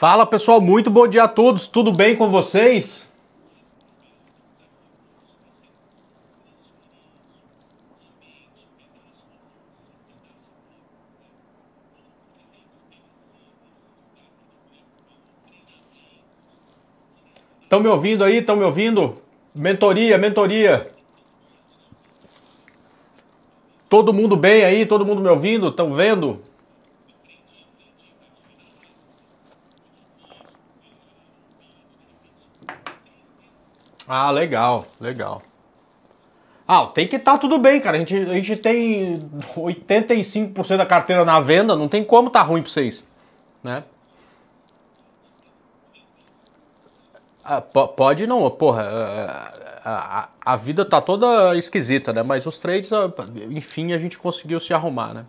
Fala pessoal, muito bom dia a todos, tudo bem com vocês? Estão me ouvindo aí? Estão me ouvindo? Mentoria, mentoria. Todo mundo bem aí? Todo mundo me ouvindo? Estão vendo? Ah, legal, legal. Ah, tem que estar tudo bem, cara. A gente tem 85% da carteira na venda, não tem como tá ruim para vocês, né? Ah, pode não, porra. A vida tá toda esquisita, né? Mas os trades, enfim, a gente conseguiu se arrumar, né?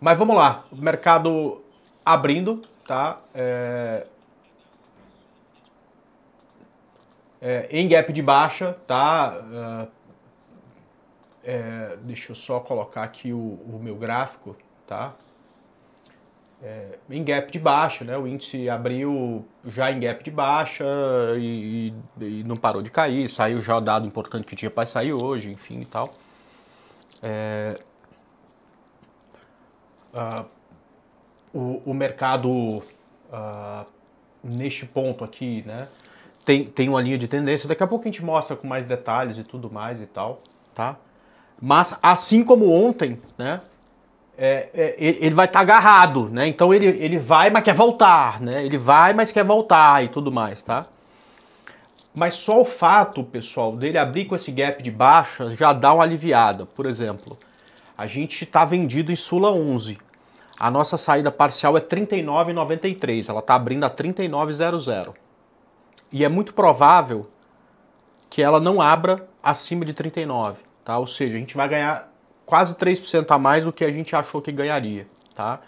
Mas vamos lá. O mercado abrindo, tá? Em gap de baixa, tá? Deixa eu só colocar aqui o meu gráfico, tá? Em gap de baixa, né? O índice abriu já em gap de baixa e não parou de cair, saiu já o dado importante que tinha para sair hoje, enfim e tal. O mercado neste ponto aqui, né? Tem uma linha de tendência, daqui a pouco a gente mostra com mais detalhes e tudo mais e tal, tá? Mas assim como ontem, né, ele vai estar agarrado, né? Então ele vai, mas quer voltar, né? Ele vai, mas quer voltar e tudo mais, tá? Mas só o fato, pessoal, dele abrir com esse gap de baixa já dá uma aliviada. Por exemplo, a gente está vendido em Sula 11. A nossa saída parcial é 39,93, ela está abrindo a 39,00. E é muito provável que ela não abra acima de 39, tá? Ou seja, a gente vai ganhar quase 3% a mais do que a gente achou que ganharia, tá?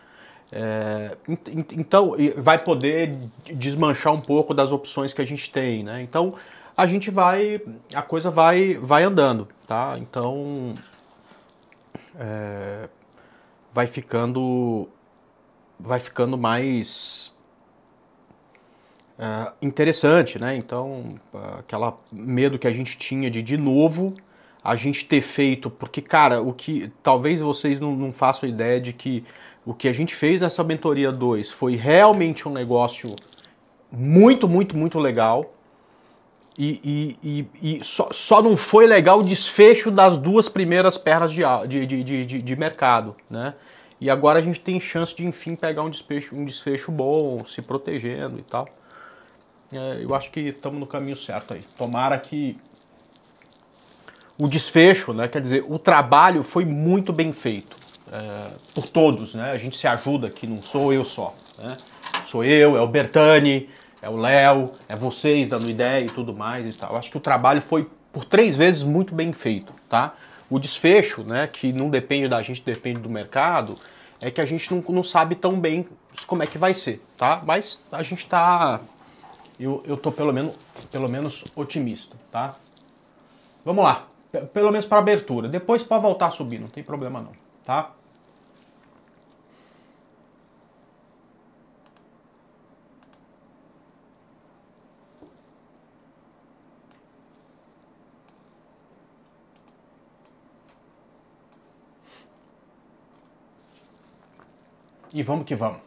Então, vai poder desmanchar um pouco das opções que a gente tem, né? Então, a coisa vai andando, tá? Então, vai ficando mais... interessante, né? Então, aquela medo que a gente tinha de novo a gente ter feito, porque, cara, o que talvez vocês não façam ideia de que o que a gente fez nessa mentoria 2 foi realmente um negócio muito, muito, muito legal e só não foi legal o desfecho das duas primeiras pernas de mercado, né? E agora a gente tem chance de, enfim, pegar um desfecho bom, se protegendo e tal. Eu acho que estamos no caminho certo aí. Tomara que o desfecho, né, quer dizer, o trabalho foi muito bem feito por todos, né? A gente se ajuda aqui, não sou eu só, né? Sou eu, é o Bertani, é o Léo, é vocês dando ideia e tudo mais e tal. Eu acho que o trabalho foi por 3 vezes muito bem feito, tá? O desfecho, né, que não depende da gente, depende do mercado, é que a gente não sabe tão bem como é que vai ser, tá? Mas a gente tá... Eu tô pelo menos otimista, tá? Vamos lá, pelo menos para abertura. Depois pode voltar a subir, não tem problema não, tá? E vamos que vamos.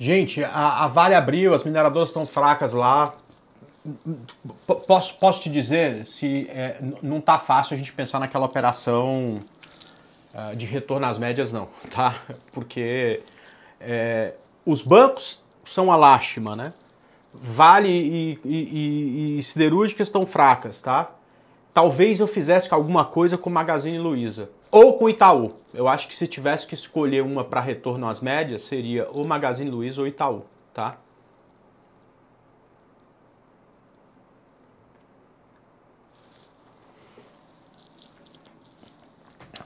Gente, a Vale abriu, as mineradoras estão fracas lá, Posso te dizer se não está fácil a gente pensar naquela operação de retorno às médias, não, tá? Porque os bancos são a lástima, né? Vale e siderúrgica estão fracas, tá? Talvez eu fizesse alguma coisa com Magazine Luiza ou com Itaú. Eu acho que se tivesse que escolher uma para retorno às médias, seria ou Magazine Luiza ou Itaú, tá?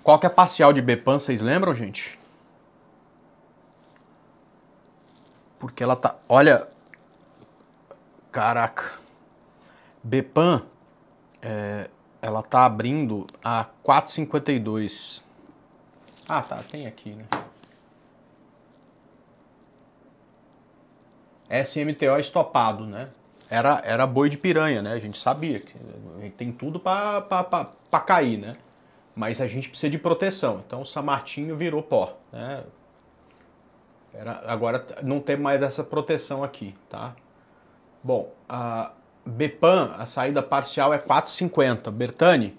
Qual que é a parcial de Bepan, vocês lembram, gente? Porque ela tá... Olha... Caraca. Bepan, ela tá abrindo a 4,52. Ah, tá. Tem aqui, né? SMTO estopado, né? Era boi de piranha, né? A gente sabia que tem tudo pra cair, né? Mas a gente precisa de proteção. Então o São Martinho virou pó, né? Agora não tem mais essa proteção aqui, tá? Bom, a Bepan, a saída parcial é 4,50. Bertani,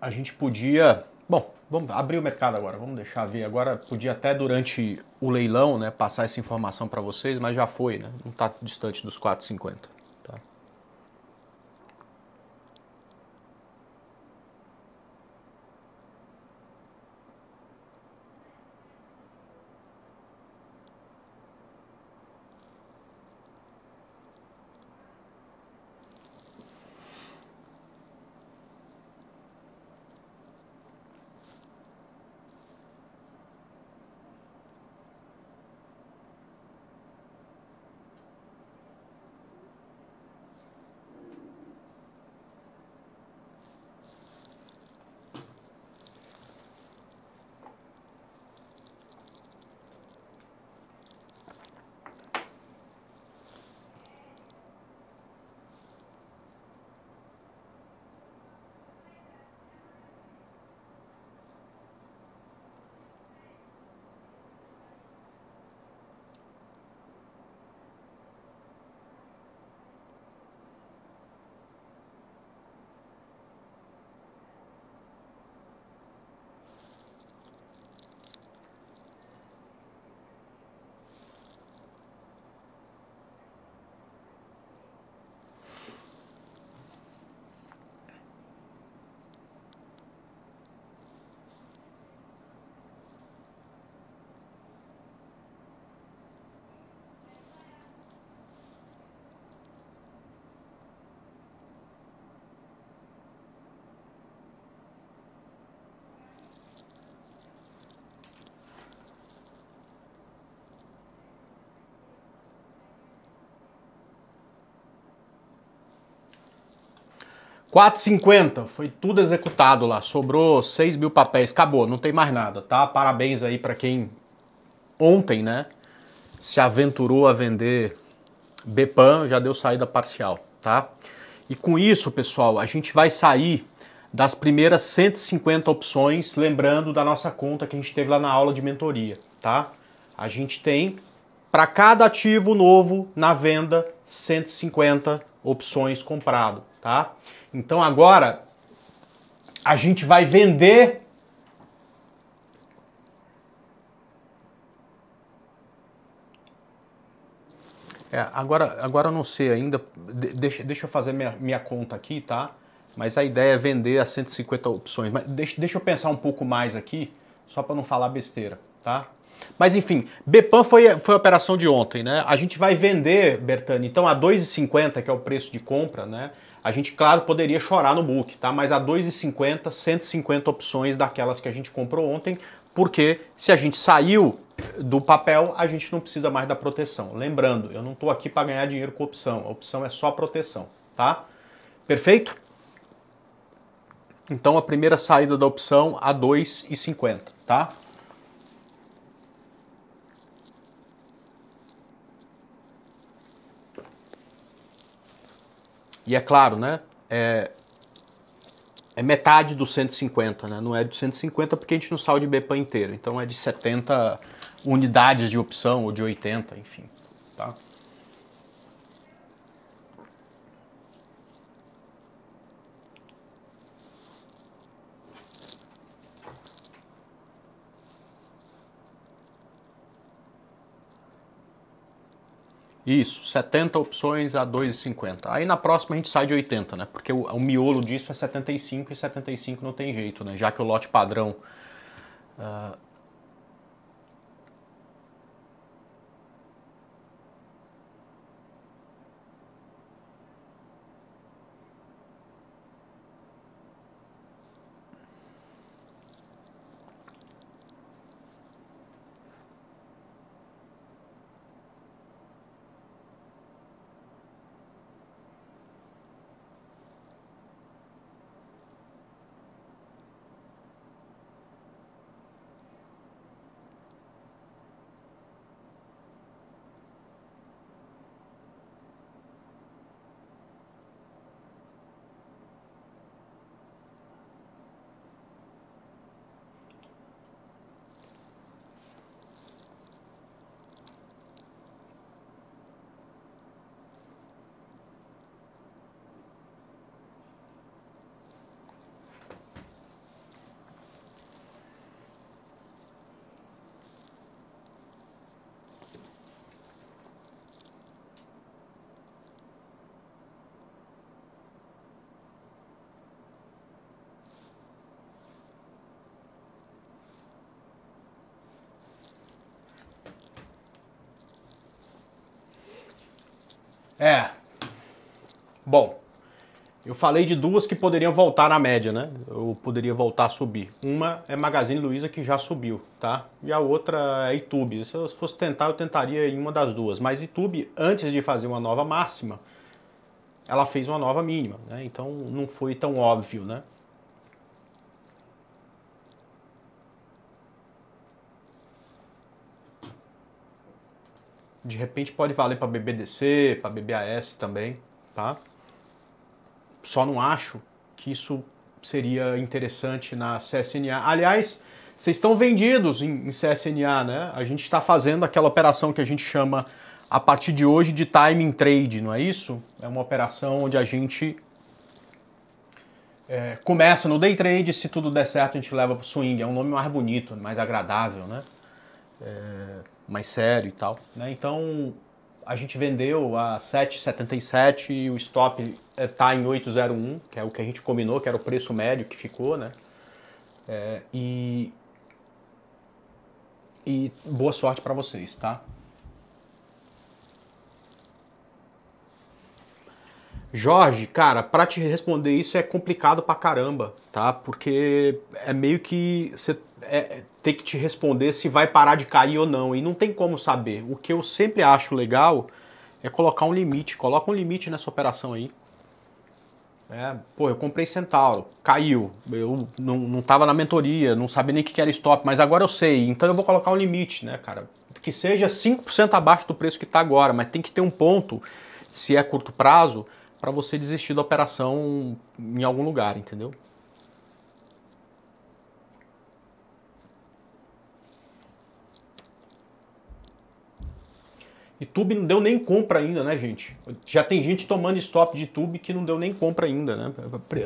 a gente podia... Bom, vamos abrir o mercado agora, vamos deixar ver. Agora podia até durante o leilão, né, passar essa informação para vocês, mas já foi, né? Não está distante dos 4,50. R$4,50, foi tudo executado lá, sobrou 6 mil papéis, acabou, não tem mais nada, tá? Parabéns aí para quem ontem, né, se aventurou a vender Bepan, já deu saída parcial, tá? E com isso, pessoal, a gente vai sair das primeiras 150 opções, lembrando da nossa conta que a gente teve lá na aula de mentoria, tá? A gente tem, para cada ativo novo na venda, 150 opções comprado, tá? Então agora a gente vai vender agora eu não sei ainda, deixa eu fazer minha conta aqui, tá? Mas a ideia é vender as 150 opções, mas deixa eu pensar um pouco mais aqui, só para não falar besteira, tá? Mas enfim, Bepan foi a operação de ontem, né? A gente vai vender, Bertani, então a 2,50, que é o preço de compra, né? A gente, claro, poderia chorar no book, tá? Mas a 2,50, 150 opções daquelas que a gente comprou ontem, porque se a gente saiu do papel, a gente não precisa mais da proteção. Lembrando, eu não estou aqui para ganhar dinheiro com opção, a opção é só a proteção, tá? Perfeito? Então a primeira saída da opção a 2,50, tá? E é claro, né, é metade dos 150, né, não é de 150 porque a gente não saiu de Bepan inteiro, então é de 70 unidades de opção ou de 80, enfim, tá? Isso, 70 opções a 2,50. Aí na próxima a gente sai de 80, né? Porque o miolo disso é 75 e 75 não tem jeito, né? Já que o lote padrão... É, bom, eu falei de duas que poderiam voltar na média, né? Eu poderia voltar a subir. Uma é Magazine Luiza, que já subiu, tá? E a outra é ITUB. Se eu fosse tentar, eu tentaria em uma das duas. Mas ITUB, antes de fazer uma nova máxima, ela fez uma nova mínima, né? Então não foi tão óbvio, né? De repente pode valer para BBDC, para BBAS também, tá? Só não acho que isso seria interessante na CSNA. Aliás, vocês estão vendidos em CSNA, né? A gente está fazendo aquela operação que a gente chama, a partir de hoje, de timing trade, não é isso? É uma operação onde a gente começa no day trade, se tudo der certo a gente leva para o swing. É um nome mais bonito, mais agradável, né? Mais sério e tal, né? Então a gente vendeu a 7,77 e o stop está em 8,01, que é o que a gente combinou, que era o preço médio que ficou, né? E boa sorte para vocês, tá? Jorge, cara, para te responder isso é complicado pra caramba, tá? Porque é meio que você tem que te responder se vai parar de cair ou não, e não tem como saber. O que eu sempre acho legal é colocar um limite, coloca um limite nessa operação aí. Pô, eu comprei Centauro, caiu, eu não tava na mentoria, não sabia nem o que era stop, mas agora eu sei, então eu vou colocar um limite, né, cara? Que seja 5% abaixo do preço que tá agora, mas tem que ter um ponto, se é curto prazo, para você desistir da operação em algum lugar, entendeu? ITUB não deu nem compra ainda, né, gente? Já tem gente tomando stop de ITUB que não deu nem compra ainda, né?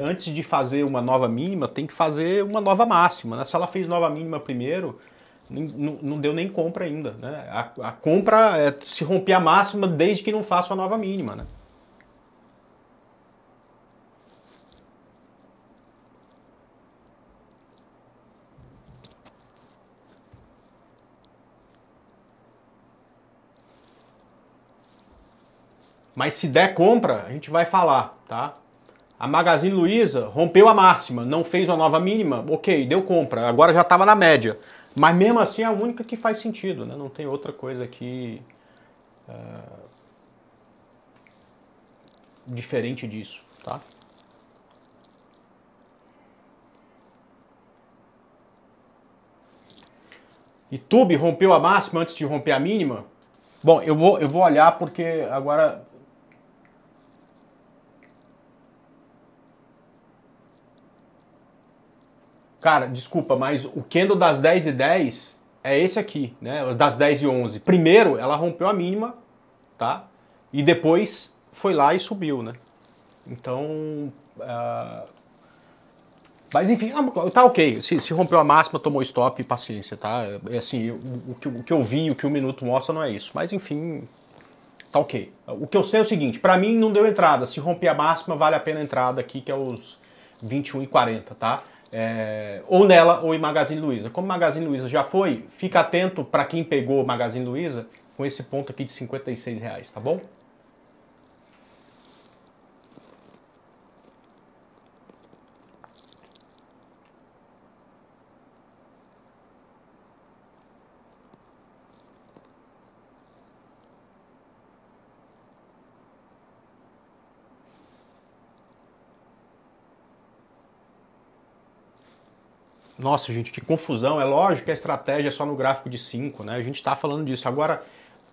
Antes de fazer uma nova mínima, tem que fazer uma nova máxima, né? Se ela fez nova mínima primeiro, não deu nem compra ainda, né? A compra é se romper a máxima desde que não faça a nova mínima, né? Mas se der compra, a gente vai falar, tá? A Magazine Luiza rompeu a máxima, não fez uma nova mínima, ok, deu compra, agora já estava na média. Mas mesmo assim é a única que faz sentido, né? Não tem outra coisa aqui diferente disso, tá? ITUB rompeu a máxima antes de romper a mínima? Bom, eu vou olhar porque agora... Cara, desculpa, mas o candle das 10h10 é esse aqui, né? Das 10h11. Primeiro, ela rompeu a mínima, tá? E depois foi lá e subiu, né? Então... Mas enfim, tá ok. Se rompeu a máxima, tomou stop, paciência, tá? Assim, o que eu vi, o que o minuto mostra não é isso. Mas enfim, Tá ok. O que eu sei é o seguinte, para mim não deu entrada. Se romper a máxima, vale a pena a entrada aqui, que é os 21,40, tá? Ou nela ou em Magazine Luiza. Como Magazine Luiza já foi, fica atento para quem pegou Magazine Luiza com esse ponto aqui de R$56, tá bom? Nossa, gente, que confusão. É lógico que a estratégia é só no gráfico de 5, né? A gente tá falando disso. Agora,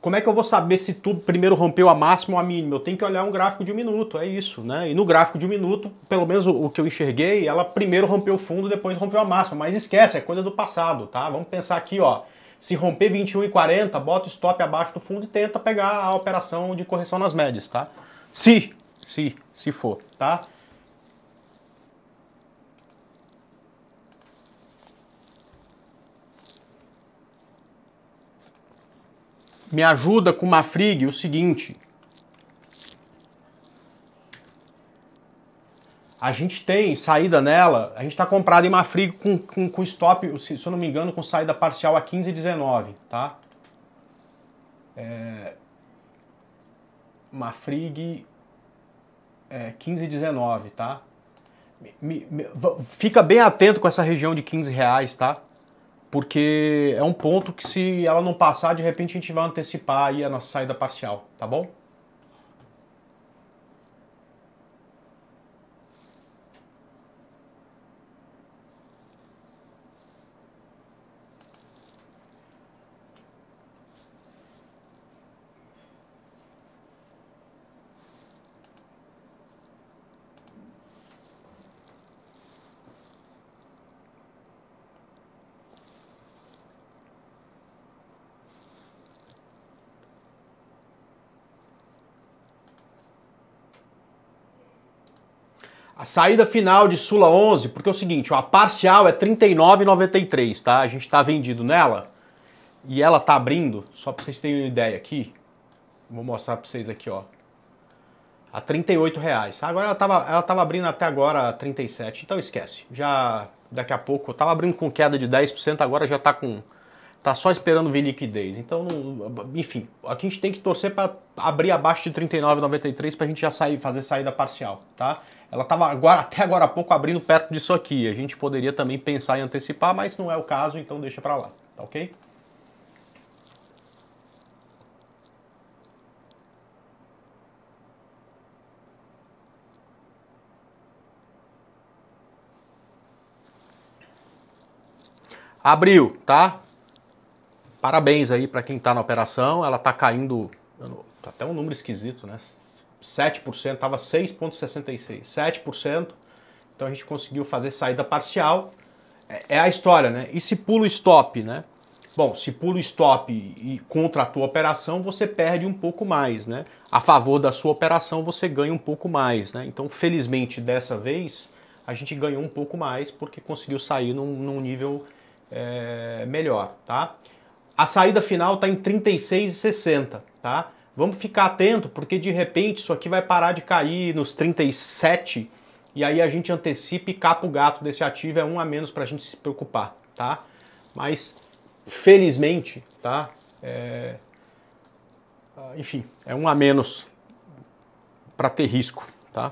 como é que eu vou saber se tudo primeiro rompeu a máxima ou a mínima? Eu tenho que olhar um gráfico de 1 minuto, é isso, né? E no gráfico de 1 minuto, pelo menos o que eu enxerguei, ela primeiro rompeu o fundo, depois rompeu a máxima. Mas esquece, é coisa do passado, tá? Vamos pensar aqui, ó. Se romper 21,40, bota o stop abaixo do fundo e tenta pegar a operação de correção nas médias, tá? Se for, tá? Me ajuda com Marfrig o seguinte, a gente tem saída nela, a gente está comprado em Marfrig com stop, se eu não me engano, com saída parcial a 15,19, tá? Marfrig 15,19, tá? Fica bem atento com essa região de R$15, tá? Porque é um ponto que, se ela não passar, de repente a gente vai antecipar aí a nossa saída parcial, tá bom? A saída final de Sula 11, porque é o seguinte, a parcial é R$39,93, tá? A gente tá vendido nela e ela tá abrindo, só pra vocês terem uma ideia aqui. Vou mostrar pra vocês aqui, ó. A R$38. Agora ela tava abrindo até agora a 37, então esquece. Já daqui a pouco, eu tava abrindo com queda de 10%, agora já tá com... Tá só esperando ver liquidez. Então, enfim, aqui a gente tem que torcer para abrir abaixo de R$39,93 para a gente já sair, fazer saída parcial, tá? Ela estava agora, até agora há pouco, abrindo perto disso aqui. A gente poderia também pensar em antecipar, mas não é o caso, então deixa para lá, tá ok? Abriu, tá? Parabéns aí para quem tá na operação, ela tá caindo, até um número esquisito, né? 7%, tava 6,66, 7%, então a gente conseguiu fazer saída parcial, é a história, né? E se pula o stop, né? Bom, se pula o stop e contra a tua operação, você perde um pouco mais, né? A favor da sua operação, você ganha um pouco mais, né? Então, felizmente, dessa vez, a gente ganhou um pouco mais, porque conseguiu sair num nível melhor, tá? A saída final está em 36,60, tá? Vamos ficar atento, porque de repente isso aqui vai parar de cair nos 37 e aí a gente antecipa e capa o gato desse ativo, é um a menos para a gente se preocupar, tá? Mas, felizmente, tá? Enfim, é um a menos para ter risco, tá?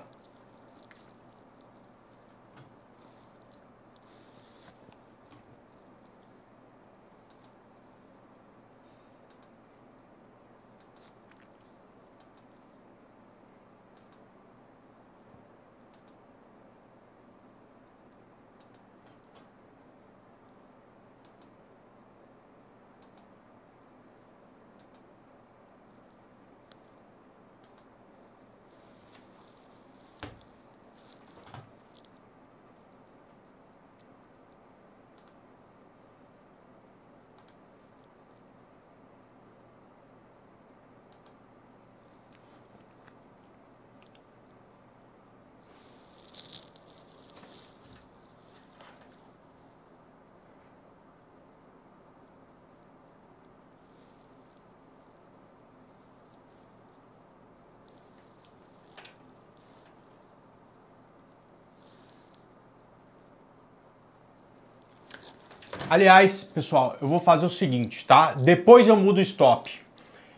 Aliás, pessoal, eu vou fazer o seguinte, tá? Depois eu mudo o stop.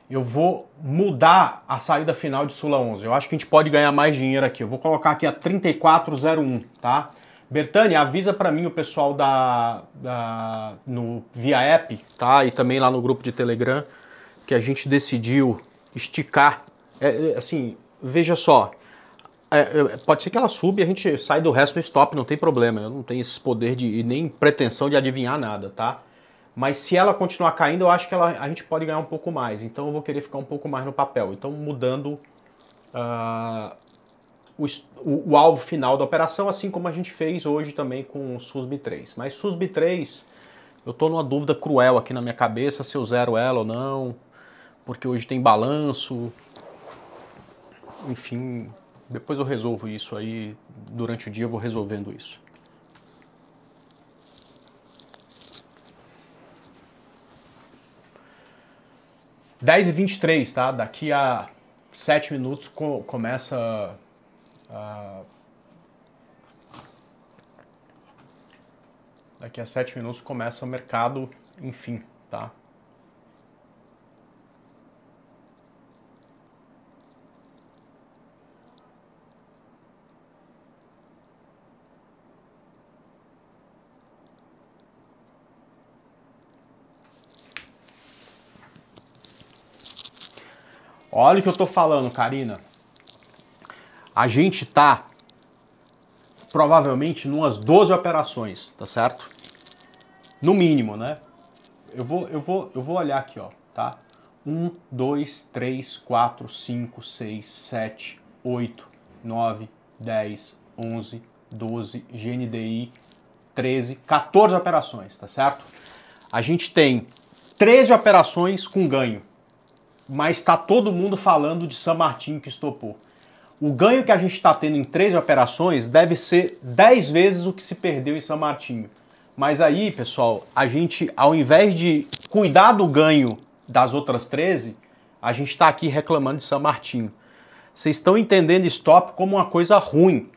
Eu vou mudar a saída final de Sula 11. Eu acho que a gente pode ganhar mais dinheiro aqui. Eu vou colocar aqui a 3401, tá? Bertani, avisa pra mim o pessoal via app, tá? E também lá no grupo de Telegram, que a gente decidiu esticar. Assim, veja só. Pode ser que ela suba e a gente sai do resto do stop, não tem problema. Eu não tenho esse poder e nem pretensão de adivinhar nada, tá? Mas se ela continuar caindo, eu acho que a gente pode ganhar um pouco mais. Então eu vou querer ficar um pouco mais no papel. Então mudando o alvo final da operação, assim como a gente fez hoje também com o SUSB3. Mas SUSB3, eu tô numa dúvida cruel aqui na minha cabeça, se eu zero ela ou não, porque hoje tem balanço. Enfim, depois eu resolvo isso aí, durante o dia eu vou resolvendo isso. (10h23), tá? Daqui a 7 minutos começa daqui a 7 minutos começa o mercado, enfim, tá? Olha o que eu tô falando, Karina. A gente tá provavelmente numas 12 operações, tá certo? No mínimo, né? Eu vou olhar aqui, ó, tá? 1, 2, 3, 4, 5, 6, 7, 8, 9, 10, 11, 12, GNDI, 13, 14 operações, tá certo? A gente tem 13 operações com ganho. Mas está todo mundo falando de São Martinho que estopou. O ganho que a gente está tendo em 13 operações deve ser 10 vezes o que se perdeu em São Martinho. Mas aí, pessoal, a gente, ao invés de cuidar do ganho das outras 13, a gente está aqui reclamando de São Martinho. Vocês estão entendendo stop como uma coisa ruim.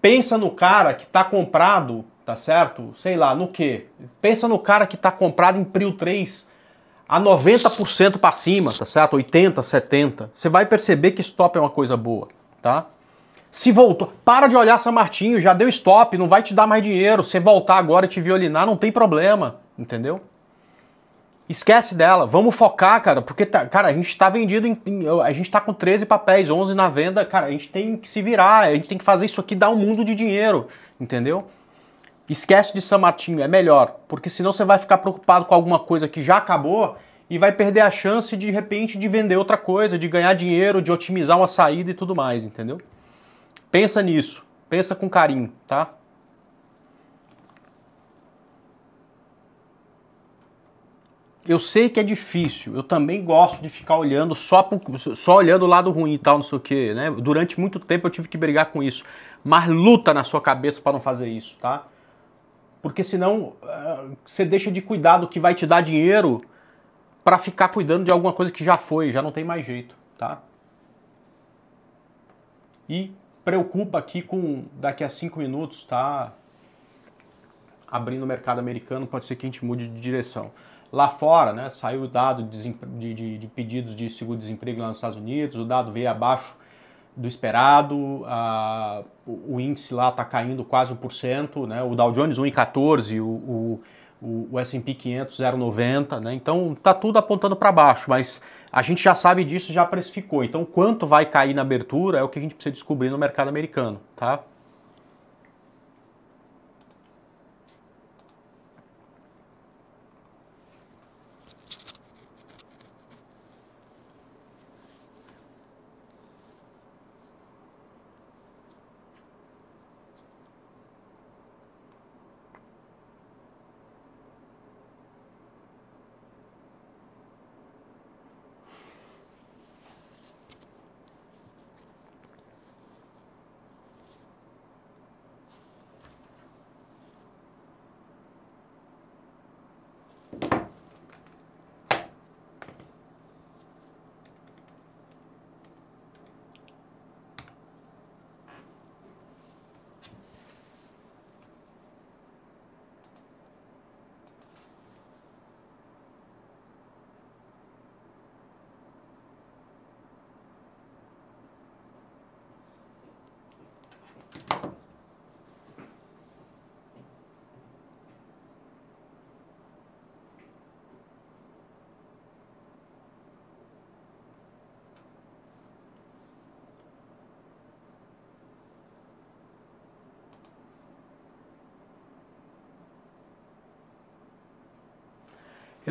Pensa no cara que está comprado, tá certo? Sei lá, no quê? Pensa no cara que está comprado em PRIO3, a 90% para cima, tá certo? 80, 70. Você vai perceber que stop é uma coisa boa, tá? Se voltou, para de olhar São Martinho, já deu stop, não vai te dar mais dinheiro. Se voltar agora e te violinar, não tem problema, entendeu? Esquece dela, vamos focar, cara, porque, cara, a gente tá vendido, a gente tá com 13 papéis, 11 na venda, cara, a gente tem que se virar, a gente tem que fazer isso aqui dar um mundo de dinheiro, entendeu? Esquece de São Martinho, é melhor, porque senão você vai ficar preocupado com alguma coisa que já acabou e vai perder a chance de repente de vender outra coisa, de ganhar dinheiro, de otimizar uma saída e tudo mais, entendeu? Pensa nisso, pensa com carinho, tá? Eu sei que é difícil, eu também gosto de ficar olhando só olhando o lado ruim e tal, não sei o que, né? Durante muito tempo eu tive que brigar com isso, mas luta na sua cabeça para não fazer isso, tá? Porque senão você deixa de cuidar do que vai te dar dinheiro para ficar cuidando de alguma coisa que já foi, já não tem mais jeito, tá? E preocupa aqui com daqui a 5 minutos, tá? Abrindo o mercado americano, pode ser que a gente mude de direção. Lá fora, né, saiu o dado de pedidos de seguro-desemprego lá nos Estados Unidos, o dado veio abaixo do esperado, o índice lá está caindo quase 1%, né? O Dow Jones 1,14, o S&P 500 0,90, né? Então tá tudo apontando para baixo, mas a gente já sabe disso, já precificou. Então quanto vai cair na abertura é o que a gente precisa descobrir no mercado americano, tá?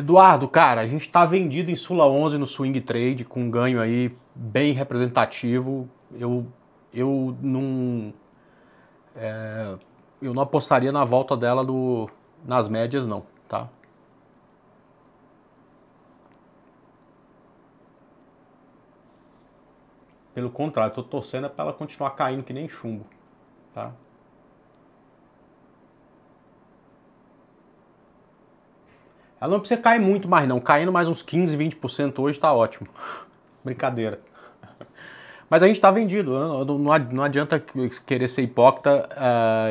Eduardo, cara, a gente está vendido em Sula 11 no swing trade, com um ganho aí bem representativo. Eu não apostaria na volta dela nas médias, não, tá? Pelo contrário, estou torcendo para ela continuar caindo que nem chumbo, tá? Ela não precisa cair muito mais não, caindo mais uns 15, 20% hoje tá ótimo. Brincadeira. Mas a gente tá vendido, não adianta querer ser hipócrita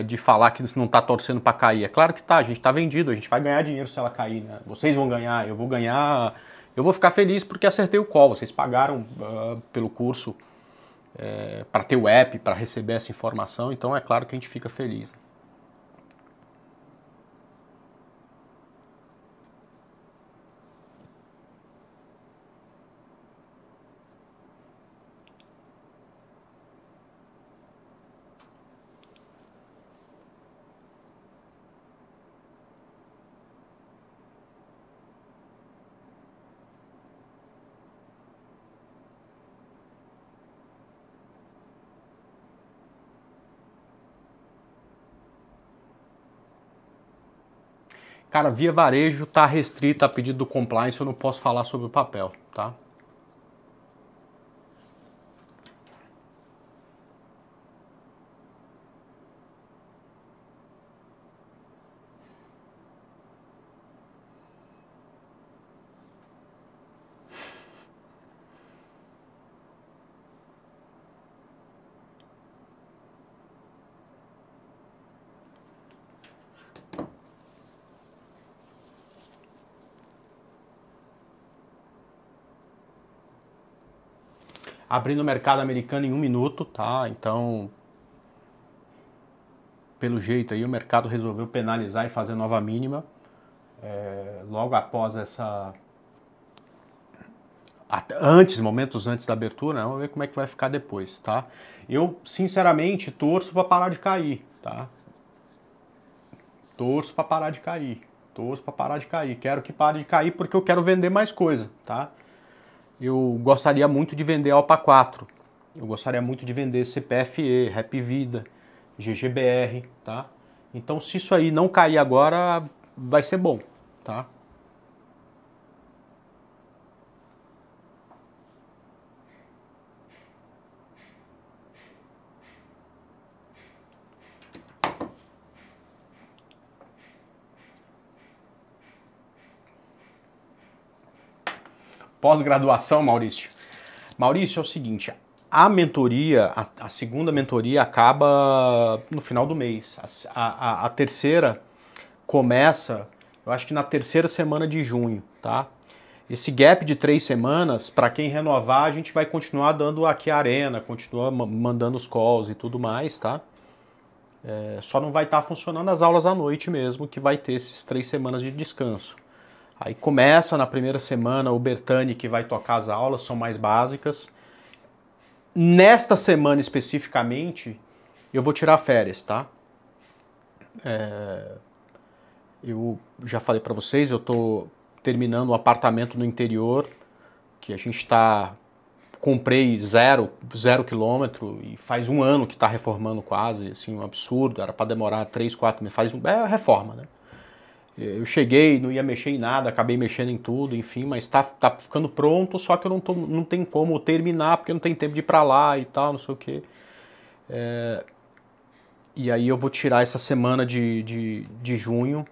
de falar que não tá torcendo para cair. É claro que tá, a gente tá vendido, a gente vai ganhar dinheiro se ela cair, né? Vocês vão ganhar, eu vou ganhar, eu vou ficar feliz porque acertei o call, vocês pagaram pelo curso para ter o app, para receber essa informação, então é claro que a gente fica feliz, né? Cara, via varejo está restrita a pedido do compliance, eu não posso falar sobre o papel, tá? Abrindo o mercado americano em um minuto, tá? Então, pelo jeito aí, o mercado resolveu penalizar e fazer nova mínima. Logo após essa... momentos antes da abertura, né? Vamos ver como é que vai ficar depois, tá? Eu, sinceramente, torço para parar de cair, tá? Torço para parar de cair. Torço para parar de cair. Quero que pare de cair porque eu quero vender mais coisa, tá? Eu gostaria muito de vender a OPA 4, eu gostaria muito de vender CPFE, Hapvida, GGBR, tá? Então, se isso aí não cair agora, vai ser bom, tá? Pós-graduação, Maurício. Maurício, é o seguinte, a mentoria, a segunda mentoria acaba no final do mês. A terceira começa, eu acho que na terceira semana de junho, tá? Esse gap de 3 semanas, para quem renovar, a gente vai continuar dando aqui a arena, continuar mandando os calls e tudo mais, tá? Só não vai estar funcionando as aulas à noite mesmo, que vai ter esses 3 semanas de descanso. Aí começa na primeira semana o Bertani, que vai tocar as aulas, são mais básicas. Nesta semana especificamente, eu vou tirar férias, tá? Eu já falei para vocês, eu tô terminando um apartamento no interior, que a gente tá... Comprei zero quilômetro e faz um ano que tá reformando quase, assim, um absurdo. Era para demorar 3, 4 meses, reforma, né? Eu cheguei, não ia mexer em nada, acabei mexendo em tudo, enfim, mas tá ficando pronto, só que eu não tem como terminar, porque não tem tempo de ir pra lá e tal, não sei o quê. E aí eu vou tirar essa semana de junho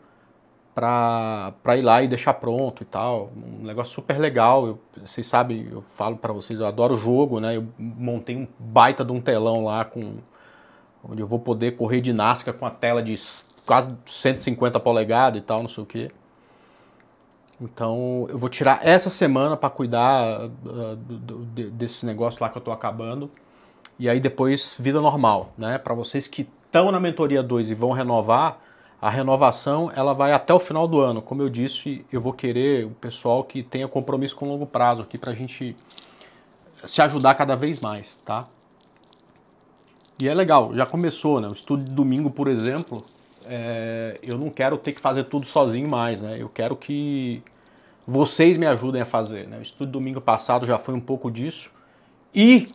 pra ir lá e deixar pronto e tal. Um negócio super legal, vocês sabem, eu falo pra vocês, eu adoro o jogo, né? Eu montei um baita de um telão lá, onde eu vou poder correr ginástica com a tela de... quase 150 polegadas e tal, não sei o que. Então, eu vou tirar essa semana para cuidar desse negócio lá que eu tô acabando. E aí depois, vida normal, né? Para vocês que estão na mentoria 2 e vão renovar, a renovação, ela vai até o final do ano. Como eu disse, eu vou querer o pessoal que tenha compromisso com longo prazo aqui pra gente se ajudar cada vez mais, tá? E é legal, já começou, né? O estudo de domingo, por exemplo... eu não quero ter que fazer tudo sozinho mais, né? Eu quero que vocês me ajudem a fazer, né? O estudo do domingo passado já foi um pouco disso. E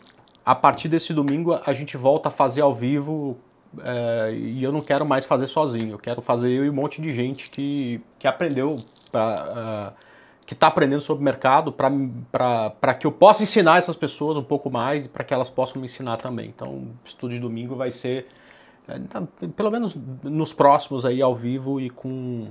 a partir desse domingo a gente volta a fazer ao vivo, e eu não quero mais fazer sozinho, eu quero fazer eu e um monte de gente que aprendeu, que está aprendendo sobre o mercado, para que eu possa ensinar essas pessoas um pouco mais e para que elas possam me ensinar também. Então o estudo de domingo vai ser, pelo menos nos próximos aí ao vivo e com...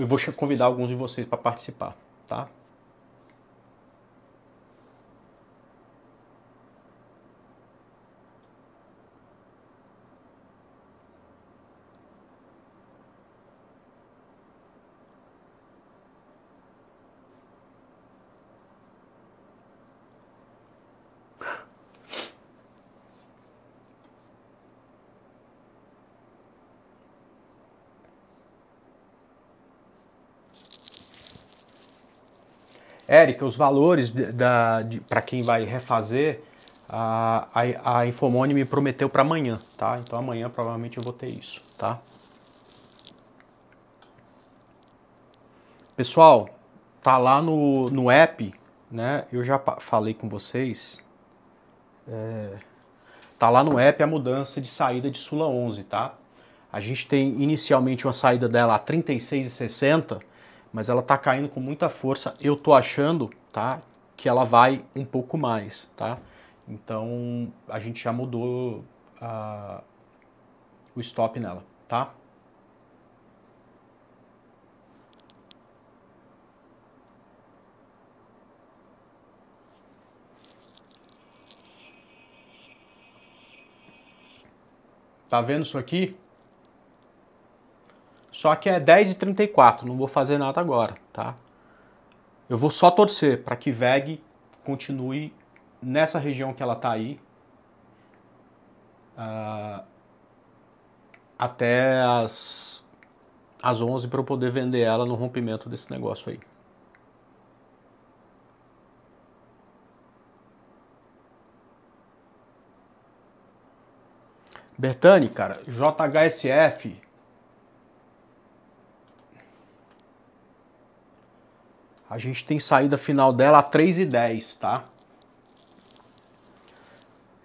eu vou convidar alguns de vocês para participar, tá? Érica, os valores para quem vai refazer, a InfoMoney me prometeu para amanhã, tá? Então amanhã provavelmente eu vou ter isso, tá? Pessoal, tá lá no app, né? Eu já falei com vocês, tá lá no app a mudança de saída de Sula 11, tá? A gente tem inicialmente uma saída dela a R$36,60, mas ela tá caindo com muita força. Eu tô achando, tá, que ela vai um pouco mais, tá? Então, a gente já mudou o stop nela, tá? Tá vendo isso aqui? Só que é 10h34, não vou fazer nada agora, tá? Eu vou só torcer para que WEG continue nessa região que ela tá aí até as 11 para eu poder vender ela no rompimento desse negócio aí. Bertani, cara, JHSF... A gente tem saída final dela a 3h10, tá?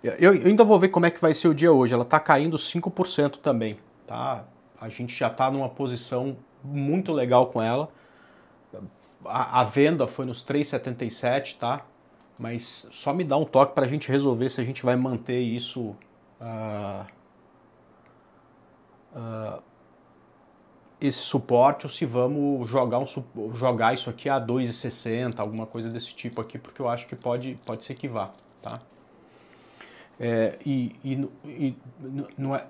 Eu ainda vou ver como é que vai ser o dia hoje. Ela tá caindo 5% também, tá? A gente já tá numa posição muito legal com ela. A venda foi nos 3,77, tá? Mas só me dá um toque pra gente resolver se a gente vai manter isso... esse suporte, ou se vamos jogar isso aqui a 2,60, alguma coisa desse tipo aqui, porque eu acho que pode ser que vá, tá? E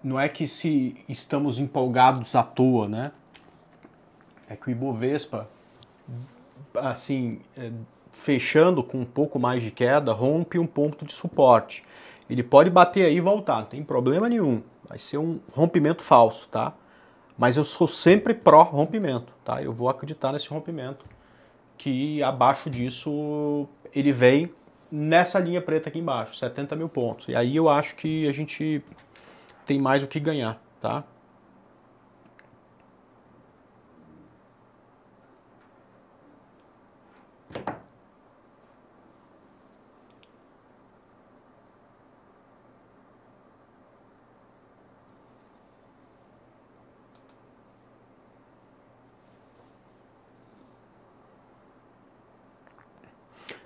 não é que se estamos empolgados à toa, né? É que o Ibovespa, assim, fechando com um pouco mais de queda, rompe um ponto de suporte. Ele pode bater aí e voltar, não tem problema nenhum. Vai ser um rompimento falso, tá? Mas eu sou sempre pró-rompimento, tá? Eu vou acreditar nesse rompimento, que abaixo disso ele vem nessa linha preta aqui embaixo, 70 mil pontos. E aí eu acho que a gente tem mais o que ganhar, tá?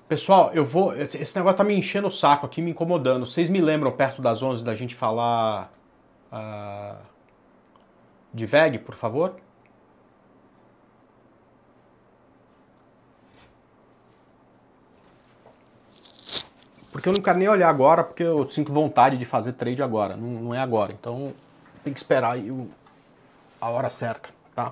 Pessoal, esse negócio tá me enchendo o saco aqui, me incomodando. Vocês me lembram perto das 11 da gente falar de WEG, por favor? Porque eu não quero nem olhar agora, porque eu sinto vontade de fazer trade agora. Não é agora, então tem que esperar aí a hora certa, tá?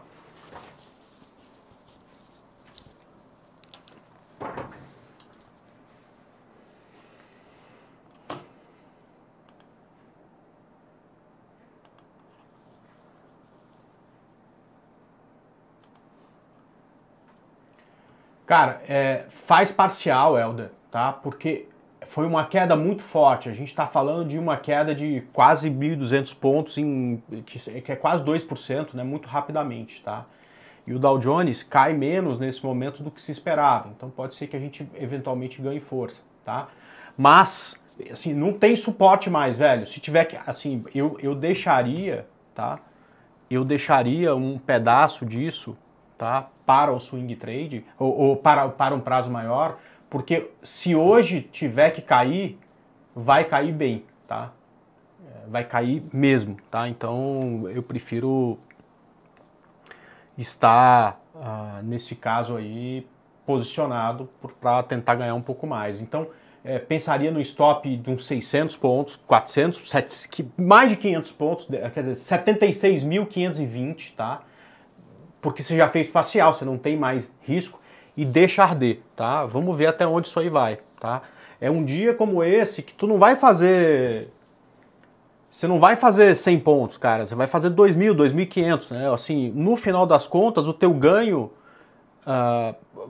Cara, faz parcial, Elder, tá? Porque foi uma queda muito forte. A gente está falando de uma queda de quase 1.200 pontos, que é quase 2%, né, muito rapidamente, tá? E o Dow Jones cai menos nesse momento do que se esperava. Então pode ser que a gente eventualmente ganhe força, tá? Mas, assim, não tem suporte mais, velho. Se tiver que, assim, eu deixaria, tá? Eu deixaria um pedaço disso, tá? Para o swing trade, ou para um prazo maior, porque se hoje tiver que cair, vai cair bem, tá? Vai cair mesmo, tá? Então eu prefiro estar, nesse caso aí, posicionado para tentar ganhar um pouco mais. Então pensaria no stop de uns 600 pontos, 400, mais de 500 pontos, quer dizer, 76.520, tá? Porque você já fez parcial, você não tem mais risco. E deixa arder, tá? Vamos ver até onde isso aí vai, tá? É um dia como esse que tu não vai fazer... Você não vai fazer 100 pontos, cara. Você vai fazer 2.000, 2.500, né? Assim, no final das contas, o teu ganho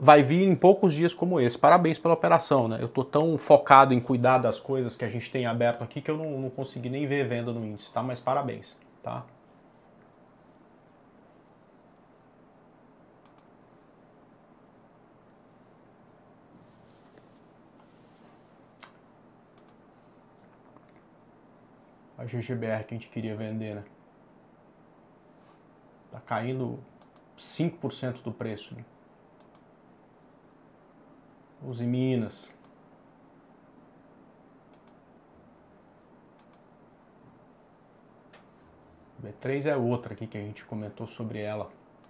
vai vir em poucos dias como esse. Parabéns pela operação, né? Eu tô tão focado em cuidar das coisas que a gente tem aberto aqui que eu não consegui nem ver venda no índice, tá? Mas parabéns, tá? A GGBR que a gente queria vender, né? Tá caindo 5% do preço, né? Os Minas. B3 é outra aqui que a gente comentou sobre ela.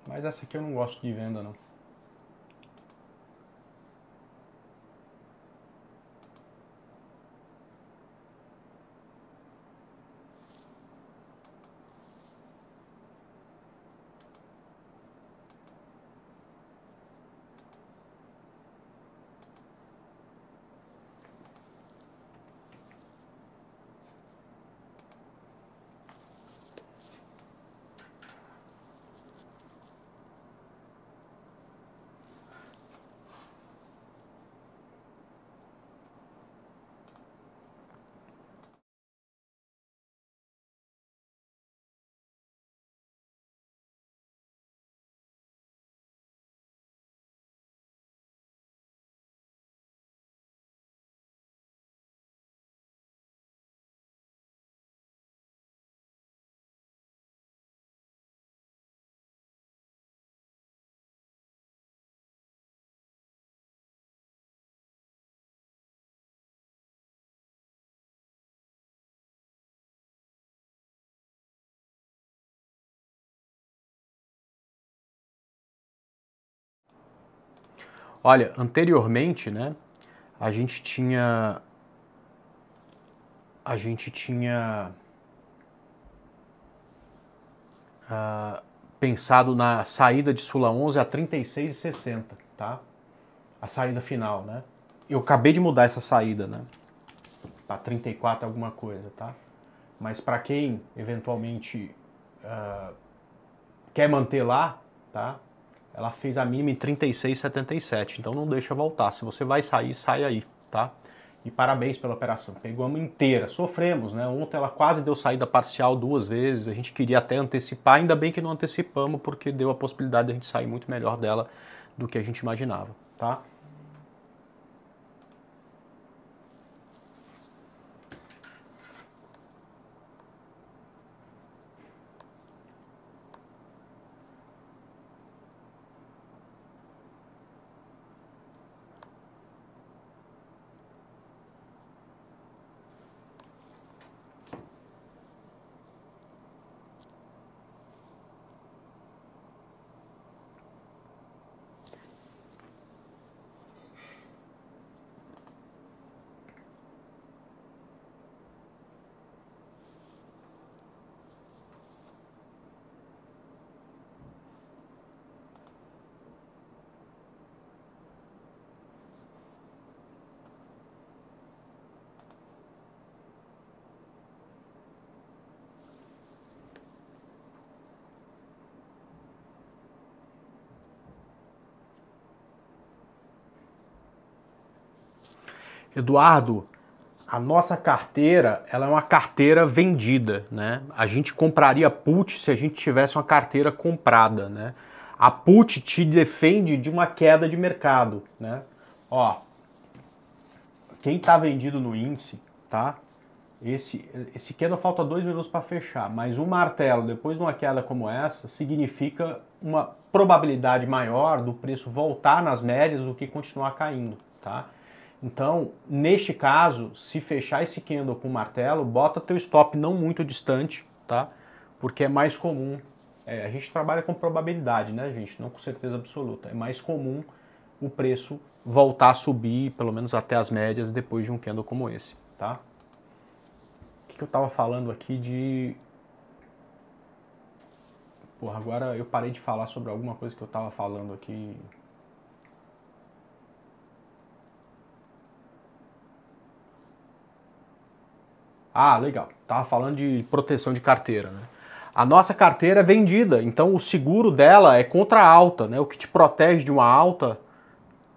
Mas essa aqui eu não gosto de venda, não. Olha, anteriormente, né, a gente tinha pensado na saída de Sula 11 a 36,60, tá? A saída final, né? Eu acabei de mudar essa saída, né? Para 34 alguma coisa, tá? Mas para quem eventualmente quer manter lá, tá? Ela fez a mínima em 36,77, então não deixa voltar. Se você vai sair, sai aí, tá? E parabéns pela operação, pegamos inteira, sofremos, né? Ontem ela quase deu saída parcial duas vezes, a gente queria até antecipar, ainda bem que não antecipamos, porque deu a possibilidade de a gente sair muito melhor dela do que a gente imaginava, tá? Eduardo, A nossa carteira, ela é uma carteira vendida, né? A gente compraria put se a gente tivesse uma carteira comprada, né? A put te defende de uma queda de mercado, né? Ó, quem tá vendido no índice, tá? Esse queda falta 2 minutos para fechar, mas um martelo depois de uma queda como essa significa uma probabilidade maior do preço voltar nas médias do que continuar caindo, tá? Então, neste caso, se fechar esse candle com martelo, bota teu stop não muito distante, tá? Porque é mais comum, a gente trabalha com probabilidade, né, gente? Não com certeza absoluta. É mais comum o preço voltar a subir, pelo menos até as médias, depois de um candle como esse, tá? O que eu tava falando aqui de... Porra, agora eu parei de falar sobre alguma coisa que eu tava falando aqui... Ah, legal. Tava falando de proteção de carteira, né? A nossa carteira é vendida, então o seguro dela é contra a alta, né? O que te protege de uma alta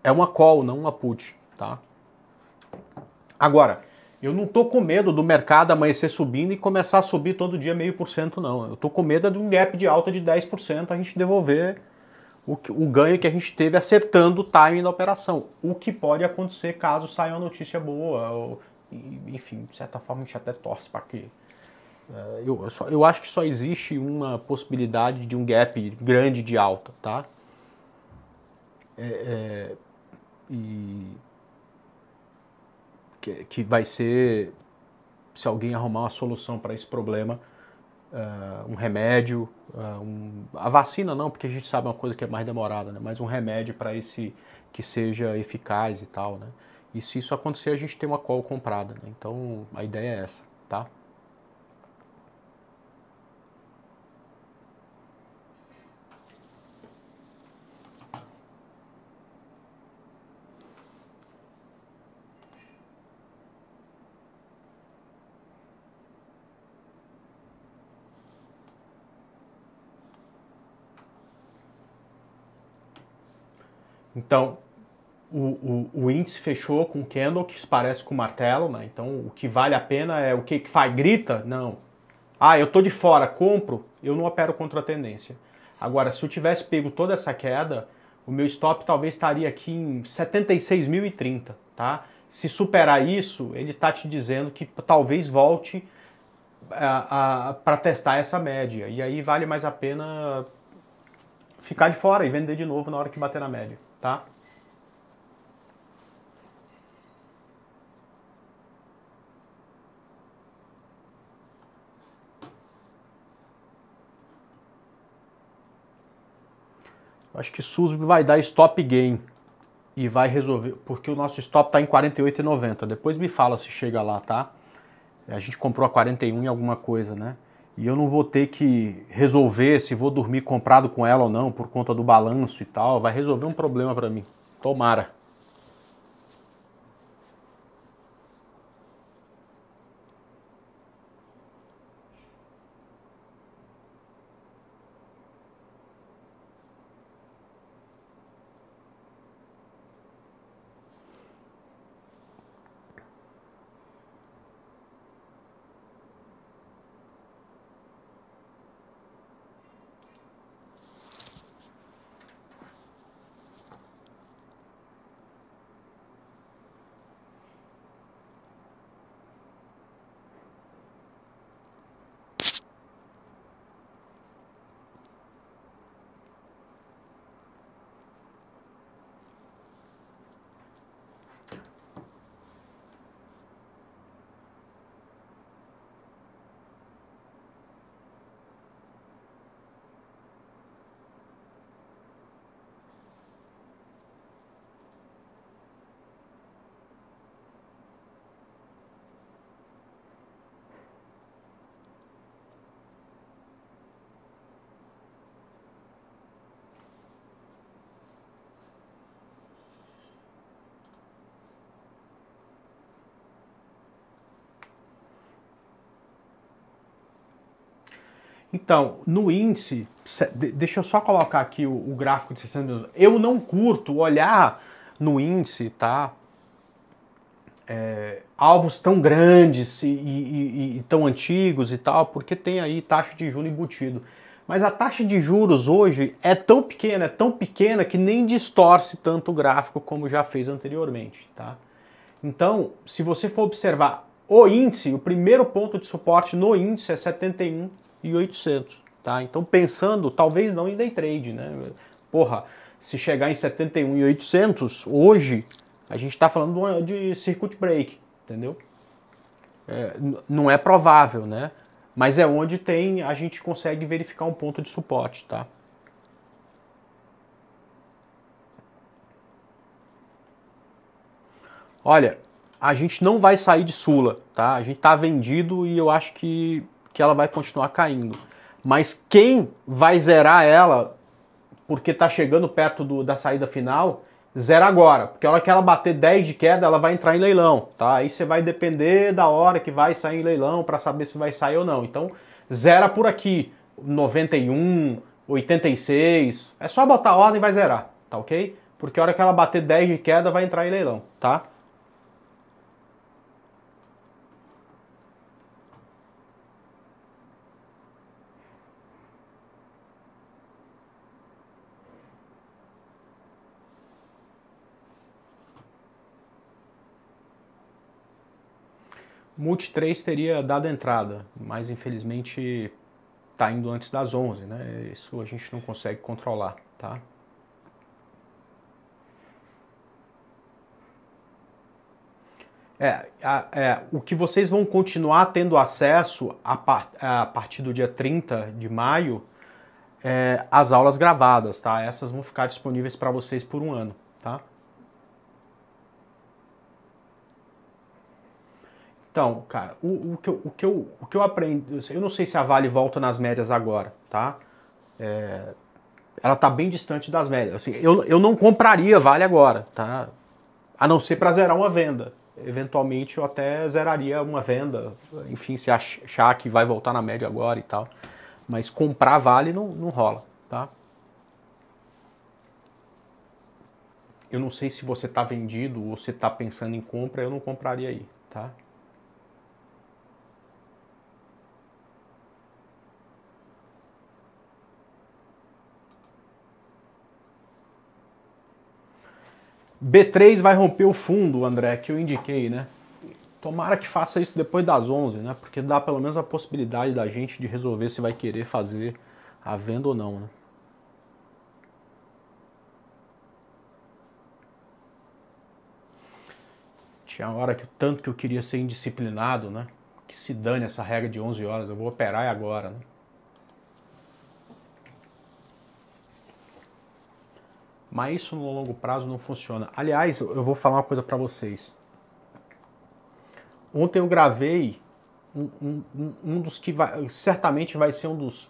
é uma call, não uma put, tá? Agora, eu não tô com medo do mercado amanhecer subindo e começar a subir todo dia 0,5%, não. Eu tô com medo de um gap de alta de 10%, a gente devolver o ganho que a gente teve acertando o timing da operação. O que pode acontecer caso saia uma notícia boa, ou... Enfim, de certa forma a gente até torce para que... Eu acho que só existe uma possibilidade de um gap grande de alta, tá? Que vai ser, se alguém arrumar uma solução para esse problema, um remédio, a vacina não, porque a gente sabe uma coisa que é mais demorada, né? Mas um remédio para esse que seja eficaz e tal, né? E se isso acontecer, a gente tem uma call comprada, né? Então, a ideia é essa, tá? Então... O índice fechou com candle, que parece com martelo, né? Então o que vale a pena é o que faz, grita? Não. Ah, eu tô de fora, compro, eu não opero contra a tendência. Agora, se eu tivesse pego toda essa queda, o meu stop talvez estaria aqui em 76.030, tá? Se superar isso, ele tá te dizendo que talvez volte para testar essa média. E aí vale mais a pena ficar de fora e vender de novo na hora que bater na média, tá? Acho que SUSB vai dar stop gain e vai resolver, porque o nosso stop está em 48,90. Depois me fala se chega lá, tá? A gente comprou a 41 em alguma coisa, né? E eu não vou ter que resolver se vou dormir comprado com ela ou não por conta do balanço e tal. Vai resolver um problema para mim. Tomara. Então, no índice, deixa eu só colocar aqui o gráfico de 60 minutos. Eu não curto olhar no índice, tá? alvos tão grandes e tão antigos e tal, porque tem aí taxa de juros embutido. Mas a taxa de juros hoje é tão pequena que nem distorce tanto o gráfico como já fez anteriormente, tá? Então, se você for observar o índice, o primeiro ponto de suporte no índice é 71.800, tá? Então, pensando, talvez não em day trade, né? Porra, se chegar em 71.800, hoje a gente está falando de circuit break, entendeu? É, não é provável, né? Mas é onde tem, a gente consegue verificar um ponto de suporte, tá? Olha, a gente não vai sair de Sula, tá? A gente tá vendido e eu acho que ela vai continuar caindo. Mas quem vai zerar ela, porque tá chegando perto da saída final, zera agora. Porque a hora que ela bater 10 de queda, ela vai entrar em leilão, tá? Aí você vai depender da hora que vai sair em leilão para saber se vai sair ou não. Então, zera por aqui. 91, 86. É só botar a ordem e vai zerar, tá ok? Porque a hora que ela bater 10 de queda, vai entrar em leilão, tá? Multi 3 teria dado entrada, mas infelizmente tá indo antes das 11, né? Isso a gente não consegue controlar, tá? O que vocês vão continuar tendo acesso a partir do dia 30 de maio, as aulas gravadas, tá? Essas vão ficar disponíveis para vocês por um ano, tá? Então, cara, o que eu aprendi, eu não sei se a Vale volta nas médias agora, tá? Ela tá bem distante das médias. Assim, eu não compraria a Vale agora, tá? A não ser para zerar uma venda. Eventualmente eu até zeraria uma venda, enfim, se achar que vai voltar na média agora e tal. Mas comprar a Vale não rola, tá? Eu não sei se você tá vendido ou se tá pensando em compra, eu não compraria aí, tá? B3 vai romper o fundo, André, que eu indiquei, né? Tomara que faça isso depois das 11, né? Porque dá pelo menos a possibilidade da gente de resolver se vai querer fazer a venda ou não, né? Tinha hora que tanto que eu queria ser indisciplinado, né? Que se dane essa regra de 11 horas, eu vou operar agora, né? Mas isso no longo prazo não funciona. Aliás, eu vou falar uma coisa para vocês. Ontem eu gravei um dos que certamente vai ser um dos,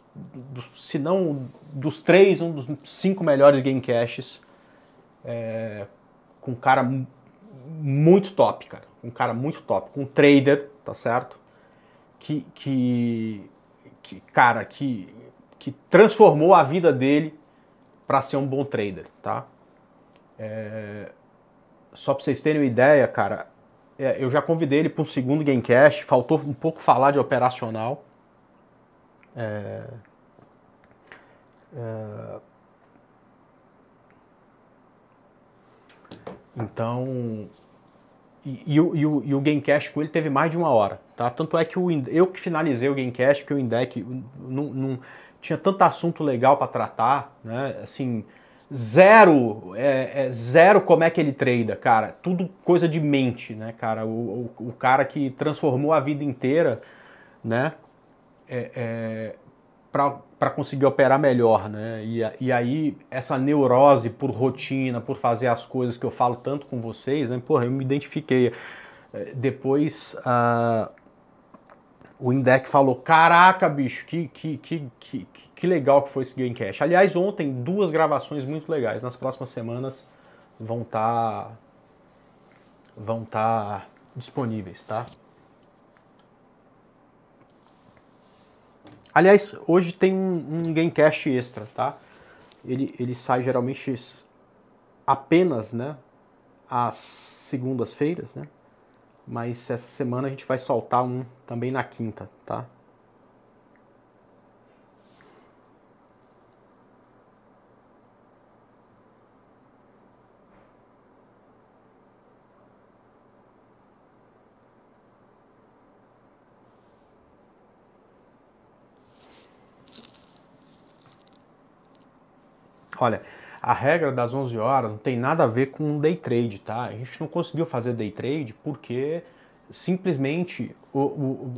se não dos três, um dos 5 melhores gamecasts, com um cara muito top, cara. Um cara muito top, com um trader, tá certo? Que transformou a vida dele para ser um bom trader, tá? Só para vocês terem uma ideia, cara, eu já convidei ele para um segundo Gamecast, faltou um pouco falar de operacional. Então, o Gamecast com ele teve mais de uma hora, tá? Tanto é que eu que finalizei o Gamecast, que o Indec não tinha tanto assunto legal para tratar, né? Assim, zero como é que ele trada, cara. Tudo coisa de mente, né, cara? O cara que transformou a vida inteira, né? Para conseguir operar melhor, né? E aí, essa neurose por rotina, por fazer as coisas que eu falo tanto com vocês, né? Porra, eu me identifiquei. Depois, o Indec falou, caraca, bicho, que legal que foi esse Gamecast. Aliás, ontem, 2 gravações muito legais. Nas próximas semanas vão tá disponíveis, tá? Aliás, hoje tem um Gamecast extra, tá? Ele sai geralmente apenas, né, às segundas-feiras, né? mas essa semana a gente vai soltar um também na quinta, tá? Olha, a regra das 11 horas não tem nada a ver com day trade, tá? A gente não conseguiu fazer day trade porque simplesmente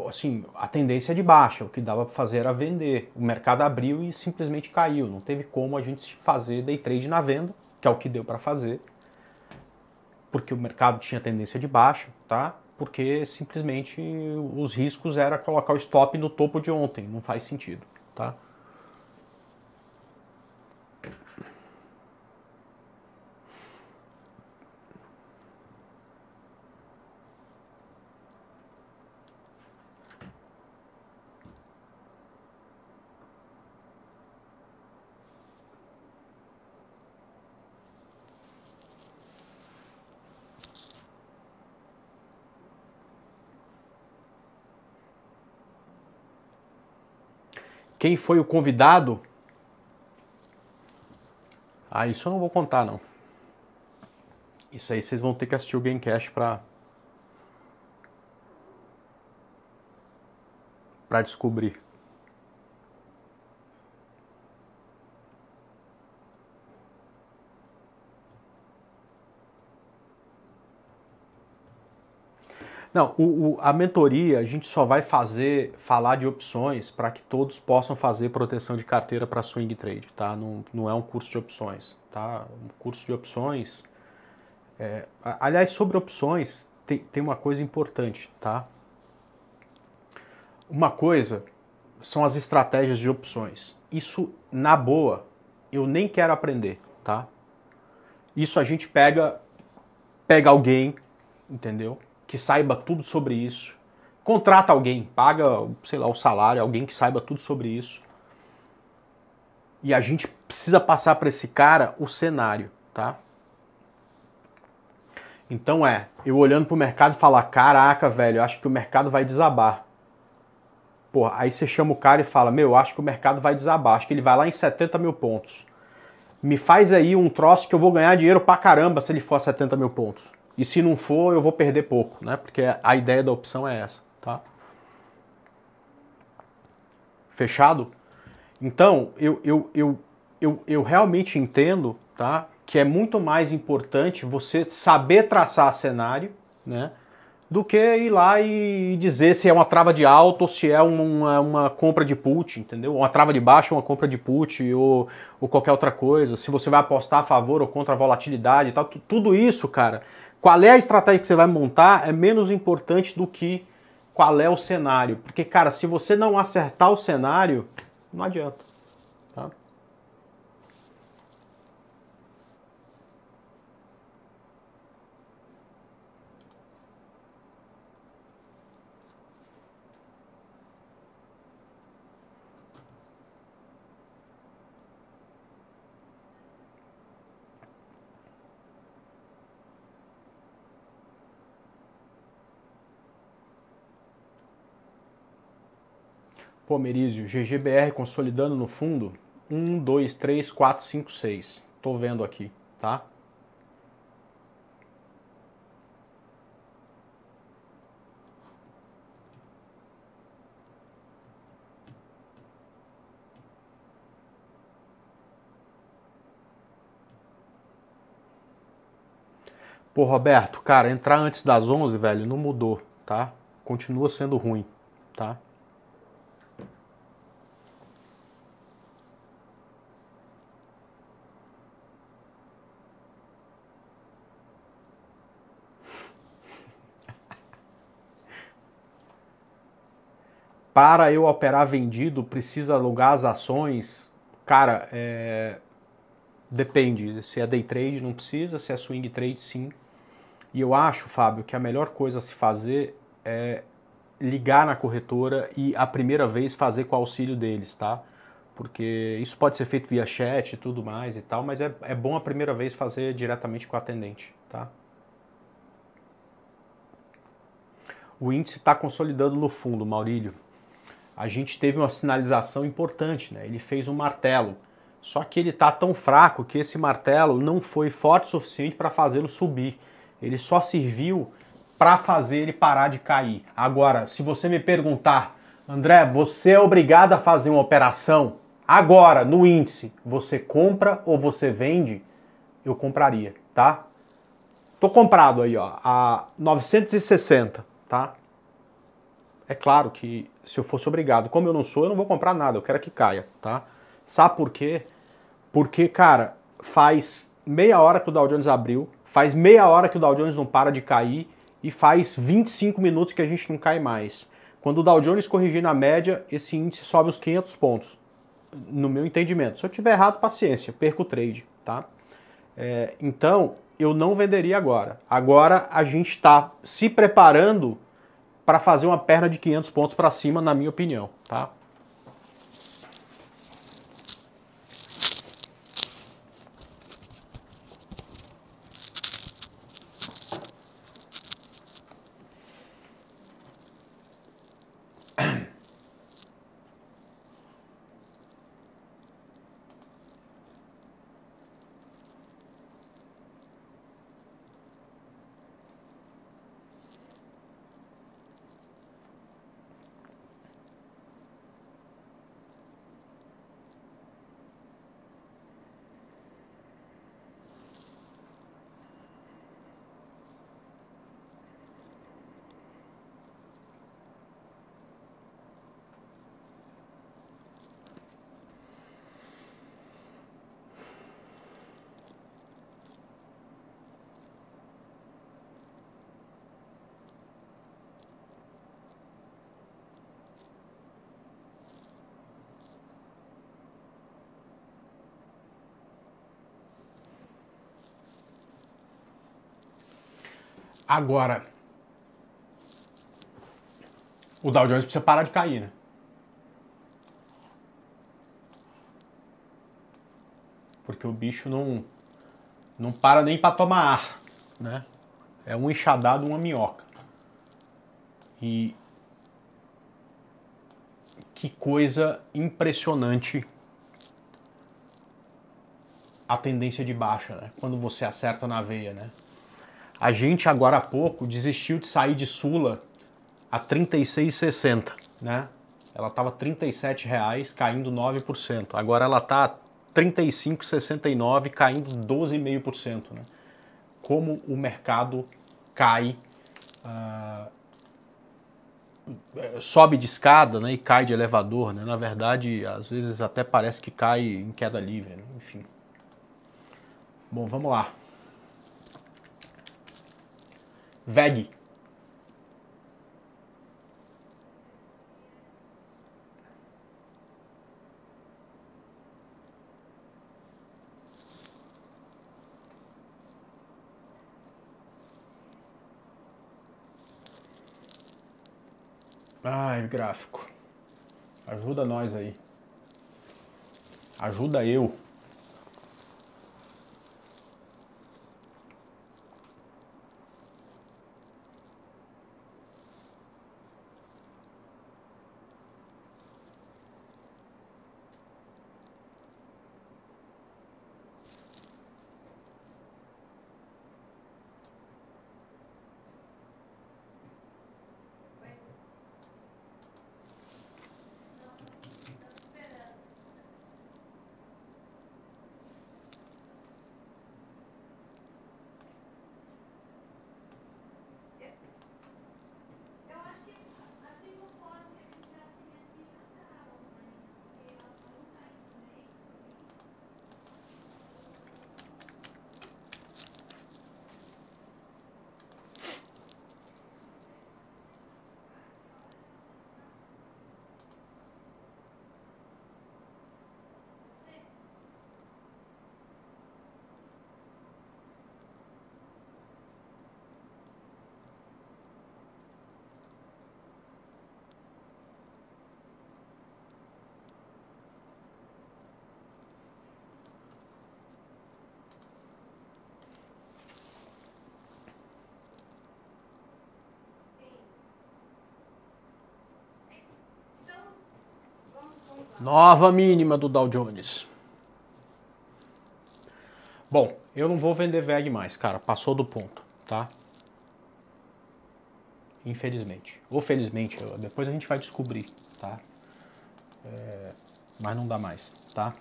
assim, a tendência é de baixa, o que dava para fazer era vender. O mercado abriu e simplesmente caiu, não teve como a gente fazer day trade na venda, que é o que deu para fazer, porque o mercado tinha tendência de baixa, tá? Porque simplesmente os riscos era colocar o stop no topo de ontem, não faz sentido, tá? Quem foi o convidado? Ah, isso eu não vou contar, não. Isso aí vocês vão ter que assistir o Gamecast para descobrir. Não, a mentoria a gente só vai falar de opções para que todos possam fazer proteção de carteira para swing trade, tá? Não é um curso de opções, tá? Um curso de opções... aliás, sobre opções, tem uma coisa importante, tá? Uma coisa são as estratégias de opções. Isso, na boa, eu nem quero aprender, tá? Isso a gente pega alguém, entendeu? Que saiba tudo sobre isso, contrata alguém, paga, sei lá, o salário, alguém que saiba tudo sobre isso. E a gente precisa passar para esse cara o cenário, tá? Então eu olhando pro mercado e falar, caraca, velho, eu acho que o mercado vai desabar. Porra, aí você chama o cara e fala, meu, eu acho que o mercado vai desabar, acho que ele vai lá em 70 mil pontos. Me faz aí um troço que eu vou ganhar dinheiro pra caramba se ele for a 70 mil pontos. E se não for, eu vou perder pouco, né? Porque a ideia da opção é essa, tá? Fechado? Então, eu realmente entendo, tá? Que é muito mais importante você saber traçar cenário, né? Do que ir lá e dizer se é uma trava de alta ou se é uma compra de put, entendeu? Uma trava de baixa, uma compra de put ou qualquer outra coisa. Se você vai apostar a favor ou contra a volatilidade e tal. Tudo isso, cara... Qual é a estratégia que você vai montar é menos importante do que qual é o cenário. Porque, cara, se você não acertar o cenário, não adianta. Tá? Pomerizio, GGBR consolidando no fundo, 1, 2, 3, 4, 5, 6, tô vendo aqui, tá? Pô, Roberto, cara, entrar antes das 11, velho, não mudou, tá? Continua sendo ruim, tá? Para eu operar vendido, precisa alugar as ações? Cara, depende. Se é day trade, não precisa. Se é swing trade, sim. E eu acho, Fábio, que a melhor coisa a se fazer é ligar na corretora e a primeira vez fazer com o auxílio deles, tá? Porque isso pode ser feito via chat e tudo mais e tal, mas é bom a primeira vez fazer diretamente com o atendente, tá? o índice está consolidando no fundo, Maurílio. A gente teve uma sinalização importante, né? Ele fez um martelo, só que ele está tão fraco que esse martelo não foi forte o suficiente para fazê-lo subir. Ele só serviu para fazer ele parar de cair. Agora, se você me perguntar, André, você é obrigado a fazer uma operação agora no índice, você compra ou você vende? Eu compraria, tá? Tô comprado aí, ó, a 960, tá? É claro que se eu fosse obrigado, como eu não sou, eu não vou comprar nada, eu quero que caia, tá? Sabe por quê? Porque, cara, faz meia hora que o Dow Jones abriu, faz meia hora que o Dow Jones não para de cair e faz 25 minutos que a gente não cai mais. Quando o Dow Jones corrigir na média, esse índice sobe uns 500 pontos, no meu entendimento. Se eu tiver errado, paciência, perco o trade, tá? Então, eu não venderia agora. Agora a gente está se preparando para fazer uma perna de 500 pontos para cima, na minha opinião, tá? Agora, o Dow Jones precisa parar de cair, né? Porque o bicho não para nem para tomar ar, né? É um enxadado, uma minhoca. E que coisa impressionante a tendência de baixa, né? Quando você acerta na veia, né? A gente agora há pouco desistiu de sair de Sula a 36,60, né? Ela estava R$ 37,00, caindo 9%. Agora ela está a 35,69, caindo 12,5%, né? Como o mercado cai, sobe de escada, né, e cai de elevador, né? Na verdade, às vezes até parece que cai em queda livre, né? Enfim. Bom, vamos lá. WEG. Ai, gráfico. Ajuda nós aí. Ajuda eu. Nova mínima do Dow Jones. Bom, eu não vou vender WEG mais, cara. Passou do ponto, tá? Infelizmente. Ou felizmente, depois a gente vai descobrir, tá? Mas não dá mais, tá?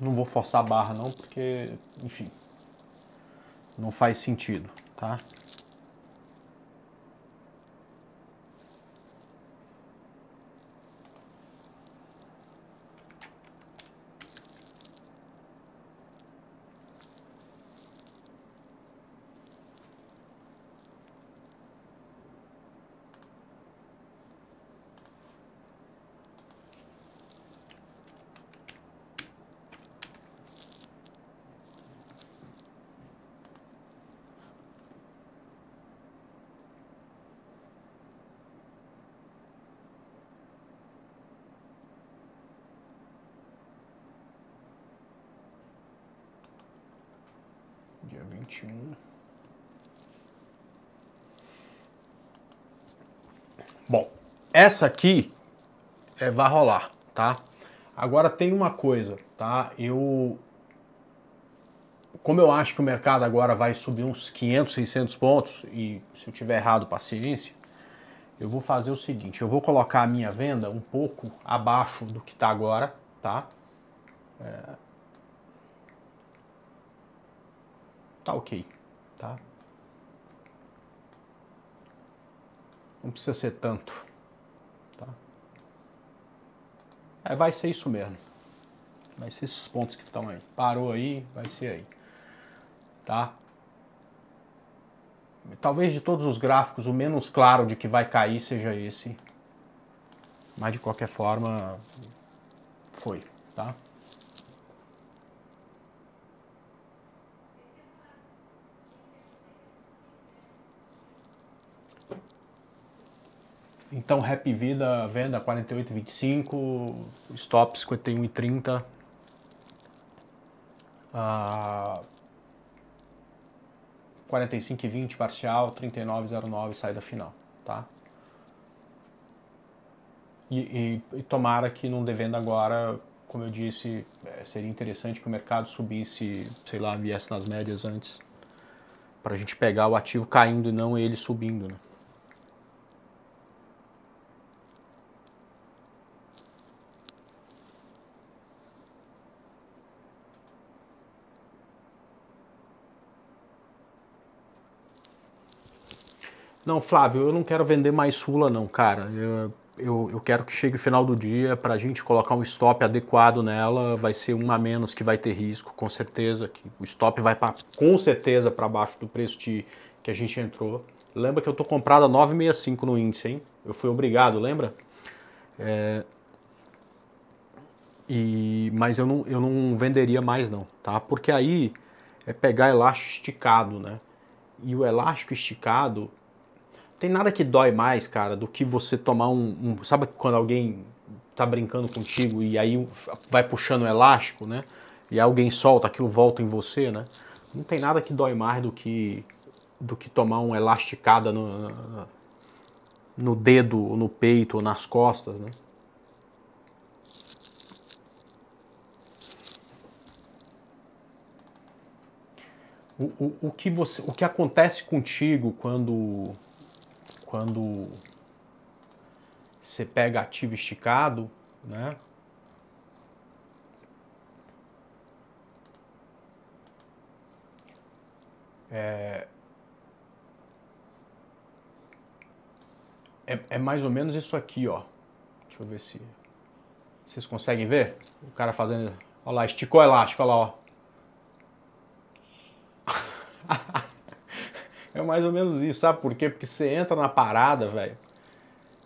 Não vou forçar a barra não, porque, enfim, não faz sentido, tá? Bom, essa aqui vai rolar, tá? Agora tem uma coisa, tá? Como eu acho que o mercado agora vai subir uns 500, 600 pontos, e se eu tiver errado, paciência, eu vou fazer o seguinte, eu vou colocar a minha venda um pouco abaixo do que tá agora, tá? Tá ok, tá? Não precisa ser tanto, tá? Vai ser isso mesmo. Vai ser esses pontos que estão aí. Parou aí, vai ser aí, tá? Talvez de todos os gráficos, o menos claro de que vai cair seja esse. Mas de qualquer forma, foi, tá? Então, Hapvida, venda 48,25, stop 51,30. Ah, 45,20 parcial, 39,09 saída final, tá? E tomara que não dê venda agora, como eu disse, seria interessante que o mercado subisse, sei lá, viesse nas médias antes, para a gente pegar o ativo caindo e não ele subindo, né? Não, Flávio, eu não quero vender mais Sula não, cara. Eu quero que chegue o final do dia pra gente colocar um stop adequado nela. Vai ser uma a menos que vai ter risco, com certeza. Que o stop vai com certeza para baixo do preço que a gente entrou. Lembra que eu tô comprado a 9,65 no índice, hein? Eu fui obrigado, lembra? Mas eu não venderia mais não, tá? Porque aí é pegar elástico esticado, né? E o elástico esticado... Tem nada que dói mais, cara, do que você tomar Sabe quando alguém tá brincando contigo e aí vai puxando o elástico, né? E alguém solta, aquilo volta em você, né? Não tem nada que dói mais do que tomar uma elasticada no dedo, ou no peito, ou nas costas, né? O que acontece contigo quando você pega ativo esticado, né? É mais ou menos isso aqui, ó. Deixa eu ver se vocês conseguem ver. O cara fazendo... Olha lá, esticou o elástico, olha lá, ó. É mais ou menos isso, sabe por quê? Porque você entra na parada, velho,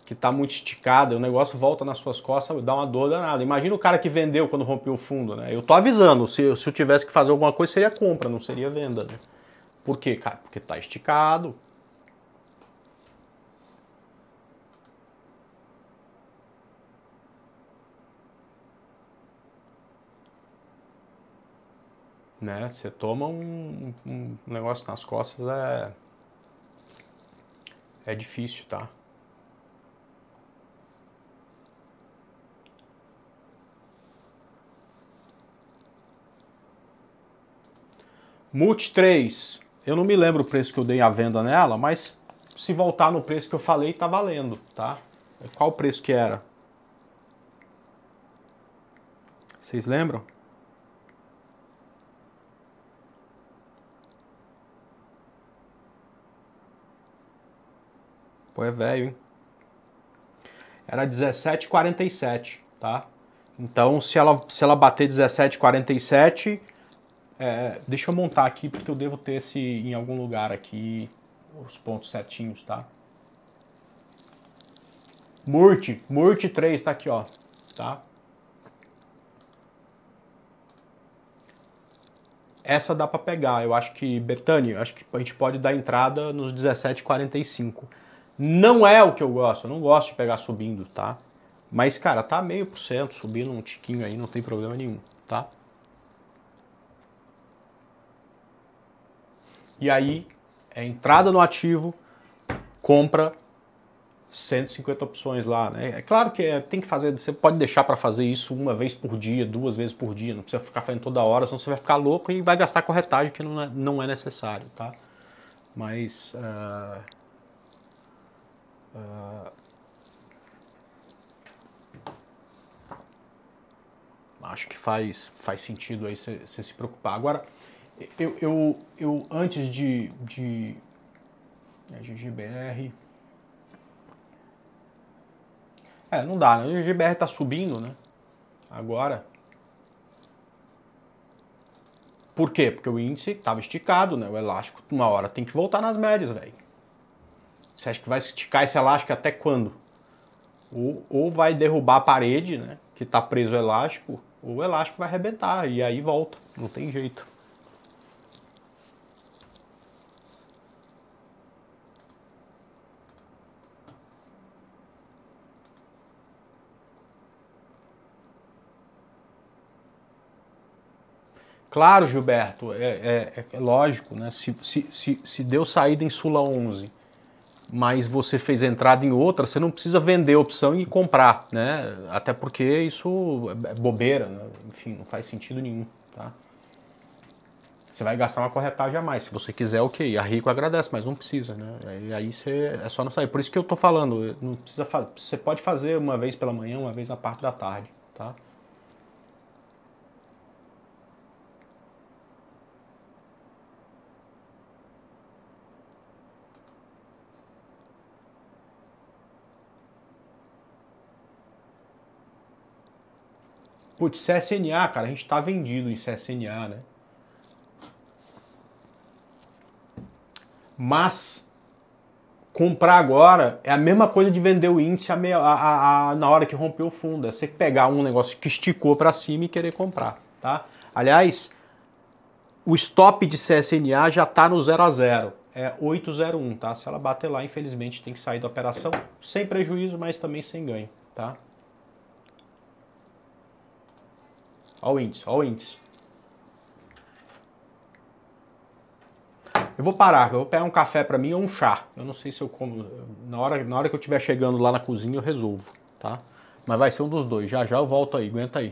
que tá muito esticada, o negócio volta nas suas costas, dá uma dor danada. Imagina o cara que vendeu quando rompeu o fundo, né? Eu tô avisando, se eu tivesse que fazer alguma coisa, seria compra, não seria venda, né? Por quê, cara? Porque tá esticado. Né? Você toma um negócio nas costas, é difícil, tá? Multi 3, eu não me lembro o preço que eu dei à venda nela, mas se voltar no preço que eu falei, tá valendo, tá? Qual o preço que era? Vocês lembram? Pô, é velho, hein? Era 17,47, tá? Então, se ela bater 17,47, deixa eu montar aqui, porque eu devo ter esse, em algum lugar aqui, os pontos certinhos, tá? Multi 3, tá aqui, ó, tá? Essa dá pra pegar, eu acho que, Bertani, acho que a gente pode dar entrada nos 17,45. Não é o que eu não gosto de pegar subindo, tá? Mas, cara, tá 0,5%, subindo um tiquinho aí, não tem problema nenhum, tá? E aí, é entrada no ativo, compra 150 opções lá, né? É claro que tem que fazer, você pode deixar para fazer isso uma vez por dia, duas vezes por dia, não precisa ficar fazendo toda hora, senão você vai ficar louco e vai gastar corretagem, que não é necessário, tá? Mas... acho que faz sentido aí você se preocupar. Agora, eu antes de GGBR... não dá, né? O GGBR tá subindo, né? Agora... Por quê? Porque o índice tava esticado, né? O elástico, uma hora, tem que voltar nas médias, velho. Você acha que vai esticar esse elástico até quando? Ou vai derrubar a parede, né? Que tá preso o elástico, ou o elástico vai arrebentar, e aí volta. Não tem jeito. Claro, Gilberto, é lógico, né? Se deu saída em Sula 11, mas você fez entrada em outra, você não precisa vender a opção e comprar, né? Até porque isso é bobeira, né? Enfim, não faz sentido nenhum, tá? Você vai gastar uma corretagem a mais, se você quiser, ok, a Rico agradece, mas não precisa, né? E aí é só não sair. Por isso que eu tô falando, não precisa fazer, você pode fazer uma vez pela manhã, uma vez na parte da tarde, tá? Putz, CSNA, cara, a gente tá vendido em CSNA, né? Mas comprar agora é a mesma coisa de vender o índice na hora que rompeu o fundo. É você pegar um negócio que esticou pra cima e querer comprar, tá? Aliás, o stop de CSNA já tá no 0 a 0. É 801, tá? Se ela bater lá, infelizmente tem que sair da operação sem prejuízo, mas também sem ganho, tá? Olha o índice, olha o índice. Eu vou parar, eu vou pegar um café pra mim ou um chá. Eu não sei se eu como... Na hora que eu estiver chegando lá na cozinha eu resolvo, tá? Mas vai ser um dos dois. Já já eu volto aí, aguenta aí.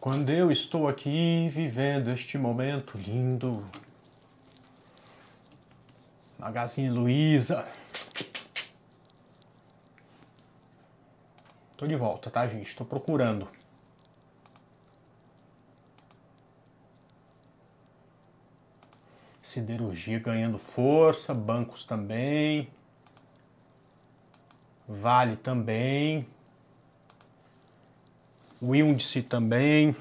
Quando eu estou aqui vivendo este momento lindo, Magazine Luiza. Tô de volta, tá, gente? Tô procurando. Siderurgia ganhando força, bancos também. Vale também. O índice também.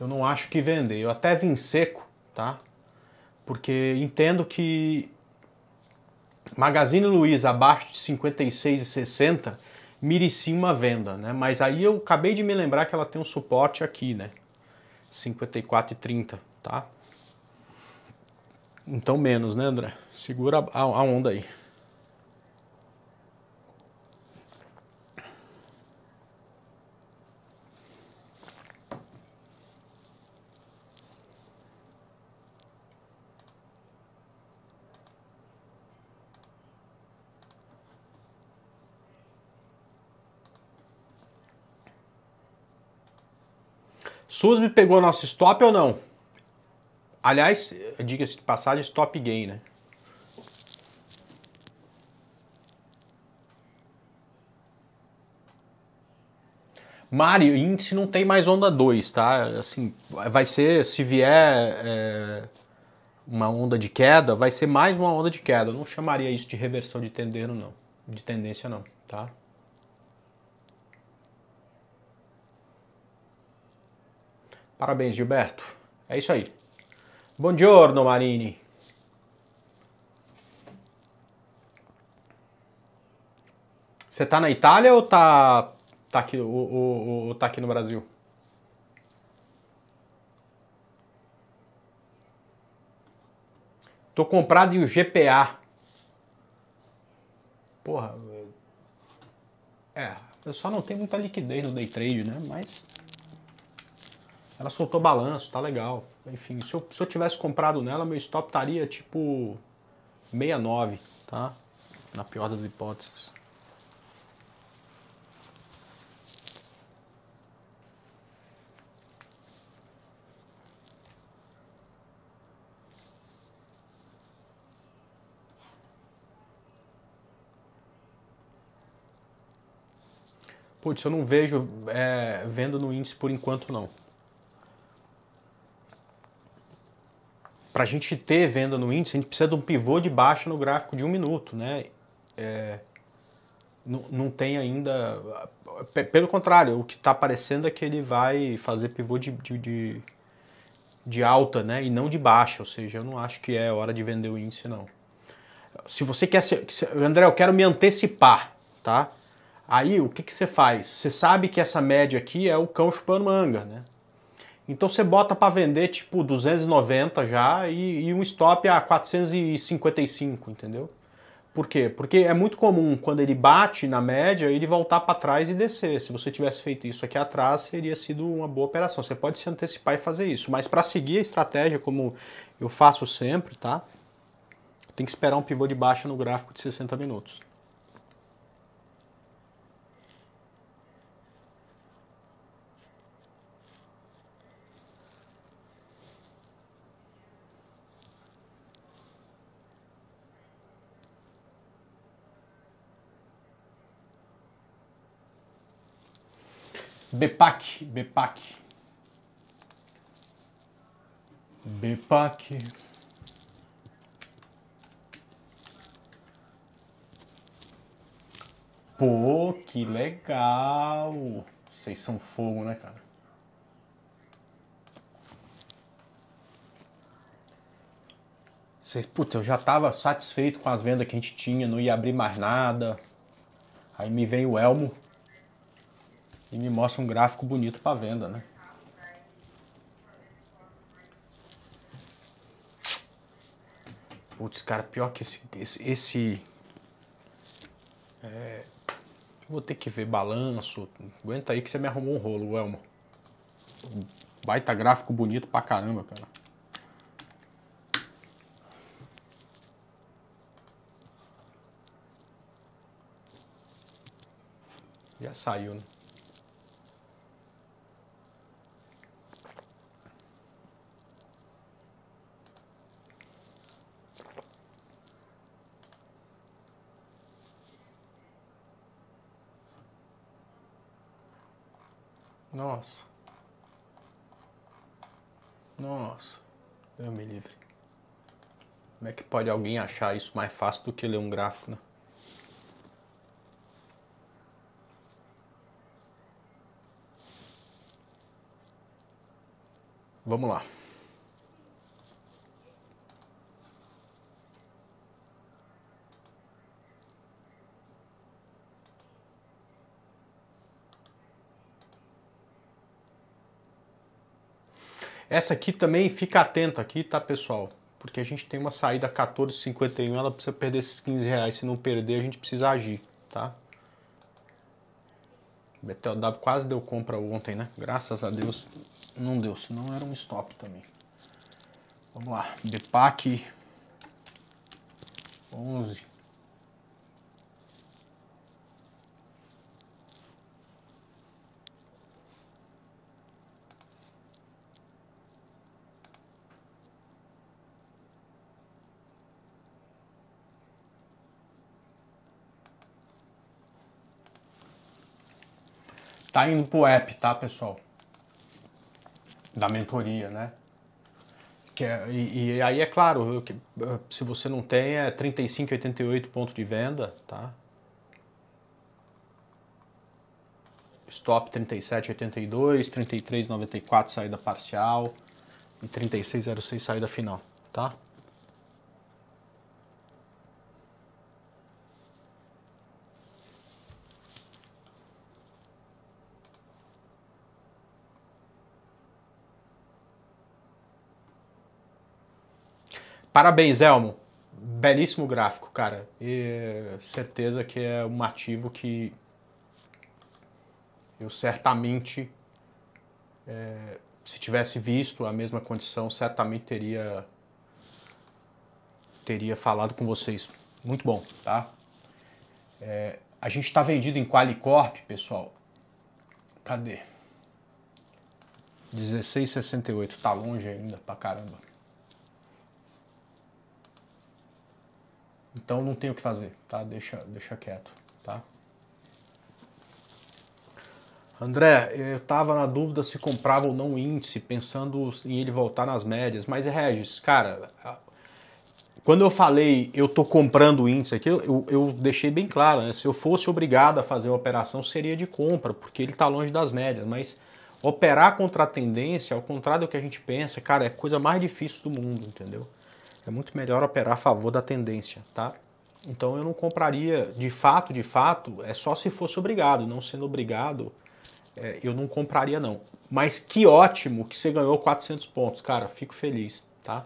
Eu não acho que vender. Eu até vim seco, tá? Porque entendo que Magazine Luiza abaixo de 56,60 merecia uma venda, né? Mas aí eu acabei de me lembrar que ela tem um suporte aqui, né? 54,30, tá? Então menos, né, André? Segura a onda aí. SUSB pegou nosso stop ou não? Aliás, diga-se de passagem, stop gain, né? Mário, índice não tem mais onda 2, tá? Assim, vai ser, se vier uma onda de queda, vai ser mais uma onda de queda. Eu não chamaria isso de reversão de tendência, não. De tendência, não, tá? Parabéns, Gilberto. É isso aí. Bom giorno, Marini. Você tá na Itália ou tá aqui no Brasil? Tô comprado em GPA. Porra. É, eu só não tenho muita liquidez no day trade, né? Mas... ela soltou balanço, tá legal. Enfim, se eu tivesse comprado nela, meu stop estaria tipo 69, tá? Na pior das hipóteses. Putz, eu não vejo venda no índice por enquanto, não. Para a gente ter venda no índice, a gente precisa de um pivô de baixa no gráfico de 1 minuto, né? Não tem ainda... Pelo contrário, o que está aparecendo é que ele vai fazer pivô de alta, né? E não de baixa, ou seja, eu não acho que é hora de vender o índice, não. Se você quer... André, eu quero me antecipar, tá? Aí, o que, que você faz? Você sabe que essa média aqui é o cão chupando manga, né? Então você bota para vender tipo 290 já e um stop a 455, entendeu? Por quê? Porque é muito comum quando ele bate na média ele voltar para trás e descer. Se você tivesse feito isso aqui atrás, teria sido uma boa operação. Você pode se antecipar e fazer isso, mas para seguir a estratégia como eu faço sempre, tá? Tem que esperar um pivô de baixa no gráfico de 60 minutos. BPAC. Pô, que legal. Vocês são fogo, né, cara? Vocês, puta, eu já tava satisfeito com as vendas que a gente tinha, não ia abrir mais nada. Aí me vem o Elmo e me mostra um gráfico bonito para venda, né? Putz, cara, pior que vou ter que ver balanço. Aguenta aí que você me arrumou um rolo, Elmo. Baita gráfico bonito pra caramba, cara. Já saiu, né? Nossa. Nossa. Eu me livre. Como é que pode alguém achar isso mais fácil do que ler um gráfico, né? Vamos lá. Essa aqui também fica atento aqui, tá, pessoal? Porque a gente tem uma saída a 14,51, ela precisa perder esses 15 reais. Se não perder, a gente precisa agir, tá? O BTLW quase deu compra ontem, né? Graças a Deus não deu, senão era um stop também. Vamos lá, BPAC 11. Tá indo pro app, tá, pessoal? Da mentoria, né? Que é, e aí é claro, que, se você não tem, é 35,88 ponto de venda, tá? Stop 37,82, 33,94 saída parcial e 36,06 saída final, tá? Parabéns, Elmo. Belíssimo gráfico, cara. E certeza que é um ativo que eu certamente, se tivesse visto a mesma condição, certamente teria falado com vocês. Muito bom, tá? A gente está vendido em Qualicorp, pessoal. Cadê? 16,68. Tá longe ainda pra caramba. Então não tem o que fazer, tá? Deixa quieto, tá? André, eu tava na dúvida se comprava ou não o índice, pensando em ele voltar nas médias. Mas Regis, cara, quando eu falei eu tô comprando o índice aqui, eu deixei bem claro, né? Se eu fosse obrigado a fazer uma operação, seria de compra, porque ele tá longe das médias. Mas operar contra a tendência, ao contrário do que a gente pensa, cara, é a coisa mais difícil do mundo, entendeu? É muito melhor operar a favor da tendência, tá? Então eu não compraria, de fato, é só se fosse obrigado. Não sendo obrigado, eu não compraria não. Mas que ótimo que você ganhou 400 pontos, cara, fico feliz, tá?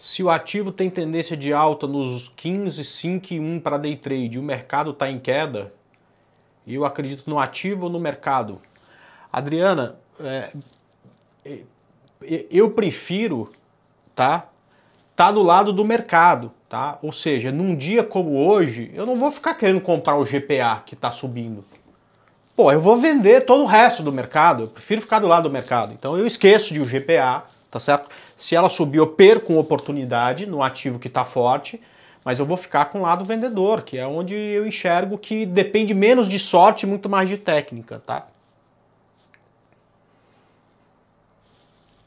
Se o ativo tem tendência de alta nos 15, 5 e 1 para day trade e o mercado está em queda, eu acredito no ativo ou no mercado? Adriana, eu prefiro tá do lado do mercado, tá? Ou seja, num dia como hoje, eu não vou ficar querendo comprar o GPA que está subindo. Pô, eu vou vender todo o resto do mercado, eu prefiro ficar do lado do mercado. Então eu esqueço de o GPA... Tá certo? Se ela subir, eu perco uma oportunidade no ativo que está forte, mas eu vou ficar com o lado vendedor, que é onde eu enxergo que depende menos de sorte e muito mais de técnica, tá?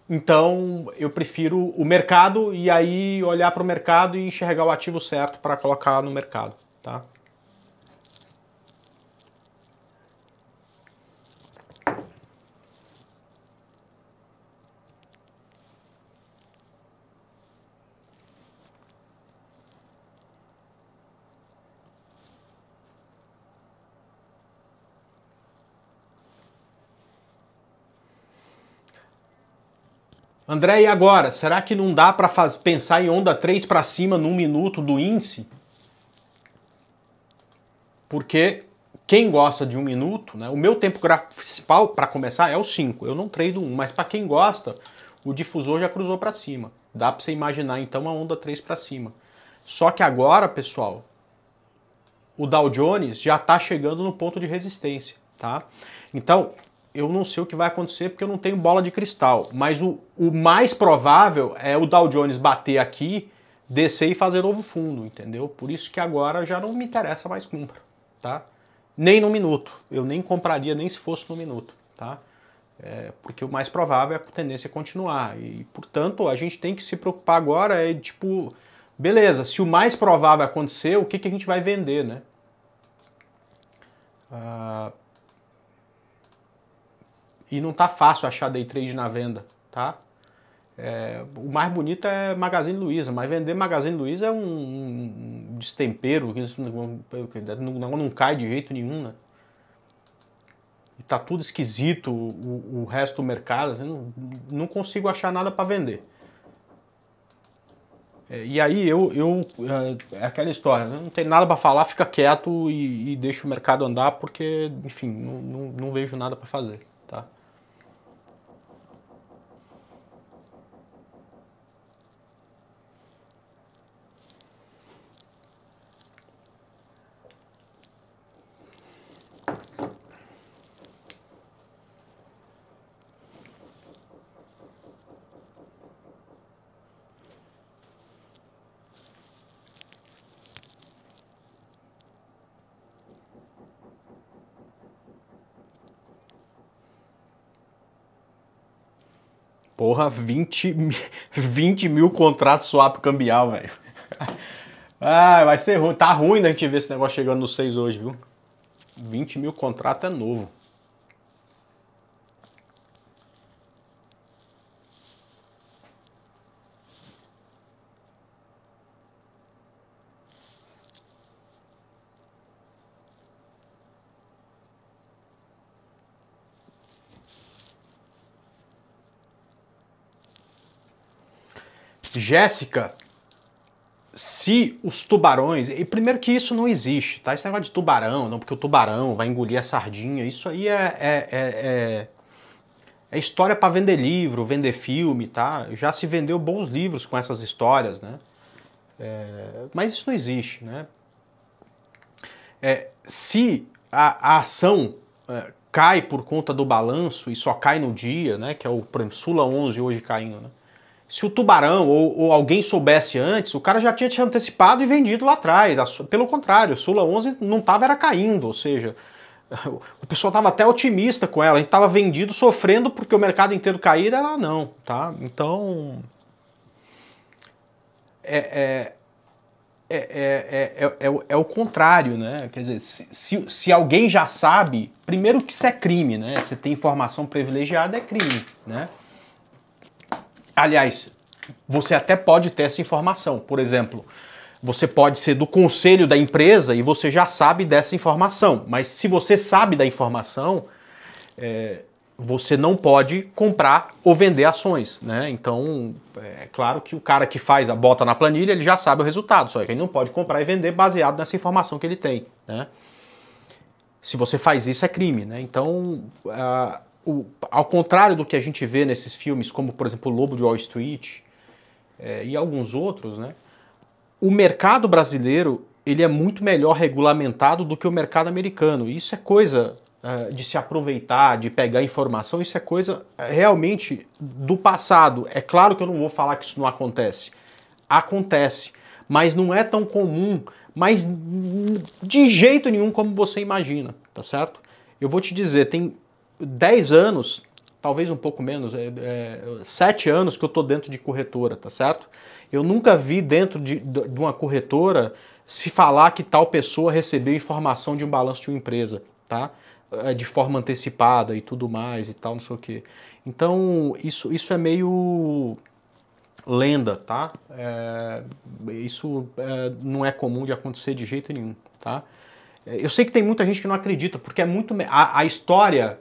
Então, eu prefiro o mercado e aí olhar para o mercado e enxergar o ativo certo para colocar no mercado, tá? André, e agora? Será que não dá para pensar em onda 3 para cima num minuto do índice? Porque quem gosta de um minuto, né? O meu tempo gráfico principal, para começar, é o 5. Eu não trado 1, mas para quem gosta, o difusor já cruzou para cima. Dá para você imaginar, então, a onda 3 para cima. Só que agora, pessoal, o Dow Jones já está chegando no ponto de resistência. tá? Então, eu não sei o que vai acontecer porque eu não tenho bola de cristal, mas o mais provável é o Dow Jones bater aqui, descer e fazer novo fundo, entendeu? Por isso que agora já não me interessa mais compra, tá? Nem no minuto, eu nem compraria nem se fosse no minuto, tá? É, porque o mais provável é a tendência continuar e, portanto, a gente tem que se preocupar agora é tipo, beleza, se o mais provável acontecer, o que, que a gente vai vender, né? E não tá fácil achar day trade na venda, tá? É, o mais bonito é Magazine Luiza, mas vender Magazine Luiza é um destempero, não cai de jeito nenhum, né? E tá tudo esquisito, o resto do mercado, assim, não consigo achar nada para vender. É, e aí é aquela história, né? Não tem nada para falar, fica quieto e deixa o mercado andar, porque, enfim, não vejo nada para fazer, tá? Porra, 20 mil contratos swap cambial, velho. Ah, vai ser ruim. Tá ruim da gente ver esse negócio chegando no 6 hoje, viu? 20 mil contrato é novo. Jéssica, se os tubarões... E primeiro que isso não existe, tá? Esse negócio de tubarão, não, porque o tubarão vai engolir a sardinha, isso aí é história para vender livro, vender filme, tá? Já se vendeu bons livros com essas histórias, né? Mas isso não existe, né? Se a ação cai por conta do balanço e só cai no dia, né? Que é o, por exemplo, Sula 11 hoje caindo, né? Se o tubarão ou alguém soubesse antes, o cara já tinha te antecipado e vendido lá atrás. Pelo contrário, a Sula 11 não estava, era caindo, ou seja, o pessoal estava até otimista com ela. A gente estava vendido, sofrendo, porque o mercado inteiro caía, ela não, tá? Então, é o contrário, né? Quer dizer, se alguém já sabe, primeiro que isso é crime, né? Você tem informação privilegiada, é crime, né? Aliás, você até pode ter essa informação. Por exemplo, você pode ser do conselho da empresa e você já sabe dessa informação. Mas se você sabe da informação, você não pode comprar ou vender ações, né? Então, é claro que o cara que faz a bota na planilha, ele já sabe o resultado. Só que ele não pode comprar e vender baseado nessa informação que ele tem, né? Se você faz isso, é crime, né? Então... ao contrário do que a gente vê nesses filmes, como, por exemplo, O Lobo de Wall Street e alguns outros, né, o mercado brasileiro ele é muito melhor regulamentado do que o mercado americano. Isso é coisa de se aproveitar, de pegar informação, isso é coisa realmente do passado. É claro que eu não vou falar que isso não acontece. Acontece, mas não é tão comum, mas de jeito nenhum como você imagina, tá certo? Eu vou te dizer, tem 10 anos, talvez um pouco menos, 7 anos que eu tô dentro de corretora, tá certo? Eu nunca vi dentro de uma corretora se falar que tal pessoa recebeu informação de um balanço de uma empresa, tá? De forma antecipada e tudo mais e tal, não sei o quê. Então, isso é meio lenda, tá? Isso não é comum de acontecer de jeito nenhum, tá? Eu sei que tem muita gente que não acredita, porque é muito... A história...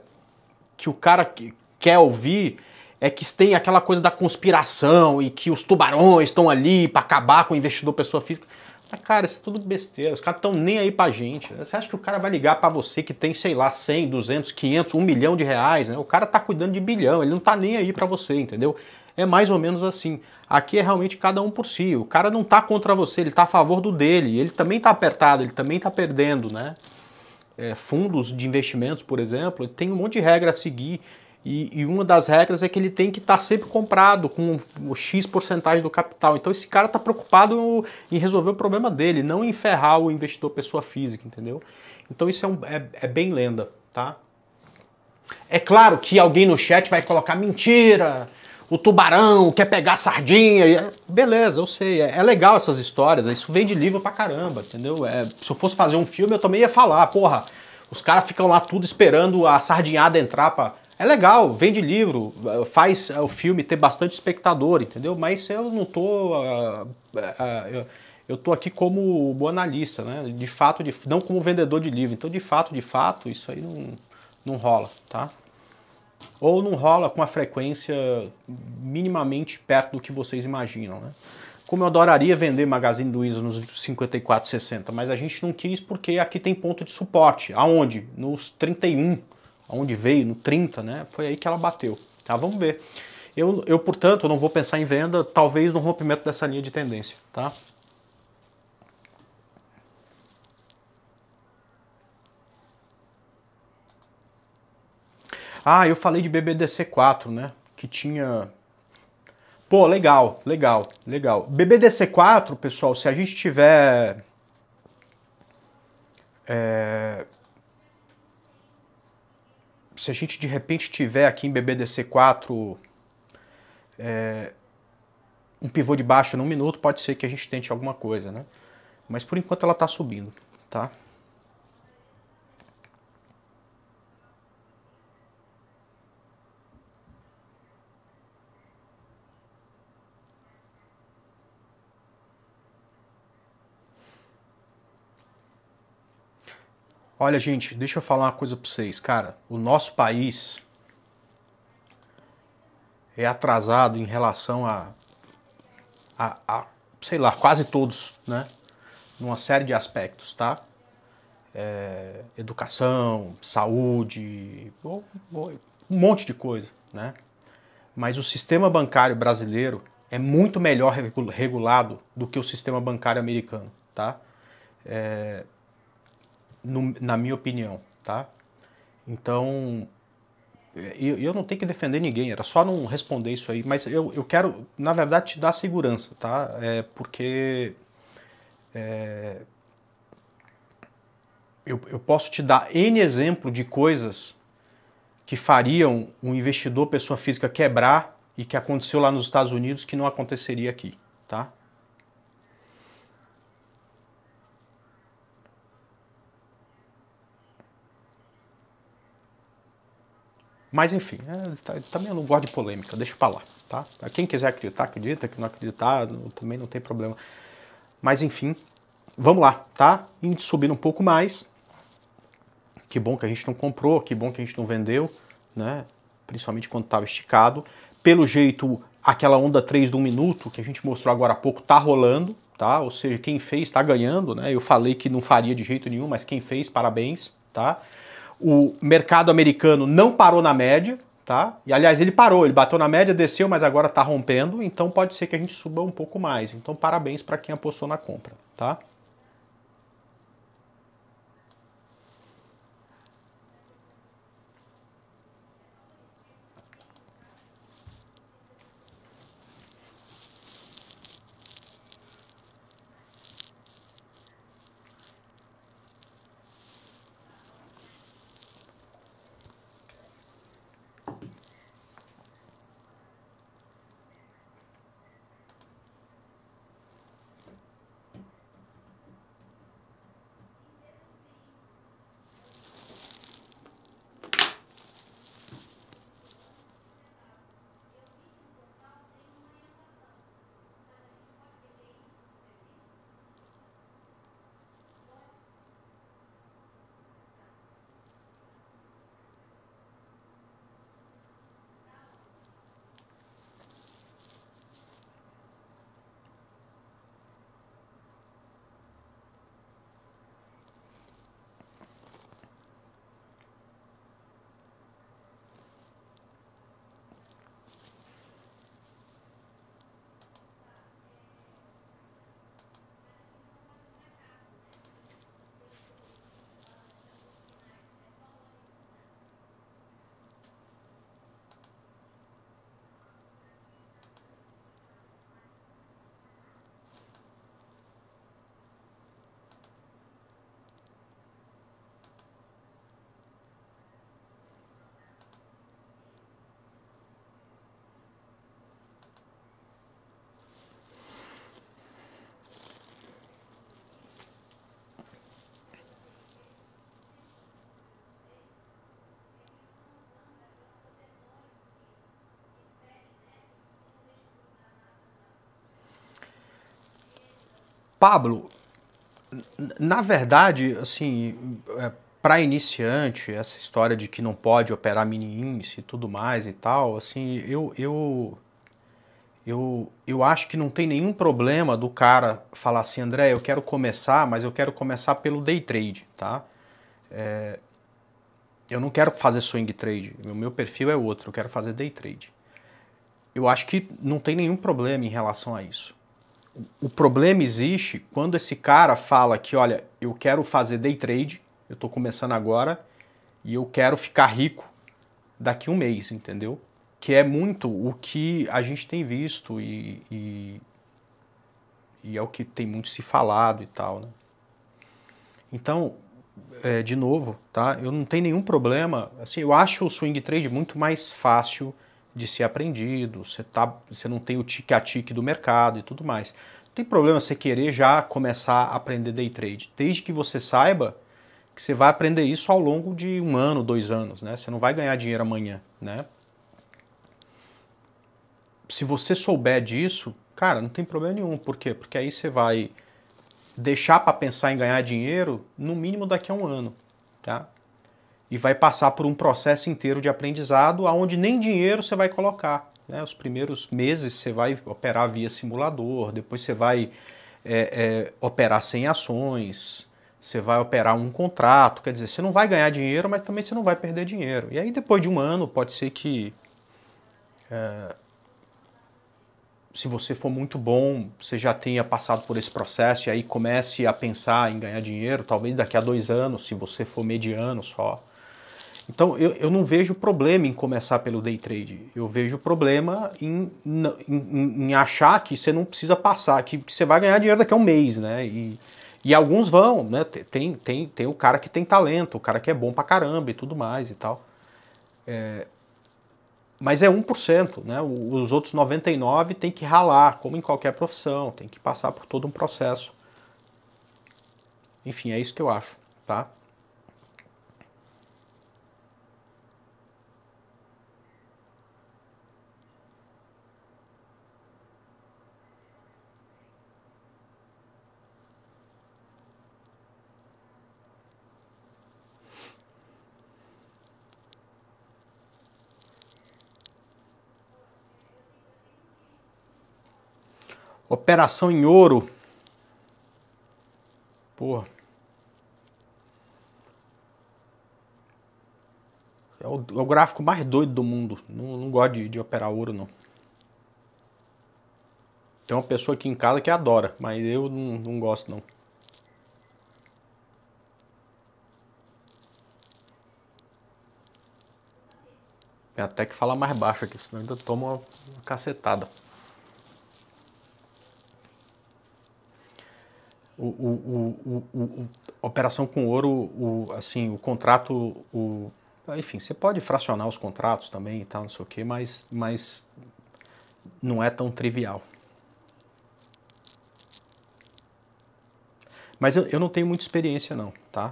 que o cara que quer ouvir é que tem aquela coisa da conspiração e que os tubarões estão ali para acabar com o investidor pessoa física. Mas, cara, isso é tudo besteira. Os caras estão nem aí pra gente. Né? Você acha que o cara vai ligar para você que tem, sei lá, 100, 200, 500, 1 milhão de reais? Né? O cara tá cuidando de bilhão, ele não tá nem aí para você, entendeu? É mais ou menos assim. Aqui é realmente cada um por si. O cara não tá contra você, ele tá a favor do dele. Ele também tá apertado, ele também tá perdendo, né? fundos de investimentos, por exemplo, tem um monte de regra a seguir. E uma das regras é que ele tem que estar sempre comprado com o X porcentagem do capital. Então esse cara está preocupado em resolver o problema dele, não em ferrar o investidor pessoa física, entendeu? Então isso é bem lenda, tá? É claro que alguém no chat vai colocar mentira, o tubarão quer pegar sardinha. Beleza, eu sei, é legal essas histórias, isso vem de livro pra caramba, entendeu? Se eu fosse fazer um filme eu também ia falar, porra, os caras ficam lá tudo esperando a sardinhada entrar pra... É legal, vende livro, faz o filme ter bastante espectador, entendeu? Mas eu não tô... eu tô aqui como analista, né? De fato, não como vendedor de livro. Então, de fato, isso aí não rola, tá? Ou não rola com a frequência minimamente perto do que vocês imaginam, né? Como eu adoraria vender Magazine Luiza nos 54,60, mas a gente não quis porque aqui tem ponto de suporte. Aonde? Nos 31. Onde veio, no 30, né? Foi aí que ela bateu, tá? Vamos ver. Eu, portanto, não vou pensar em venda, talvez no rompimento dessa linha de tendência, tá? Ah, eu falei de BBDC 4, né? Que tinha... Pô, legal. BBDC 4, pessoal, se a gente tiver... Se a gente de repente tiver aqui em BBDC 4 um pivô de baixa num minuto, pode ser que a gente tente alguma coisa, né? Mas por enquanto ela tá subindo, tá? Olha, gente, deixa eu falar uma coisa para vocês, cara. O nosso país é atrasado em relação a sei lá, quase todos, né? Numa série de aspectos, tá? Educação, saúde, um monte de coisa, né? Mas o sistema bancário brasileiro é muito melhor regulado do que o sistema bancário americano, tá? Na minha opinião, tá? Então, eu não tenho que defender ninguém, era só não responder isso aí, mas eu quero, na verdade, te dar segurança, tá? Porque eu posso te dar N exemplo de coisas que fariam um investidor, pessoa física, quebrar e que aconteceu lá nos Estados Unidos que não aconteceria aqui, tá? Mas enfim, também eu não gosto de polêmica, deixa pra lá, tá? Quem quiser acreditar, acredita, quem não acreditar, também não tem problema. Mas enfim, vamos lá, tá? Índice subindo um pouco mais. Que bom que a gente não comprou, que bom que a gente não vendeu, né? Principalmente quando estava esticado. Pelo jeito, aquela onda 3 de 1 minuto que a gente mostrou agora há pouco tá rolando, tá? Ou seja, quem fez tá ganhando, né? Eu falei que não faria de jeito nenhum, mas quem fez, parabéns, tá? O mercado americano não parou na média, tá? E, aliás, ele parou, ele bateu na média, desceu, mas agora está rompendo, então pode ser que a gente suba um pouco mais. Então, parabéns para quem apostou na compra, tá? Pablo, na verdade, assim, para iniciante, essa história de que não pode operar mini-índice e tudo mais e tal, assim, eu acho que não tem nenhum problema do cara falar assim, André, eu quero começar, mas eu quero começar pelo day trade, tá? Eu não quero fazer swing trade, o meu perfil é outro, eu quero fazer day trade. Eu acho que não tem nenhum problema em relação a isso. O problema existe quando esse cara fala que, olha, eu quero fazer day trade, eu estou começando agora, e eu quero ficar rico daqui um mês, entendeu? Que é muito o que a gente tem visto e é o que tem muito se falado e tal, né? Então, de novo, tá? Eu não tenho nenhum problema, assim, eu acho o swing trade muito mais fácil de ser aprendido, você não tem o tique a tique do mercado e tudo mais. Não tem problema você querer já começar a aprender day trade, desde que você saiba que você vai aprender isso ao longo de um ano, 2 anos, né? Você não vai ganhar dinheiro amanhã, né? Se você souber disso, cara, não tem problema nenhum. Por quê? Porque aí você vai deixar para pensar em ganhar dinheiro no mínimo daqui a um ano, tá? E vai passar por um processo inteiro de aprendizado aonde nem dinheiro você vai colocar, né? Os primeiros meses você vai operar via simulador, depois você vai operar sem ações, você vai operar um contrato, quer dizer, você não vai ganhar dinheiro, mas também você não vai perder dinheiro. E aí depois de um ano pode ser que... se você for muito bom, você já tenha passado por esse processo e aí comece a pensar em ganhar dinheiro, talvez daqui a 2 anos, se você for mediano só. Então, eu não vejo problema em começar pelo day trade. Eu vejo problema em achar que você não precisa passar, que você vai ganhar dinheiro daqui a um mês, né? E alguns vão, né? Tem o cara que tem talento, o cara que é bom pra caramba e tudo mais e tal. Mas é 1%, né? Os outros 99% tem que ralar, como em qualquer profissão, tem que passar por todo um processo. Enfim, é isso que eu acho, tá? Operação em ouro. Pô. É o gráfico mais doido do mundo. Não gosto de operar ouro, não. Tem uma pessoa aqui em casa que adora, mas eu não gosto, não. Tem até que falar mais baixo aqui, senão ainda toma uma cacetada. Operação com ouro, assim, o contrato, enfim, você pode fracionar os contratos também e tal, não sei o que, mas não é tão trivial. Mas eu não tenho muita experiência não, tá?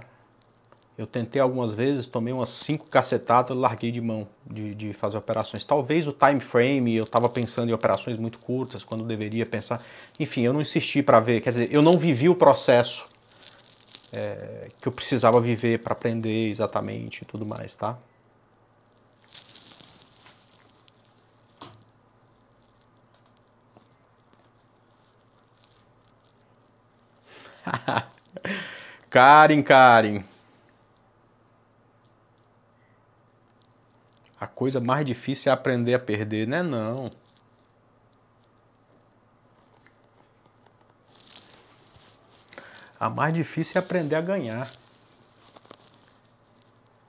Eu tentei algumas vezes, tomei umas 5 cacetadas, larguei de mão de fazer operações. Talvez o time frame, eu estava pensando em operações muito curtas, quando deveria pensar. Enfim, eu não insisti para ver, quer dizer, eu não vivi o processo que eu precisava viver para aprender exatamente e tudo mais, tá? Karen. A coisa mais difícil é aprender a perder, né? Não. A mais difícil é aprender a ganhar.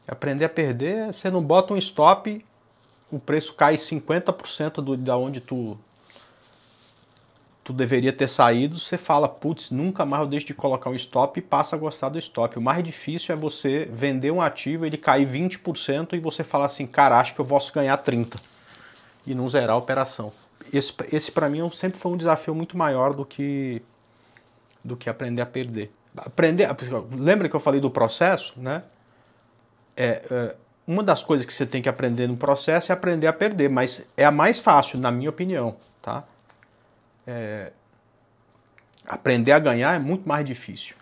Aprender a perder, você não bota um stop, o preço cai 50% da onde tu deveria ter saído, você fala, putz, nunca mais eu deixo de colocar um stop e passa a gostar do stop. O mais difícil é você vender um ativo, ele cair 20% e você falar assim, cara, acho que eu posso ganhar 30% e não zerar a operação. Esse para mim sempre foi um desafio muito maior do que aprender a perder. Lembra que eu falei do processo, né? Uma das coisas que você tem que aprender no processo é aprender a perder, mas é a mais fácil, na minha opinião, tá? Aprender a ganhar é muito mais difícil.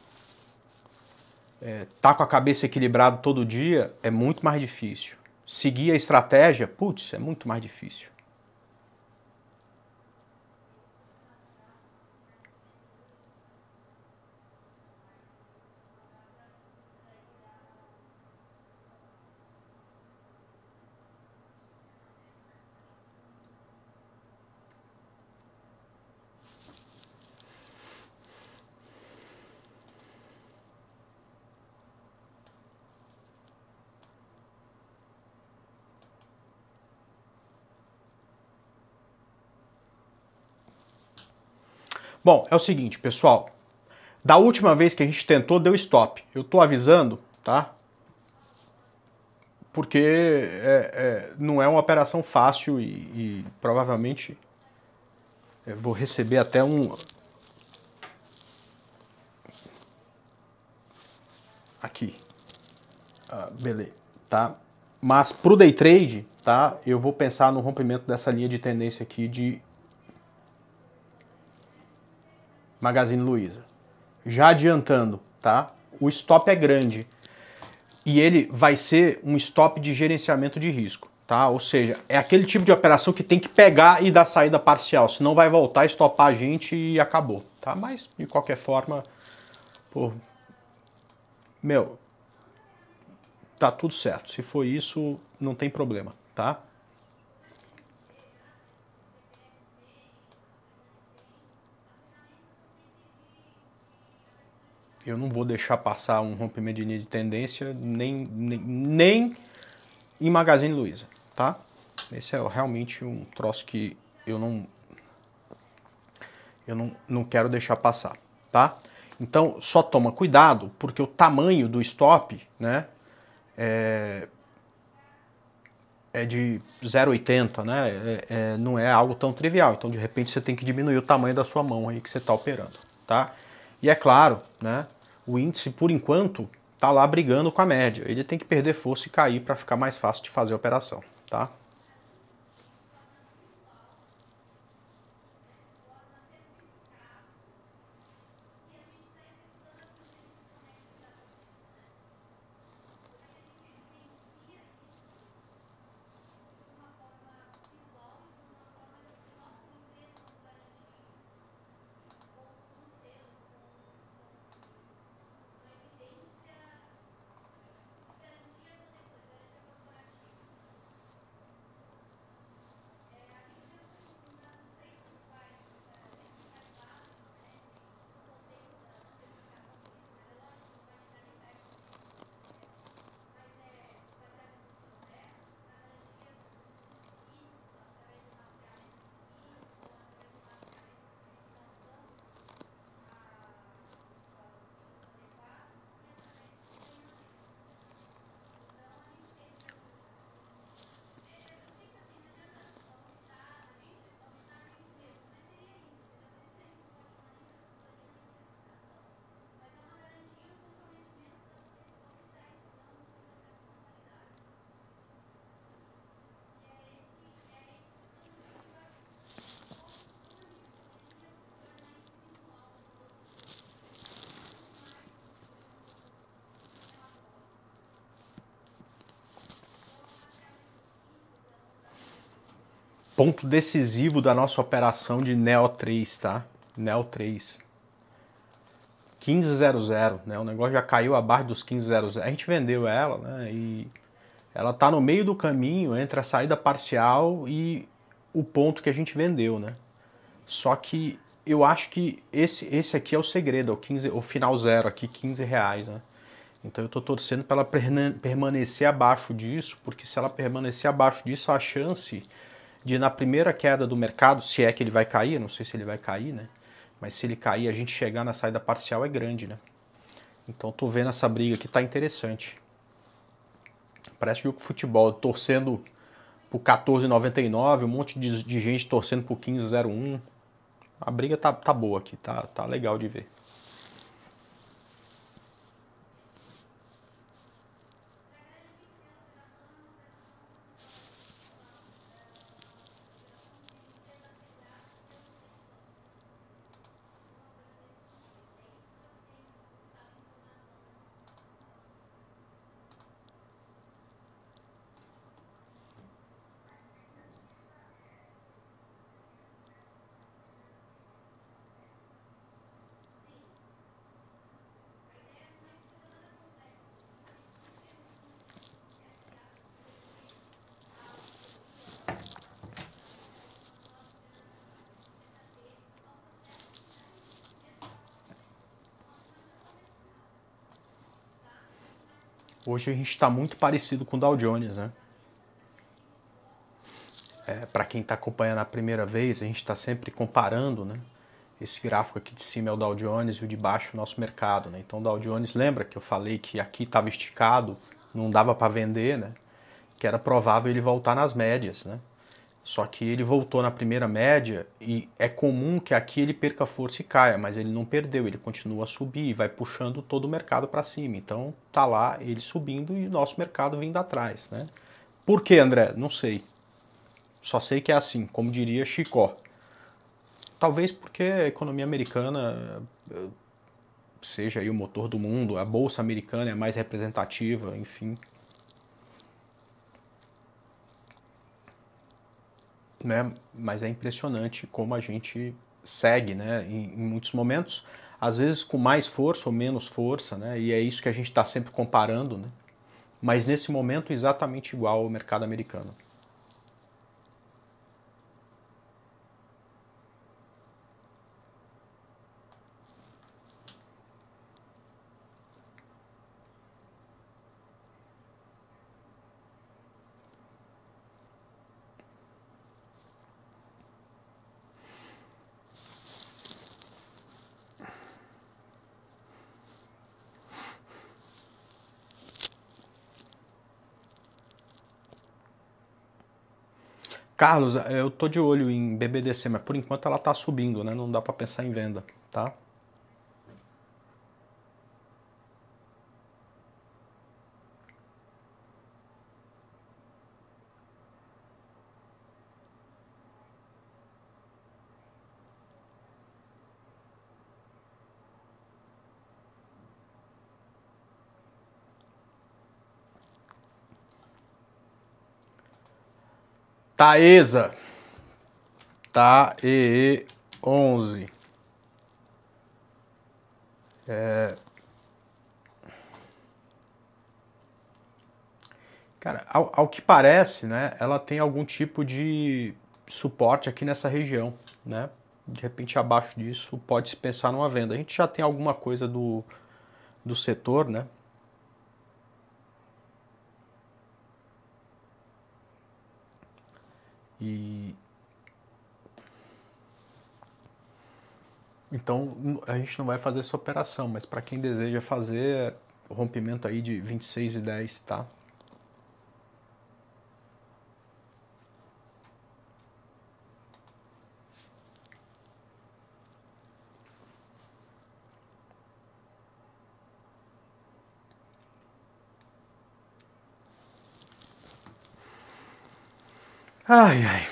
Tá com a cabeça equilibrada todo dia é muito mais difícil. Seguir a estratégia, putz, é muito mais difícil. Bom, é o seguinte, pessoal, da última vez que a gente tentou, deu stop. Eu tô avisando, tá? Porque não é uma operação fácil e provavelmente eu vou receber até um... Aqui. Ah, beleza, tá? Mas pro day trade, tá? Eu vou pensar no rompimento dessa linha de tendência aqui de... Magazine Luiza. Já adiantando, tá? O stop é grande e ele vai ser um stop de gerenciamento de risco, tá? Ou seja, é aquele tipo de operação que tem que pegar e dar saída parcial, senão vai voltar a estopar a gente e acabou, tá? Mas, de qualquer forma, pô, meu, tá tudo certo. Se for isso, não tem problema, tá? Eu não vou deixar passar um rompimento de linha de tendência, nem em Magazine Luiza, tá? Esse é realmente um troço que eu não quero deixar passar, tá? Então, só toma cuidado, porque o tamanho do stop, né, é de 0,80, né? Não é algo tão trivial. Então, de repente, você tem que diminuir o tamanho da sua mão aí que você está operando, tá? E é claro, né? O índice, por enquanto, tá lá brigando com a média. Ele tem que perder força e cair para ficar mais fácil de fazer a operação, tá? Ponto decisivo da nossa operação de NEO 3, tá? NEO 3. 15,00, né? O negócio já caiu abaixo dos 15,00. A gente vendeu ela, né? E ela tá no meio do caminho entre a saída parcial e o ponto que a gente vendeu, né? Só que eu acho que esse aqui é o segredo, o final zero aqui, 15 reais, né? Então eu tô torcendo para ela permanecer abaixo disso, porque se ela permanecer abaixo disso, a chance... de na primeira queda do mercado, se é que ele vai cair, não sei se ele vai cair, né? Mas se ele cair, a gente chegar na saída parcial é grande, né? Então tô vendo essa briga aqui, tá interessante. Parece jogo de futebol, torcendo por 14,99, um monte de gente torcendo por 15,01. A briga tá boa aqui, tá legal de ver. Hoje a gente está muito parecido com o Dow Jones, né? Para quem está acompanhando a primeira vez, a gente está sempre comparando, né? Esse gráfico aqui de cima é o Dow Jones e o de baixo é o nosso mercado, né? Então o Dow Jones, lembra que eu falei que aqui estava esticado, não dava para vender, né? Que era provável ele voltar nas médias, né? Só que ele voltou na primeira média e é comum que aqui ele perca força e caia, mas ele não perdeu, ele continua a subir e vai puxando todo o mercado para cima. Então tá lá ele subindo e o nosso mercado vindo atrás, né? Por que, André? Não sei. Só sei que é assim, como diria Chicó. Talvez porque a economia americana seja aí o motor do mundo, a bolsa americana é mais representativa, enfim. Né? Mas é impressionante como a gente segue, né? Em muitos momentos, às vezes com mais força ou menos força, né? E é isso que a gente está sempre comparando, né? Mas nesse momento exatamente igual ao mercado americano. Carlos, eu tô de olho em BBDC, mas por enquanto ela tá subindo, né? Não dá para pensar em venda, tá? Taesa, TAEE 11, cara, ao que parece, né, ela tem algum tipo de suporte aqui nessa região, né, de repente abaixo disso pode-se pensar numa venda, a gente já tem alguma coisa do setor, né. E então a gente não vai fazer essa operação, mas para quem deseja fazer, rompimento aí de 26,10, tá? Ai, ai.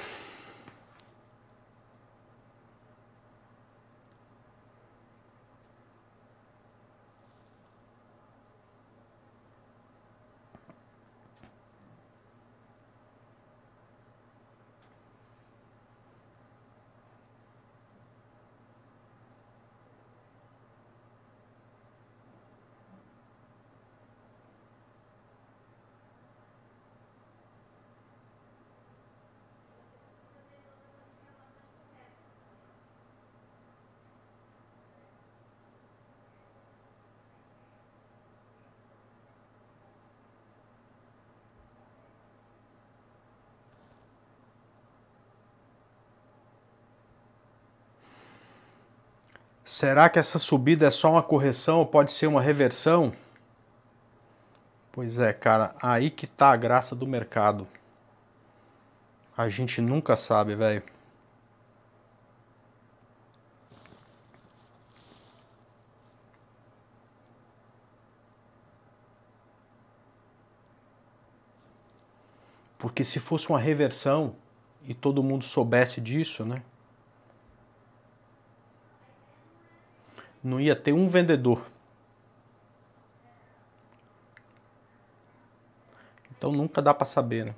Será que essa subida é só uma correção ou pode ser uma reversão? Pois é, cara, aí que tá a graça do mercado. A gente nunca sabe, velho. Porque se fosse uma reversão e todo mundo soubesse disso, né? Não ia ter um vendedor. Então nunca dá para saber, né?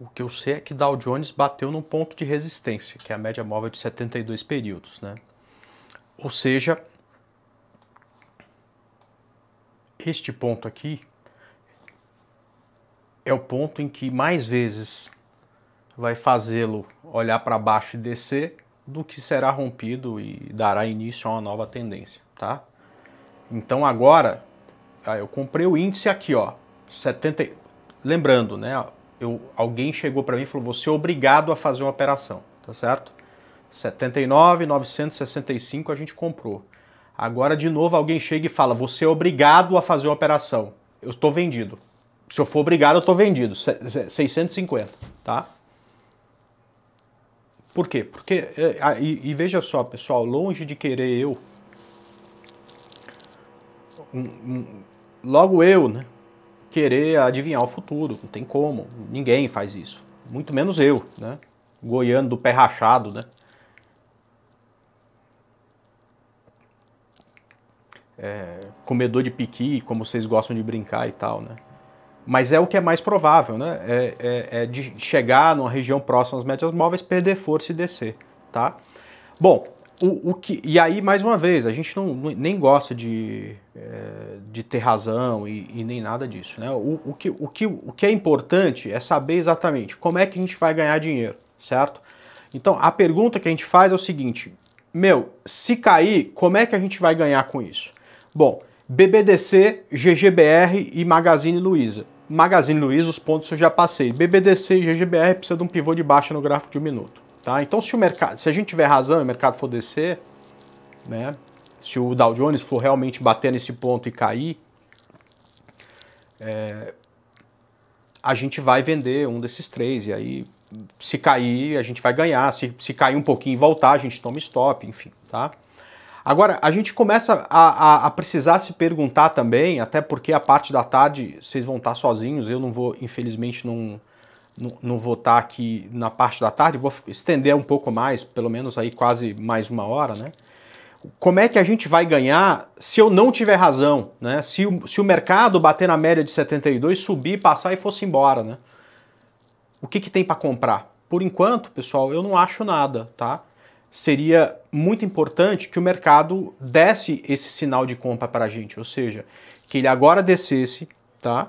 O que eu sei é que Dow Jones bateu num ponto de resistência, que é a média móvel de 72 períodos, né? Ou seja, este ponto aqui é o ponto em que mais vezes vai fazê-lo olhar para baixo e descer do que será rompido e dará início a uma nova tendência, tá? Então agora, eu comprei o índice aqui, ó, 70, lembrando, né, alguém chegou para mim e falou, você é obrigado a fazer uma operação, tá certo? 79.965 a gente comprou. Agora de novo alguém chega e fala, você é obrigado a fazer uma operação, eu estou vendido. Se eu for obrigado, eu estou vendido, 650, tá? Por quê? Porque, e veja só, pessoal, longe de querer eu, logo eu, né, querer adivinhar o futuro, não tem como, ninguém faz isso, muito menos eu, né, goiano do pé rachado, né. Comedor de piqui, como vocês gostam de brincar e tal, né. Mas é o que é mais provável, né? É de chegar numa região próxima às médias móveis, perder força e descer, tá? Bom, e aí, mais uma vez, a gente nem gosta de ter razão e nem nada disso, né? O que é importante é saber exatamente como é que a gente vai ganhar dinheiro, certo? Então, a pergunta que a gente faz é o seguinte, meu, se cair, como é que a gente vai ganhar com isso? Bom, BBDC, GGBR e Magazine Luiza. Magazine Luiza, os pontos eu já passei. BBDC e GGBR precisa de um pivô de baixa no gráfico de 1 minuto. Tá? Então, se a gente tiver razão e o mercado for descer, né, se o Dow Jones for realmente bater nesse ponto e cair, a gente vai vender um desses três. E aí, se cair, a gente vai ganhar. Se cair um pouquinho e voltar, a gente toma stop, enfim, tá? Agora, a gente começa a precisar se perguntar também, até porque a parte da tarde vocês vão estar sozinhos, eu não vou, infelizmente, não vou estar aqui na parte da tarde, vou estender um pouco mais, pelo menos aí quase mais 1 hora, né? Como é que a gente vai ganhar se eu não tiver razão, né? Se o mercado bater na média de 72, subir, passar e fosse embora, né? O que tem para comprar? Por enquanto, pessoal, eu não acho nada, tá? Seria muito importante que o mercado desse esse sinal de compra para a gente, ou seja, que ele agora descesse, tá?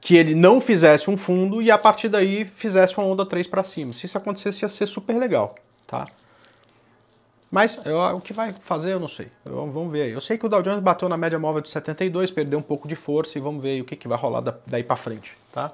Que ele não fizesse um fundo e a partir daí fizesse uma onda 3 para cima. Se isso acontecesse, ia ser super legal, tá? Mas o que vai fazer, eu não sei. Vamos ver aí. Eu sei que o Dow Jones bateu na média móvel de 72, perdeu um pouco de força e vamos ver aí o que vai rolar daí para frente, tá?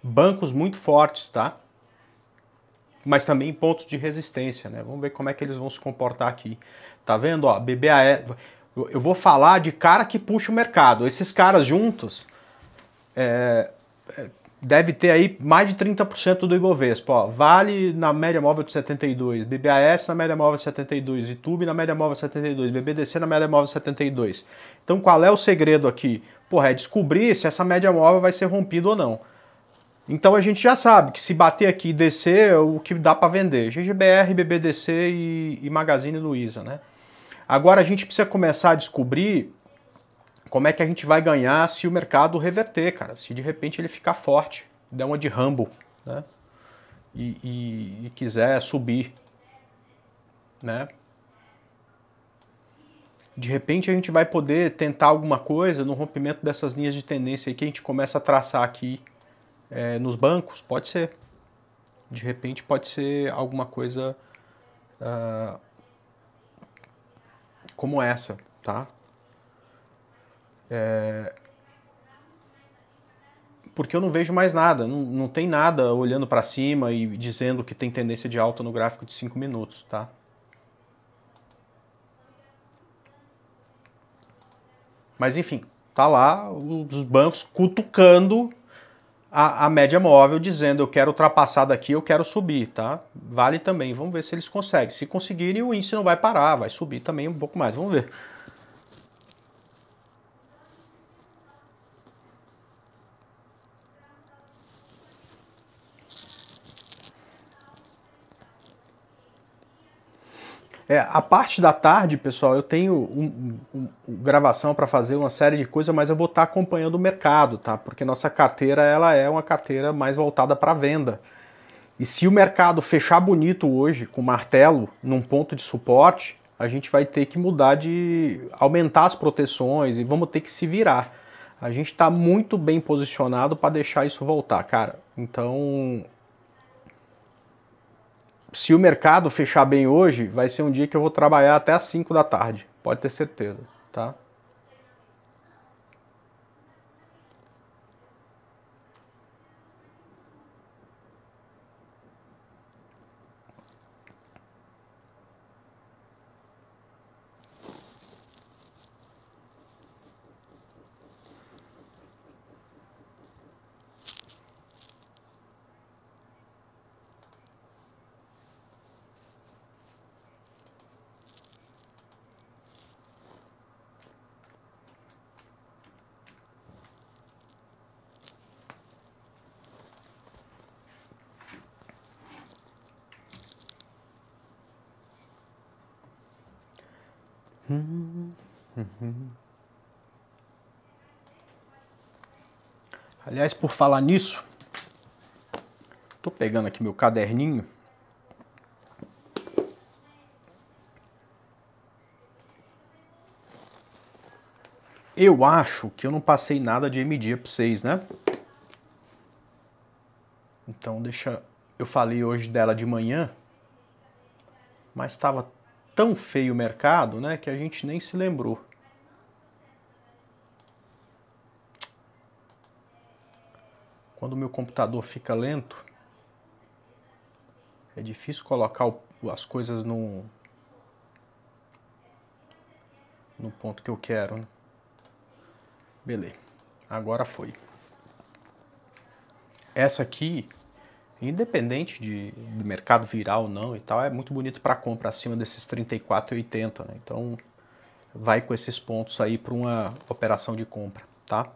Bancos muito fortes, tá? Mas também pontos de resistência, né? Vamos ver como é que eles vão se comportar aqui. Tá vendo, ó? BBAS. Eu vou falar de cara que puxa o mercado. Esses caras juntos deve ter aí mais de 30% do Ibovespa, ó. Vale na média móvel de 72, BBAS na média móvel de 72, ITUB na média móvel de 72, BBDC na média móvel de 72. Então, qual é o segredo aqui? Porra, é descobrir se essa média móvel vai ser rompida ou não. Então a gente já sabe que se bater aqui e descer, o que dá para vender? GGBR, BBDC e Magazine Luiza, né? Agora a gente precisa começar a descobrir como é que a gente vai ganhar se o mercado reverter, cara. Se de repente ele ficar forte, der uma de Rambo, né? E quiser subir, né? De repente a gente vai poder tentar alguma coisa no rompimento dessas linhas de tendência aí que a gente começa a traçar aqui. Nos bancos, pode ser. De repente pode ser alguma coisa como essa, tá? porque eu não vejo mais nada, não tem nada olhando para cima e dizendo que tem tendência de alta no gráfico de 5 minutos, tá? Mas enfim, tá lá os bancos cutucando a média móvel, dizendo eu quero ultrapassar daqui, eu quero subir, tá? Vale também, vamos ver se eles conseguem. Se conseguirem, o índice não vai parar, vai subir também um pouco mais, vamos ver. É, a parte da tarde, pessoal, eu tenho gravação para fazer uma série de coisas, mas eu vou estar acompanhando o mercado, tá? Porque nossa carteira, ela é uma carteira mais voltada para venda. E se o mercado fechar bonito hoje, com martelo, num ponto de suporte, a gente vai ter que mudar aumentar as proteções e vamos ter que se virar. A gente está muito bem posicionado para deixar isso voltar, cara. Então... se o mercado fechar bem hoje, vai ser um dia que eu vou trabalhar até às 5 da tarde. Pode ter certeza, tá? Aliás, por falar nisso, tô pegando aqui meu caderninho. Eu acho que eu não passei nada de MD para vocês, né? Então deixa... eu falei hoje dela de manhã, mas estava tão feio o mercado, né, que a gente nem se lembrou. Quando o meu computador fica lento, é difícil colocar as coisas no ponto que eu quero, né? Beleza, agora foi. Essa aqui, independente de mercado virar ou não e tal, é muito bonito para compra acima desses 34,80, né? Então vai com esses pontos aí para uma operação de compra, tá?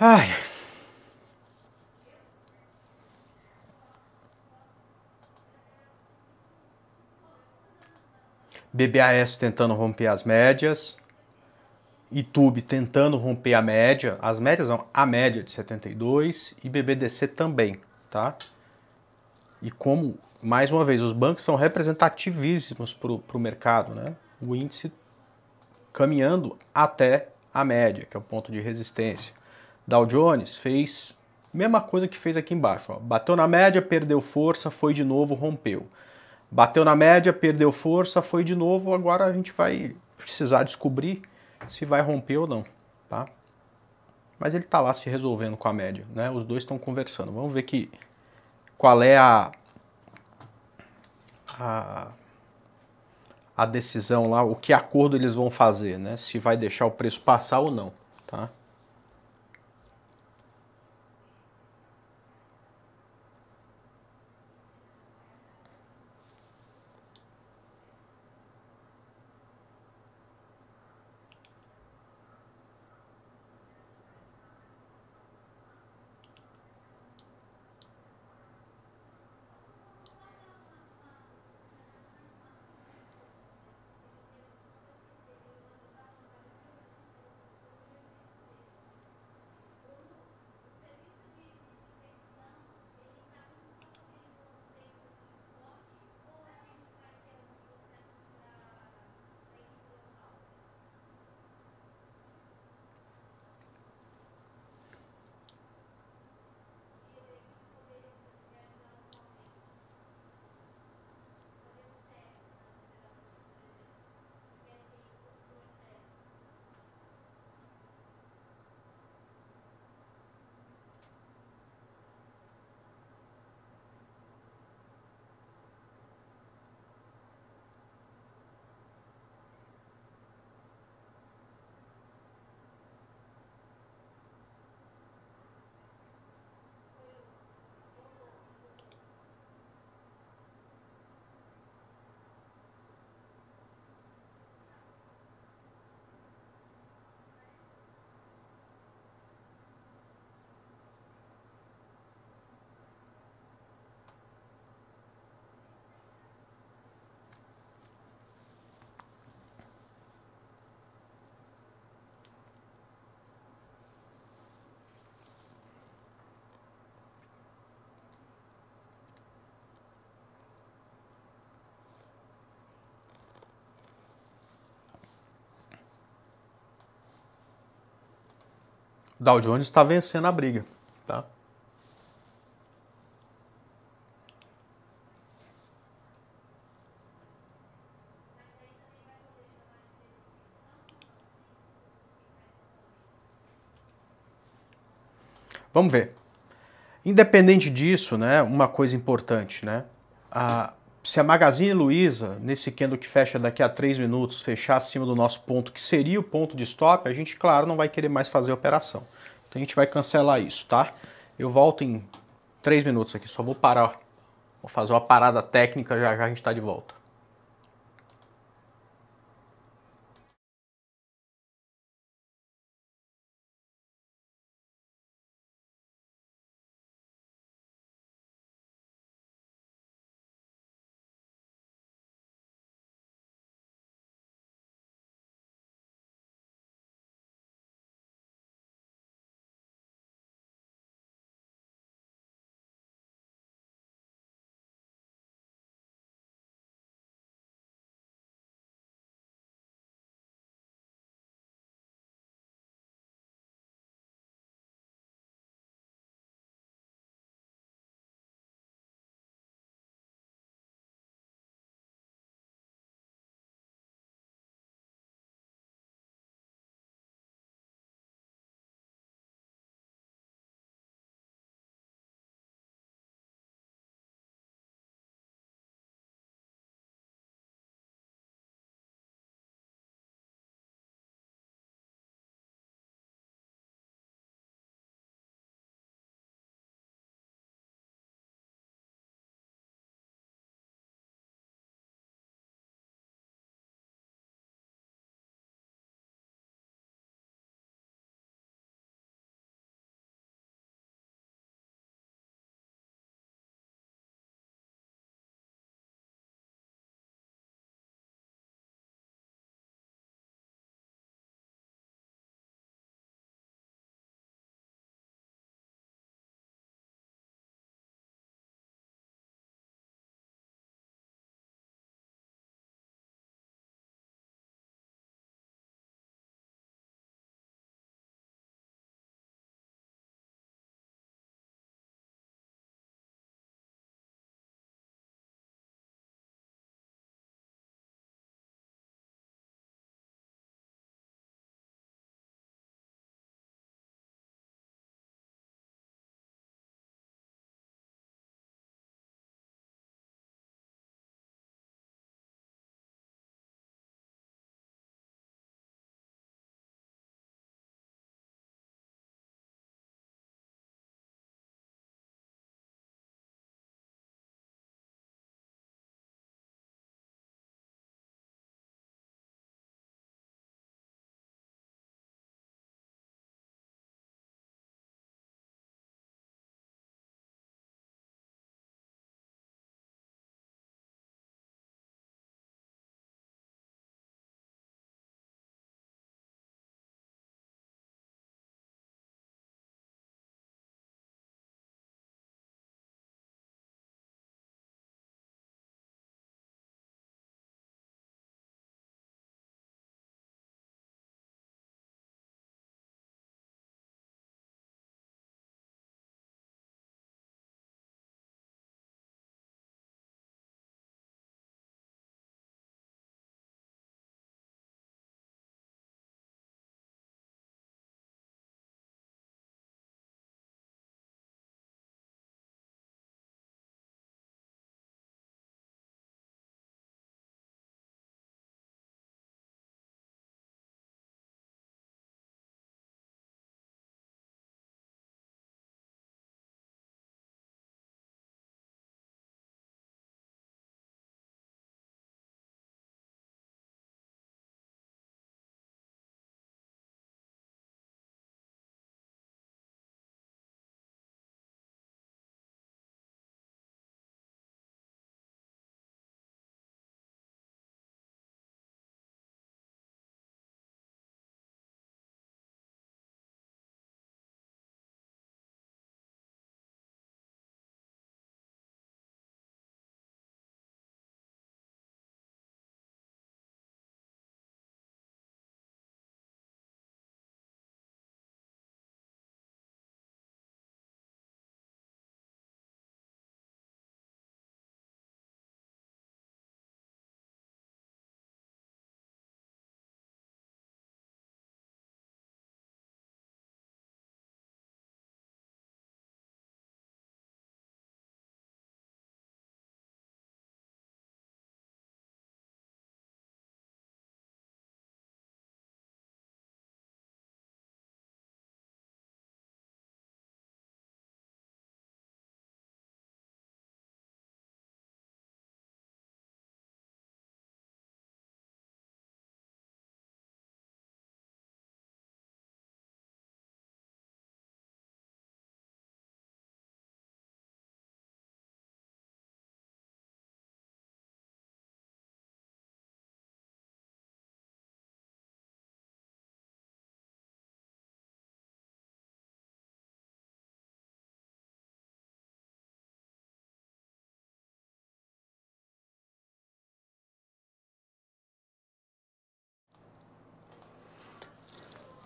Ai. BBAS tentando romper as médias. ITUB tentando romper a média. As médias não, a média de 72. E BBDC também, tá? E como, mais uma vez, os bancos são representativíssimos para o mercado, né? O índice caminhando até a média, que é o ponto de resistência. Dow Jones fez a mesma coisa que fez aqui embaixo, ó. Bateu na média, perdeu força, foi de novo, rompeu. Bateu na média, perdeu força, foi de novo, agora a gente vai precisar descobrir se vai romper ou não, tá? Mas ele tá lá se resolvendo com a média, né? Os dois estão conversando. Vamos ver qual é a decisão lá, o que acordo eles vão fazer, né? Se vai deixar o preço passar ou não, tá? Dow Jones está vencendo a briga, tá? Vamos ver. Independente disso, né, uma coisa importante, né? Se a Magazine Luiza, nesse candle que fecha daqui a 3 minutos, fechar acima do nosso ponto, que seria o ponto de stop, a gente, claro, não vai querer mais fazer a operação. Então a gente vai cancelar isso, tá? Eu volto em 3 minutos aqui, só vou parar. Vou fazer uma parada técnica, já já a gente está de volta.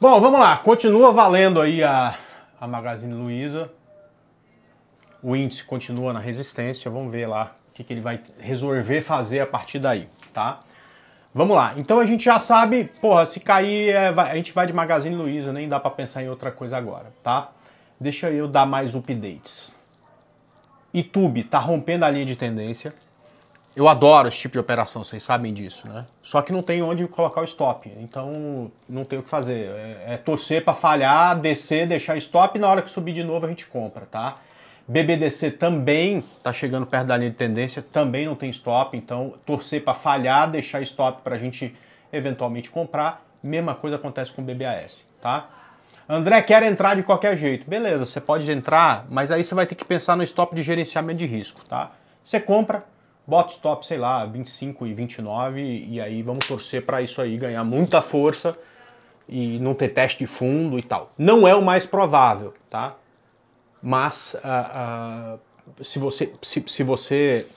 Bom, vamos lá. Continua valendo aí a Magazine Luiza. O índice continua na resistência. Vamos ver lá o que ele vai resolver fazer a partir daí, tá? Vamos lá. Então a gente já sabe, porra, se cair, a gente vai de Magazine Luiza, nem dá pra pensar em outra coisa agora, tá? Deixa eu dar mais updates. ITUB tá rompendo a linha de tendência. Eu adoro esse tipo de operação, vocês sabem disso, né? Só que não tem onde colocar o stop, então não tem o que fazer. É torcer para falhar, descer, deixar stop e na hora que subir de novo a gente compra, tá? BBDC também tá chegando perto da linha de tendência, também não tem stop, então torcer para falhar, deixar stop para a gente eventualmente comprar. Mesma coisa acontece com o BBAS, tá? André quer entrar de qualquer jeito. Beleza, você pode entrar, mas aí você vai ter que pensar no stop de gerenciamento de risco, tá? Você compra, bota stop, sei lá, 25 e 29, e aí vamos torcer para isso aí ganhar muita força e não ter teste de fundo e tal. Não é o mais provável, tá? Mas se você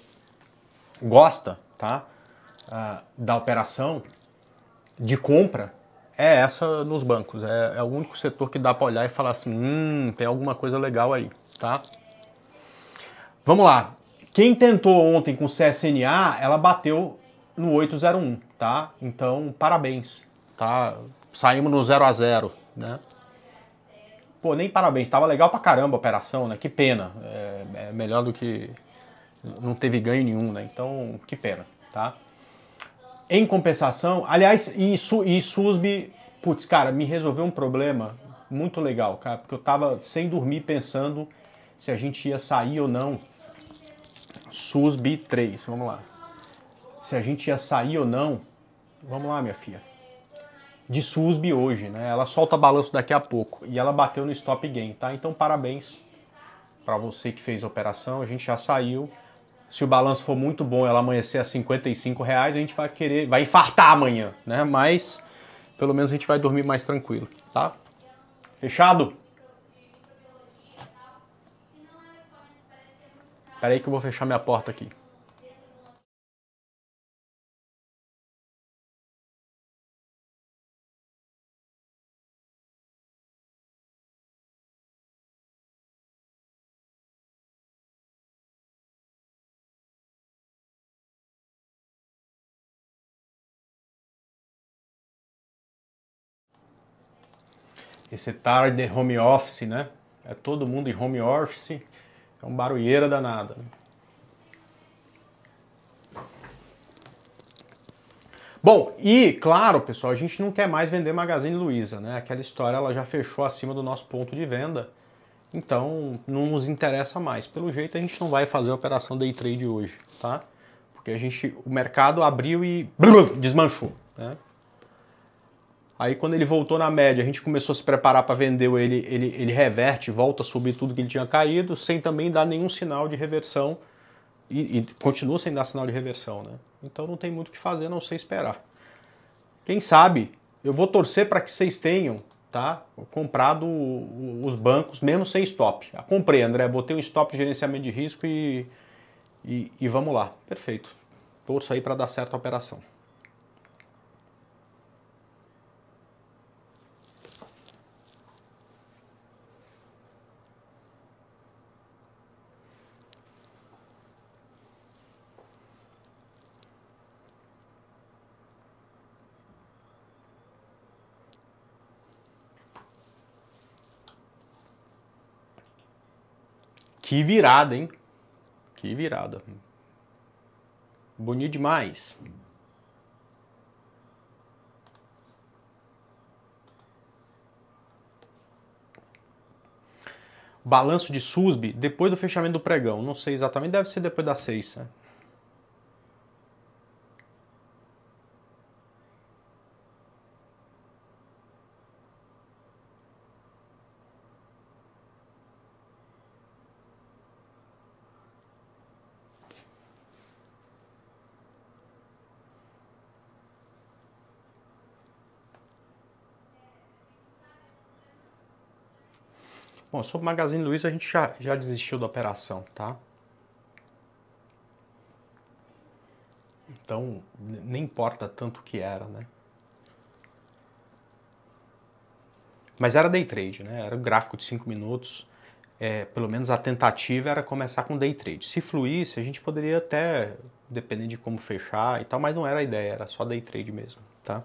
gosta, tá, da operação de compra, é essa nos bancos. É o único setor que dá para olhar e falar assim, tem alguma coisa legal aí, tá? Vamos lá. Quem tentou ontem com CSNA, ela bateu no 801, tá? Então, parabéns, tá? Saímos no 0 a 0, né? Pô, nem parabéns, tava legal pra caramba a operação, né? Que pena, é melhor do que... não teve ganho nenhum, né? Então, que pena, tá? Em compensação, aliás, e SUSB, putz, cara, me resolveu um problema muito legal, cara, porque eu tava sem dormir pensando se a gente ia sair ou não. SUSB3, vamos lá. Se a gente ia sair ou não, vamos lá, minha filha. De SUSB hoje, né? Ela solta balanço daqui a pouco e ela bateu no stop gain, tá? Então parabéns para você que fez a operação, a gente já saiu. Se o balanço for muito bom, ela amanhecer a R$55, a gente vai querer, vai infartar amanhã, né? Mas pelo menos a gente vai dormir mais tranquilo, tá? Fechado? Espera aí que eu vou fechar minha porta aqui. Esse tarde é home office, né? É todo mundo em home office. É um barulheira danada. Bom, e claro, pessoal, a gente não quer mais vender Magazine Luiza, né? Aquela história, ela já fechou acima do nosso ponto de venda. Então, não nos interessa mais. Pelo jeito, a gente não vai fazer a operação day trade hoje, tá? Porque o mercado abriu e desmanchou, né? Aí quando ele voltou na média, a gente começou a se preparar para vender, ele reverte, volta a subir tudo que ele tinha caído, sem também dar nenhum sinal de reversão, e continua sem dar sinal de reversão, né? Então não tem muito o que fazer, a não ser esperar. Quem sabe, eu vou torcer para que vocês tenham, tá, comprado os bancos, mesmo sem stop. Ah, comprei, André, botei um stop de gerenciamento de risco e vamos lá. Perfeito. Torço aí para dar certo a operação. Que virada, hein? Que virada. Bonito demais. Balanço de SUSB depois do fechamento do pregão. Não sei exatamente, deve ser depois das 6, né? Bom, sobre Magazine Luiza a gente já desistiu da operação, tá? Então, nem importa tanto que era, né? Mas era day trade, né? Era um gráfico de 5 minutos. É, pelo menos a tentativa era começar com day trade. Se fluísse, a gente poderia até, dependendo de como fechar e tal, mas não era a ideia, era só day trade mesmo, tá?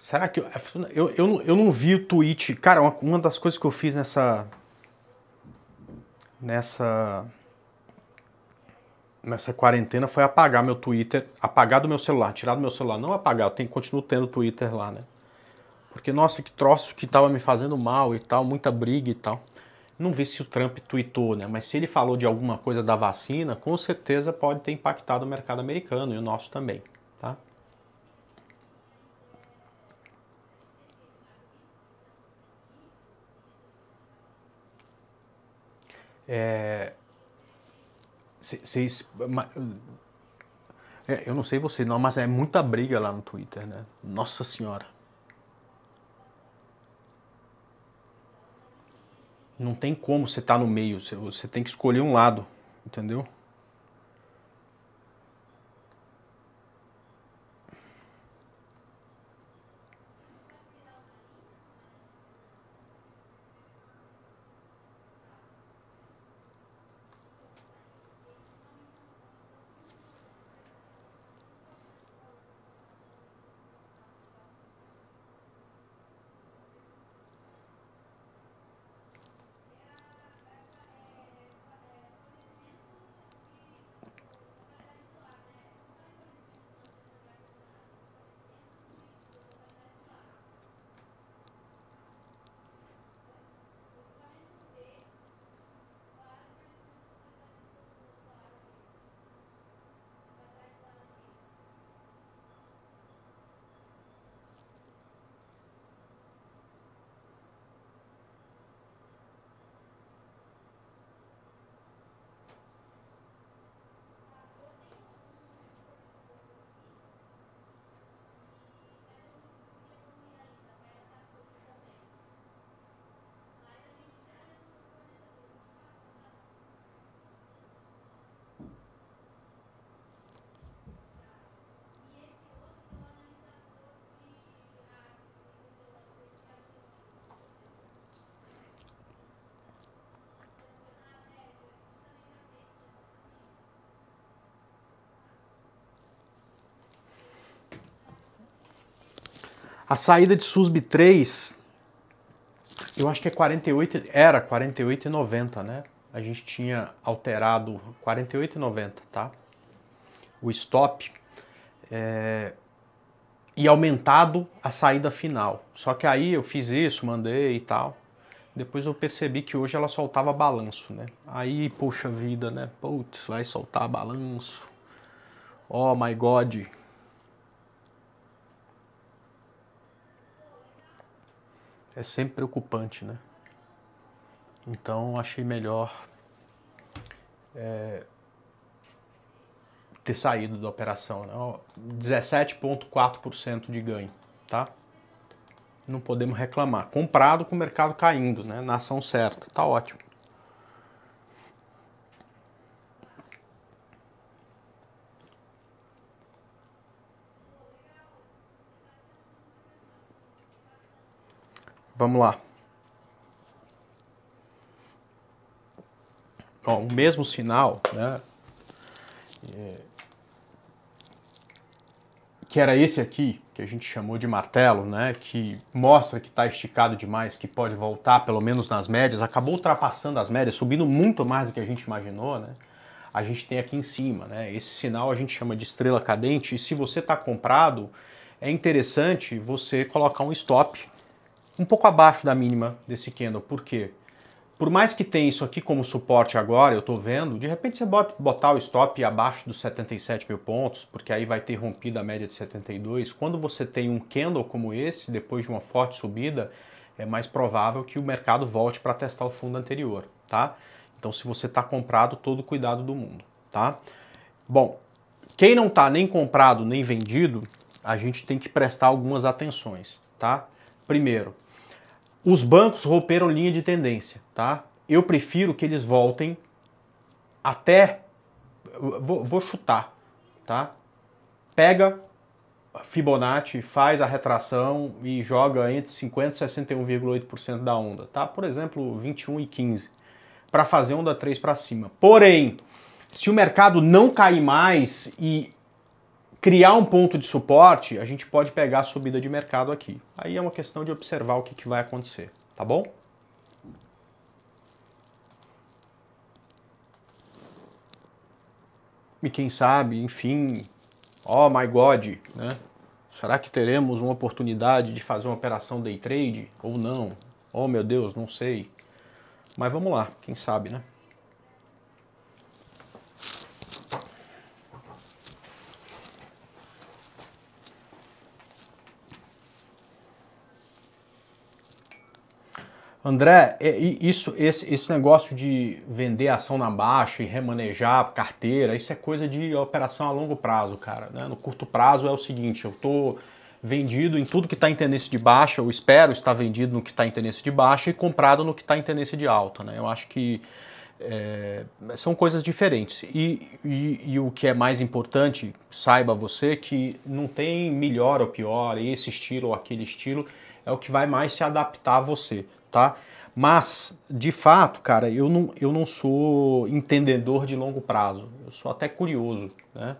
Será que... Eu não vi o tweet... Cara, uma das coisas que eu fiz nessa quarentena foi apagar meu Twitter, apagar do meu celular, tirar do meu celular. Não apagar, eu continuo tendo Twitter lá, né? Porque, nossa, que troço que tava me fazendo mal e tal, muita briga e tal. Não vi se o Trump tweetou, né? Mas se ele falou de alguma coisa da vacina, com certeza pode ter impactado o mercado americano e o nosso também, tá? Eu não sei vocês, não, mas é muita briga lá no Twitter, né? Nossa Senhora. Não tem como você tá no meio, você tem que escolher um lado, entendeu? A saída de SUSB3, eu acho que é 48, era 48,90, né? A gente tinha alterado 48,90, tá? O stop e aumentado a saída final. Só que aí eu fiz isso, mandei e tal. Depois eu percebi que hoje ela soltava balanço, né? Aí, poxa vida, né? Putz, vai soltar balanço. Oh my God. É sempre preocupante, né? Então, achei melhor ter saído da operação, né? 17,4% de ganho, tá? Não podemos reclamar. Comprado com o mercado caindo, né? Na ação certa, tá ótimo. Vamos lá. Ó, o mesmo sinal, né? Que era esse aqui, que a gente chamou de martelo, né? Que mostra que está esticado demais, que pode voltar, pelo menos nas médias. Acabou ultrapassando as médias, subindo muito mais do que a gente imaginou, né? A gente tem aqui em cima, né? Esse sinal a gente chama de estrela cadente. E se você está comprado, é interessante você colocar um stop um pouco abaixo da mínima desse candle. Por quê? por mais que tenha isso aqui como suporte agora, eu estou vendo, de repente você botar o stop abaixo dos 77 mil pontos, porque aí vai ter rompido a média de 72. Quando você tem um candle como esse, depois de uma forte subida, é mais provável que o mercado volte para testar o fundo anterior, tá? Então, se você está comprado, todo o cuidado do mundo, tá? Bom, quem não está nem comprado nem vendido, a gente tem que prestar algumas atenções, tá? Primeiro, os bancos romperam linha de tendência, tá? Eu prefiro que eles voltem até... Vou chutar, tá? Pega Fibonacci, faz a retração e joga entre 50% e 61,8% da onda, tá? Por exemplo, 21 e 15, para fazer onda 3 para cima. Porém, se o mercado não cair mais e criar um ponto de suporte, a gente pode pegar a subida de mercado aqui. Aí é uma questão de observar o que vai acontecer, tá bom? E quem sabe, enfim, oh my God, né? Será que teremos uma oportunidade de fazer uma operação day trade ou não? Oh meu Deus, não sei. Mas vamos lá, quem sabe, né? André, esse negócio de vender ação na baixa e remanejar carteira, isso é coisa de operação a longo prazo, cara, né? No curto prazo é o seguinte, eu estou vendido em tudo que está em tendência de baixa, eu espero estar vendido no que está em tendência de baixa e comprado no que está em tendência de alta, né? Eu acho que são coisas diferentes. E o que é mais importante, saiba você, que não tem melhor ou pior, esse estilo ou aquele estilo, é o que vai mais se adaptar a você. Tá? Mas, de fato, cara, eu não sou entendedor de longo prazo. Eu sou até curioso, né?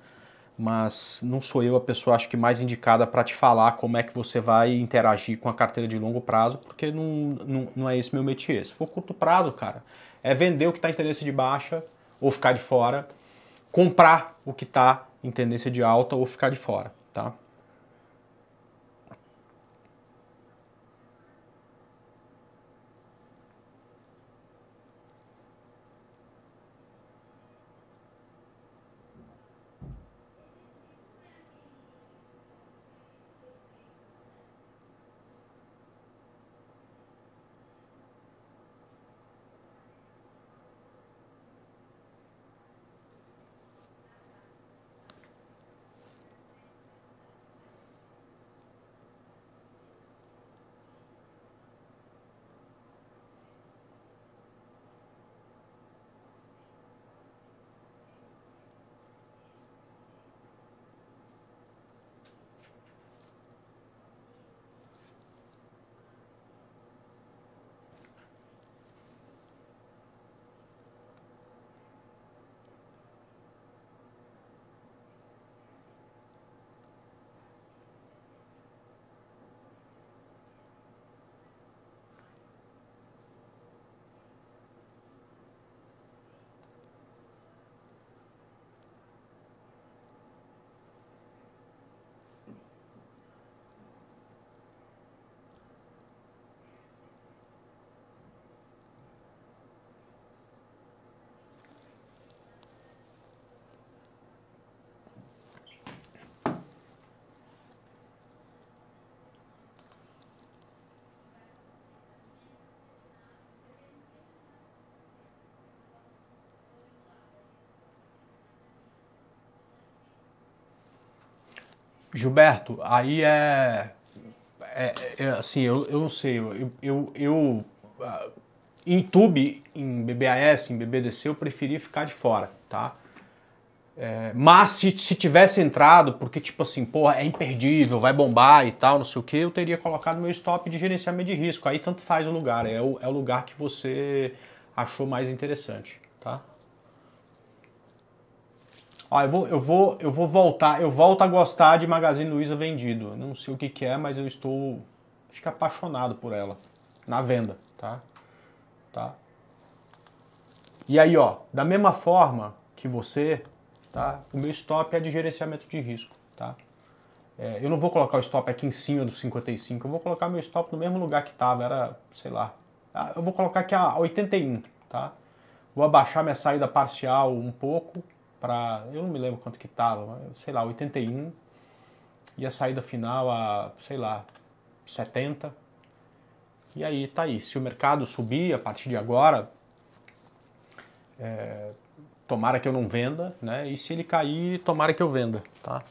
Mas não sou eu a pessoa, acho que, mais indicada para te falar como é que você vai interagir com a carteira de longo prazo, porque não é esse meu métier. Se for curto prazo, cara, é vender o que está em tendência de baixa ou ficar de fora, comprar o que está em tendência de alta ou ficar de fora, tá? Gilberto, aí assim, eu não sei, em ITUB, em BBAS, em BBDC, eu preferi ficar de fora, tá? Mas se tivesse entrado, porque tipo assim, porra, é imperdível, vai bombar e tal, não sei o que, eu teria colocado meu stop de gerenciamento de risco, aí tanto faz o lugar, é o lugar que você achou mais interessante, tá? Ah, eu vou voltar, eu volto a gostar de Magazine Luiza vendido. Não sei o que que é, mas eu estou, acho que, apaixonado por ela. Na venda, tá? Tá? E aí, ó, da mesma forma que você, tá? O meu stop é de gerenciamento de risco, tá? Eu não vou colocar o stop aqui em cima do 55, eu vou colocar meu stop no mesmo lugar que estava, era, sei lá, Eu vou colocar aqui a 81, tá? Vou abaixar minha saída parcial um pouco para... Eu não me lembro quanto que estava, sei lá, 81. E a saída final a, sei lá, 70. E aí tá aí. Se o mercado subir a partir de agora, tomara que eu não venda, né? E se ele cair, tomara que eu venda, tá?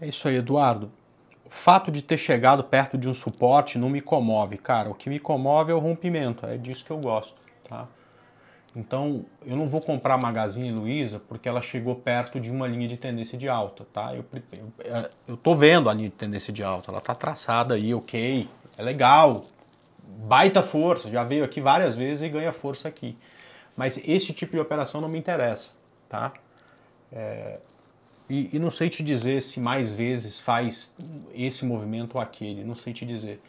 É isso aí, Eduardo. O fato de ter chegado perto de um suporte não me comove. Cara, o que me comove é o rompimento, é disso que eu gosto, tá? Então, eu não vou comprar Magazine Luiza porque ela chegou perto de uma linha de tendência de alta, tá? Eu tô vendo a linha de tendência de alta, ela tá traçada aí, ok, é legal, baita força, já veio aqui várias vezes e ganha força aqui. Mas esse tipo de operação não me interessa, tá? E não sei te dizer se mais vezes faz esse movimento ou aquele, não sei te dizer.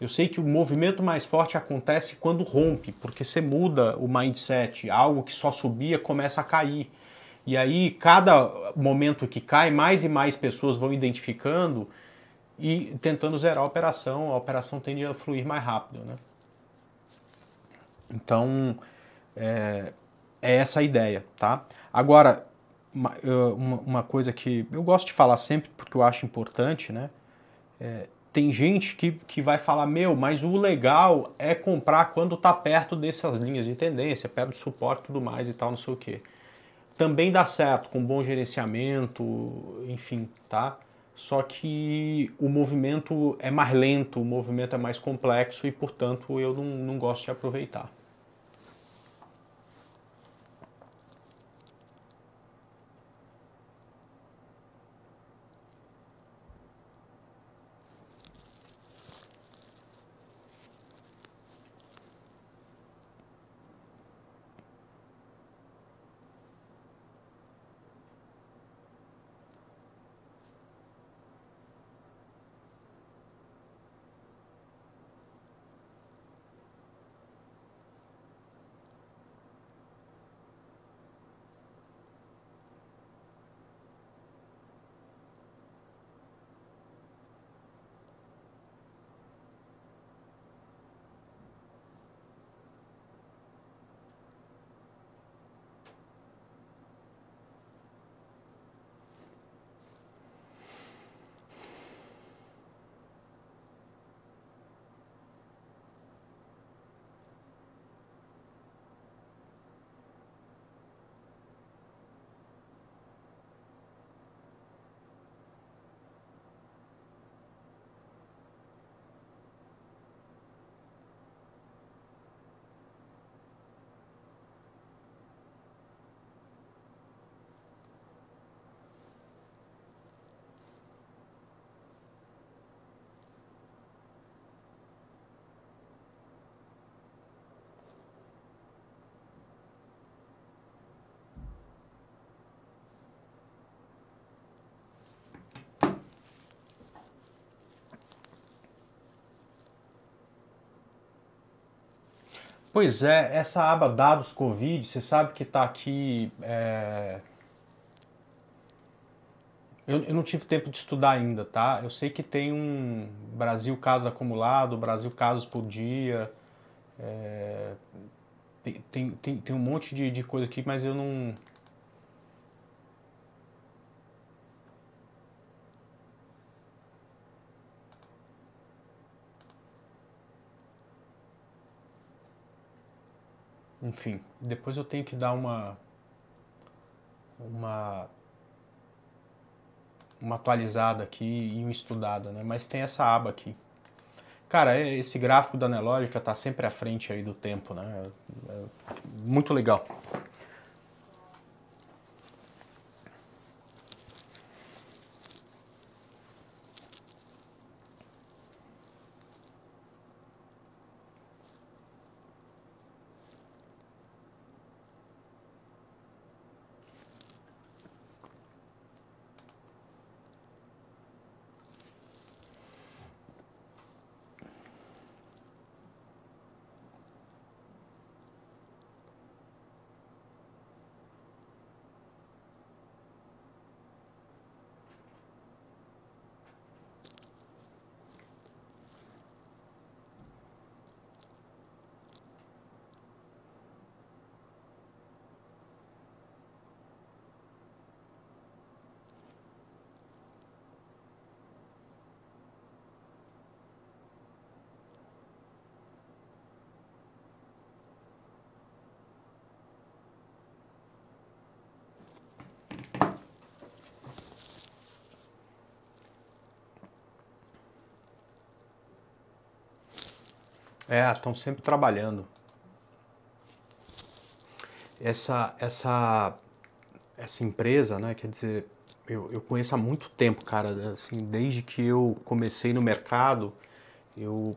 Eu sei que o movimento mais forte acontece quando rompe, porque você muda o mindset, algo que só subia começa a cair. E aí, cada momento que cai, mais e mais pessoas vão identificando e tentando zerar a operação tende a fluir mais rápido, né? Então, é essa a ideia, tá? Agora... Uma coisa que eu gosto de falar sempre porque eu acho importante, né? Tem gente que vai falar, meu, mas o legal é comprar quando tá perto dessas linhas de tendência, perto do suporte e tudo mais e tal, não sei o que. Também dá certo, com bom gerenciamento, enfim, tá? Só que o movimento é mais lento, o movimento é mais complexo e, portanto, eu não gosto de aproveitar. Pois é, essa aba dados Covid, você sabe que está aqui... Eu não tive tempo de estudar ainda, tá? Eu sei que tem um Brasil casos acumulado, Brasil casos por dia, tem um monte de coisa aqui, mas eu não... Enfim, depois eu tenho que dar uma atualizada aqui e uma estudada, né? Mas tem essa aba aqui. Cara, esse gráfico da Neológica tá sempre à frente aí do tempo, né? É muito legal. Estão sempre trabalhando. Essa empresa, né, quer dizer, eu conheço há muito tempo, cara, assim, desde que eu comecei no mercado, eu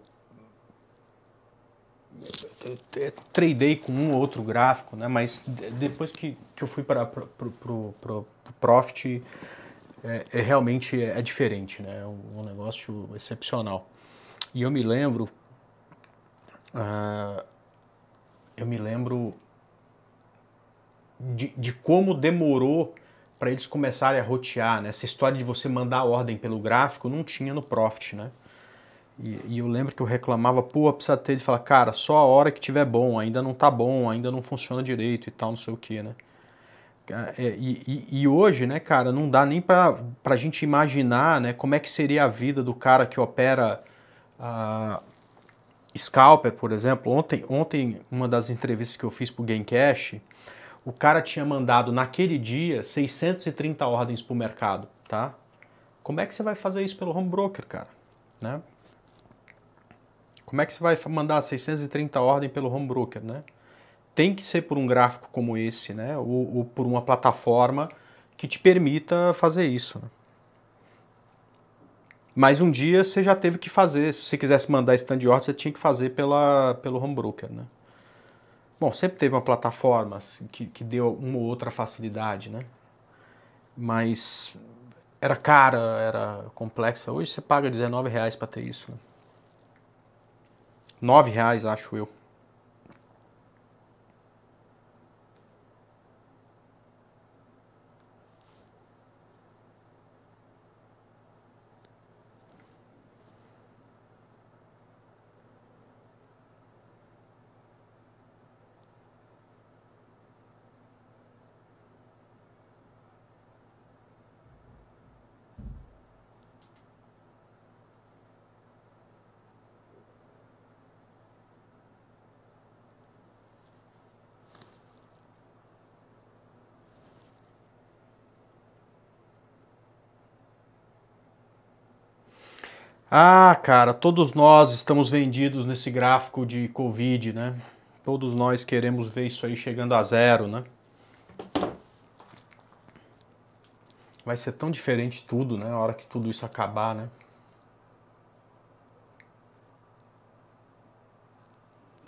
tradei com um ou outro gráfico, né, mas depois que eu fui para o Profit, realmente é diferente, né, é um negócio excepcional. E eu me lembro de como demorou para eles começarem a rotear, né? Essa história de você mandar ordem pelo gráfico não tinha no Profit, né? E eu lembro que eu reclamava, pô, precisa ter de falar, cara, só a hora que tiver bom, ainda não tá bom, ainda não funciona direito e tal, não sei o que, né? E hoje, né, cara, não dá nem pra gente imaginar, né, como é que seria a vida do cara que opera Scalper, por exemplo. Ontem uma das entrevistas que eu fiz pro Gamecast, o cara tinha mandado naquele dia 630 ordens pro mercado, tá? Como é que você vai fazer isso pelo home broker, cara? Né? Como é que você vai mandar 630 ordens pelo home broker, né? Tem que ser por um gráfico como esse, né? Ou por uma plataforma que te permita fazer isso, né? Mas um dia você já teve que fazer, se você quisesse mandar stand order, você tinha que fazer pelo home broker, né? Bom, sempre teve uma plataforma que deu uma ou outra facilidade, né? Mas era cara, era complexa. Hoje você paga R$19 para ter isso, né? R$9, acho eu. Ah, cara, todos nós estamos vendidos nesse gráfico de Covid, né? Todos nós queremos ver isso aí chegando a zero, né? Vai ser tão diferente tudo, né? A hora que tudo isso acabar, né?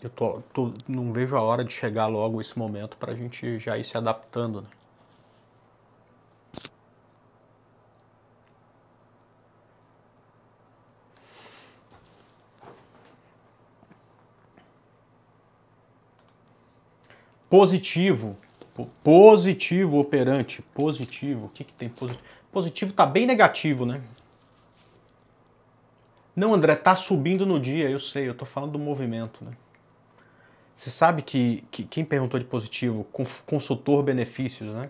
Eu não vejo a hora de chegar logo esse momento pra gente já ir se adaptando, né? positivo. Positivo operante. Positivo. O que que tem positivo? Positivo tá bem negativo, né? Não, André, tá subindo no dia. Eu sei, eu tô falando do movimento, né? Você sabe que quem perguntou de positivo, consultor benefícios, né?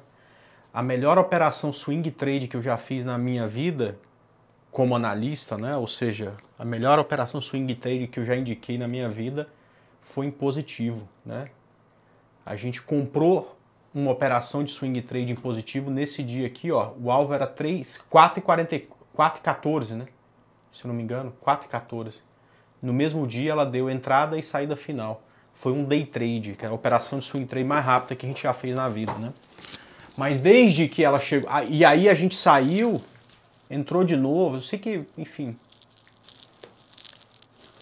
A melhor operação swing trade que eu já fiz na minha vida, como analista, né? Ou seja, a melhor operação swing trade que eu já indiquei na minha vida foi em positivo, né? A gente comprou uma operação de swing trade em positivo nesse dia aqui, ó. O alvo era 4,14, né? Se eu não me engano, 4,14. No mesmo dia ela deu entrada e saída final. Foi um day trade, que é a operação de swing trade mais rápida que a gente já fez na vida, né? Mas desde que ela chegou... E aí a gente saiu, entrou de novo, eu sei que, enfim...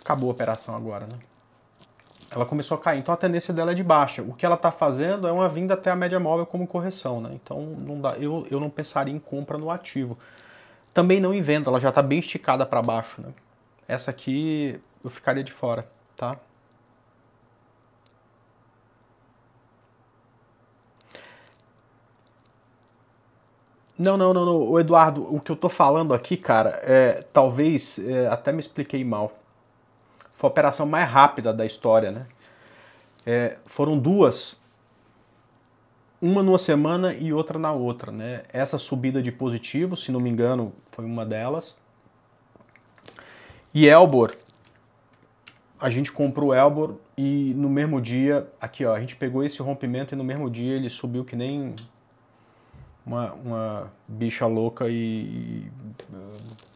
Acabou a operação agora, né? Ela começou a cair, então a tendência dela é de baixa. O que ela está fazendo é uma vinda até a média móvel como correção, né? Então não dá, eu não pensaria em compra no ativo. Também não em venda, ela já está bem esticada para baixo, né? Essa aqui eu ficaria de fora, tá? Não, não, não, não. O Eduardo, o que eu tô falando aqui, cara, é, talvez até me expliquei mal. Foi a operação mais rápida da história, né? É, foram duas, uma numa semana e outra na outra, né? Essa subida de positivo, se não me engano, foi uma delas. E Elbor, a gente comprou Elbor e no mesmo dia, aqui ó, a gente pegou esse rompimento e no mesmo dia ele subiu que nem... Uma bicha louca e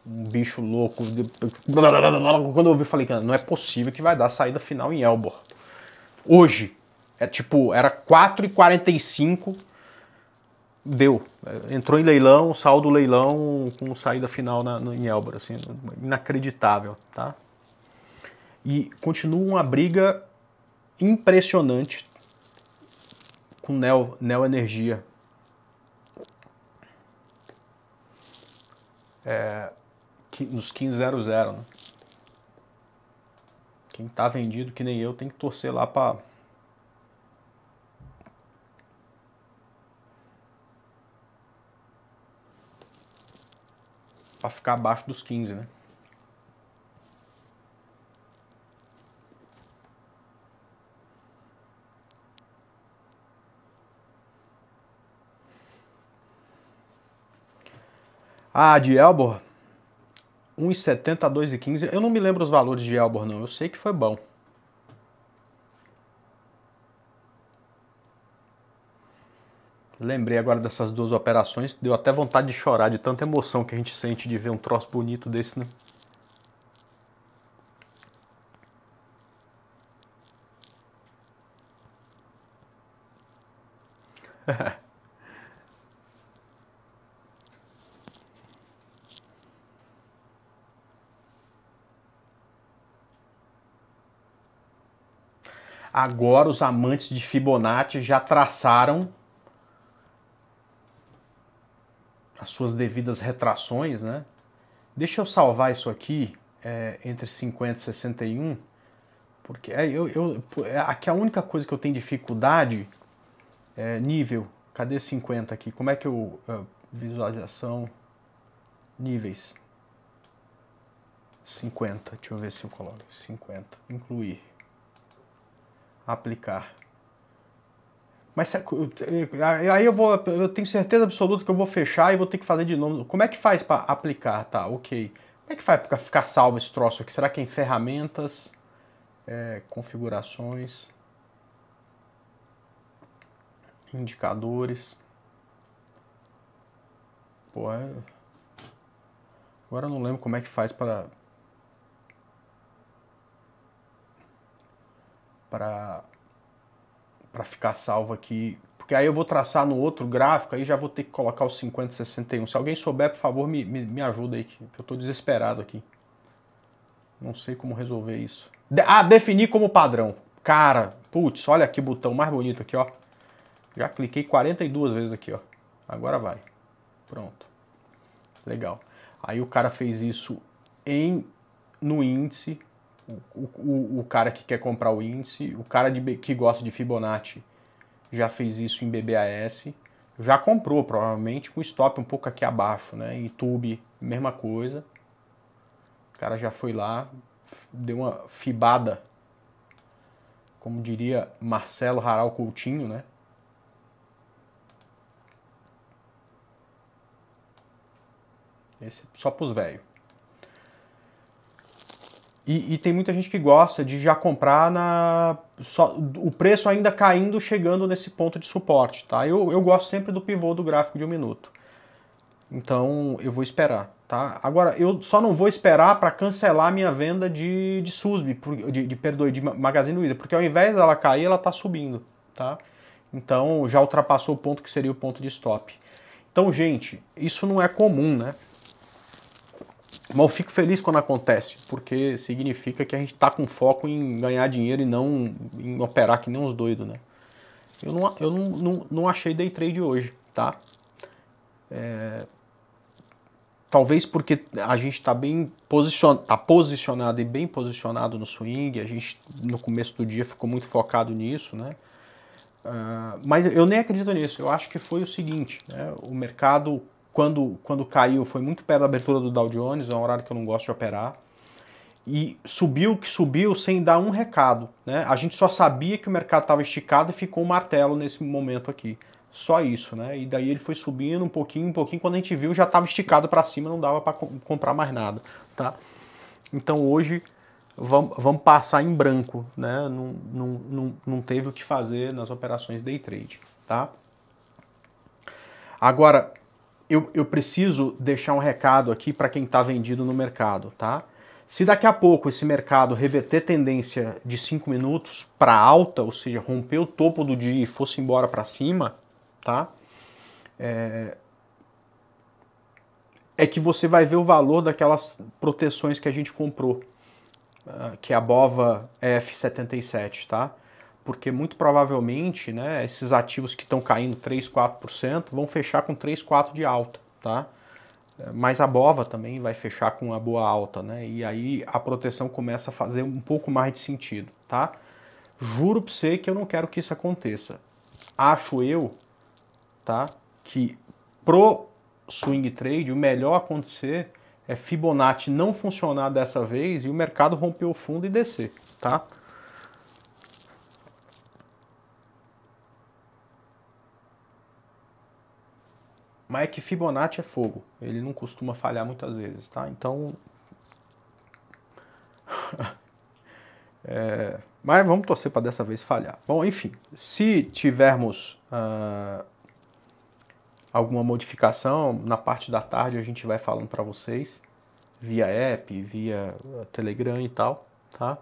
um bicho louco. Quando eu ouvi, eu falei, cara, não é possível que vai dar saída final em Elbor. Hoje, é tipo, era 4,45, deu. Entrou em leilão, saiu do leilão com saída final em Elbor, assim, inacreditável, tá? E continua uma briga impressionante com Neo Energia. É, nos 15,00, né? Quem tá vendido, que nem eu, tem que torcer lá pra... Pra ficar abaixo dos 15, né? Ah, de Elbor, 1,70 a 2,15. Eu não me lembro os valores de Elbor, não. Eu sei que foi bom. Lembrei agora dessas duas operações. Deu até vontade de chorar, de tanta emoção que a gente sente de ver um troço bonito desse, né? Agora os amantes de Fibonacci já traçaram as suas devidas retrações, né? Deixa eu salvar isso aqui entre 50 e 61, porque aqui a única coisa que eu tenho dificuldade é nível. Cadê 50 aqui? Como é que eu... visualização, níveis. 50, deixa eu ver se eu coloco 50, incluir. Aplicar. Mas aí eu tenho certeza absoluta que eu vou fechar e vou ter que fazer de novo. Como é que faz para aplicar? Tá, ok. Como é que faz para ficar salvo esse troço aqui? Será que é em ferramentas, configurações, indicadores? Pô, agora eu não lembro como é que faz para ficar salvo aqui, porque aí eu vou traçar no outro gráfico, aí já vou ter que colocar os 50 e 61. Se alguém souber, por favor, me ajuda aí, que eu tô desesperado aqui. Não sei como resolver isso. Definir como padrão. Cara, putz, olha que botão mais bonito aqui, ó. Já cliquei 42 vezes aqui, ó. Agora vai. Pronto. Legal. Aí o cara fez isso no índice. O cara que quer comprar o índice, o cara que gosta de Fibonacci já fez isso em BBAS, já comprou provavelmente com stop um pouco aqui abaixo, né? ITUB, mesma coisa. O cara já foi lá, deu uma fibada, como diria Marcelo Haral Coutinho, né? Esse é só pros velhos. E tem muita gente que gosta de já comprar o preço ainda caindo, chegando nesse ponto de suporte, tá? Eu gosto sempre do pivô do gráfico de 1 minuto. Então, eu vou esperar, tá? Agora, eu só não vou esperar para cancelar minha venda de SUSB, de Magazine Luiza, porque ao invés dela cair, ela tá subindo, tá? Então, já ultrapassou o ponto que seria o ponto de stop. Então, gente, isso não é comum, né? Mas eu fico feliz quando acontece, porque significa que a gente está com foco em ganhar dinheiro e não em operar que nem uns doidos, né? Eu não achei day trade hoje, tá? Talvez porque a gente está bem posicionado e bem posicionado no swing, a gente no começo do dia ficou muito focado nisso, né? Mas eu nem acredito nisso, eu acho que foi o seguinte, né? O mercado... Quando caiu, foi muito perto da abertura do Dow Jones, é um horário que eu não gosto de operar. E subiu que subiu sem dar um recado, né? A gente só sabia que o mercado estava esticado e ficou um martelo nesse momento aqui. Só isso, né? E daí ele foi subindo um pouquinho, quando a gente viu já estava esticado para cima, não dava para comprar mais nada, tá? Então hoje vamos passar em branco, né? Não teve o que fazer nas operações day trade, tá? Agora... Eu preciso deixar um recado aqui para quem está vendido no mercado, tá? Se daqui a pouco esse mercado reverter tendência de 5 minutos para alta, ou seja, romper o topo do dia e fosse embora para cima, tá? É que você vai ver o valor daquelas proteções que a gente comprou, que é a BOVA F77, tá? Porque muito provavelmente, né, esses ativos que estão caindo 3, 4% vão fechar com 3, 4 de alta, tá? Mas a BOVA também vai fechar com uma boa alta, né? E aí a proteção começa a fazer um pouco mais de sentido, tá? Juro pra você que eu não quero que isso aconteça. Acho eu, tá, que pro swing trade o melhor acontecer é Fibonacci não funcionar dessa vez e o mercado romper o fundo e descer, tá? Mas é que Fibonacci é fogo, ele não costuma falhar muitas vezes, tá? Então... Mas vamos torcer para dessa vez falhar. Bom, enfim, se tivermos alguma modificação, na parte da tarde a gente vai falando para vocês, via app, via Telegram e tal, tá?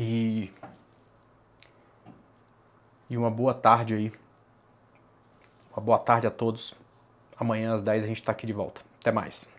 E uma boa tarde aí. Uma boa tarde a todos. Amanhã às 10 a gente tá aqui de volta. Até mais.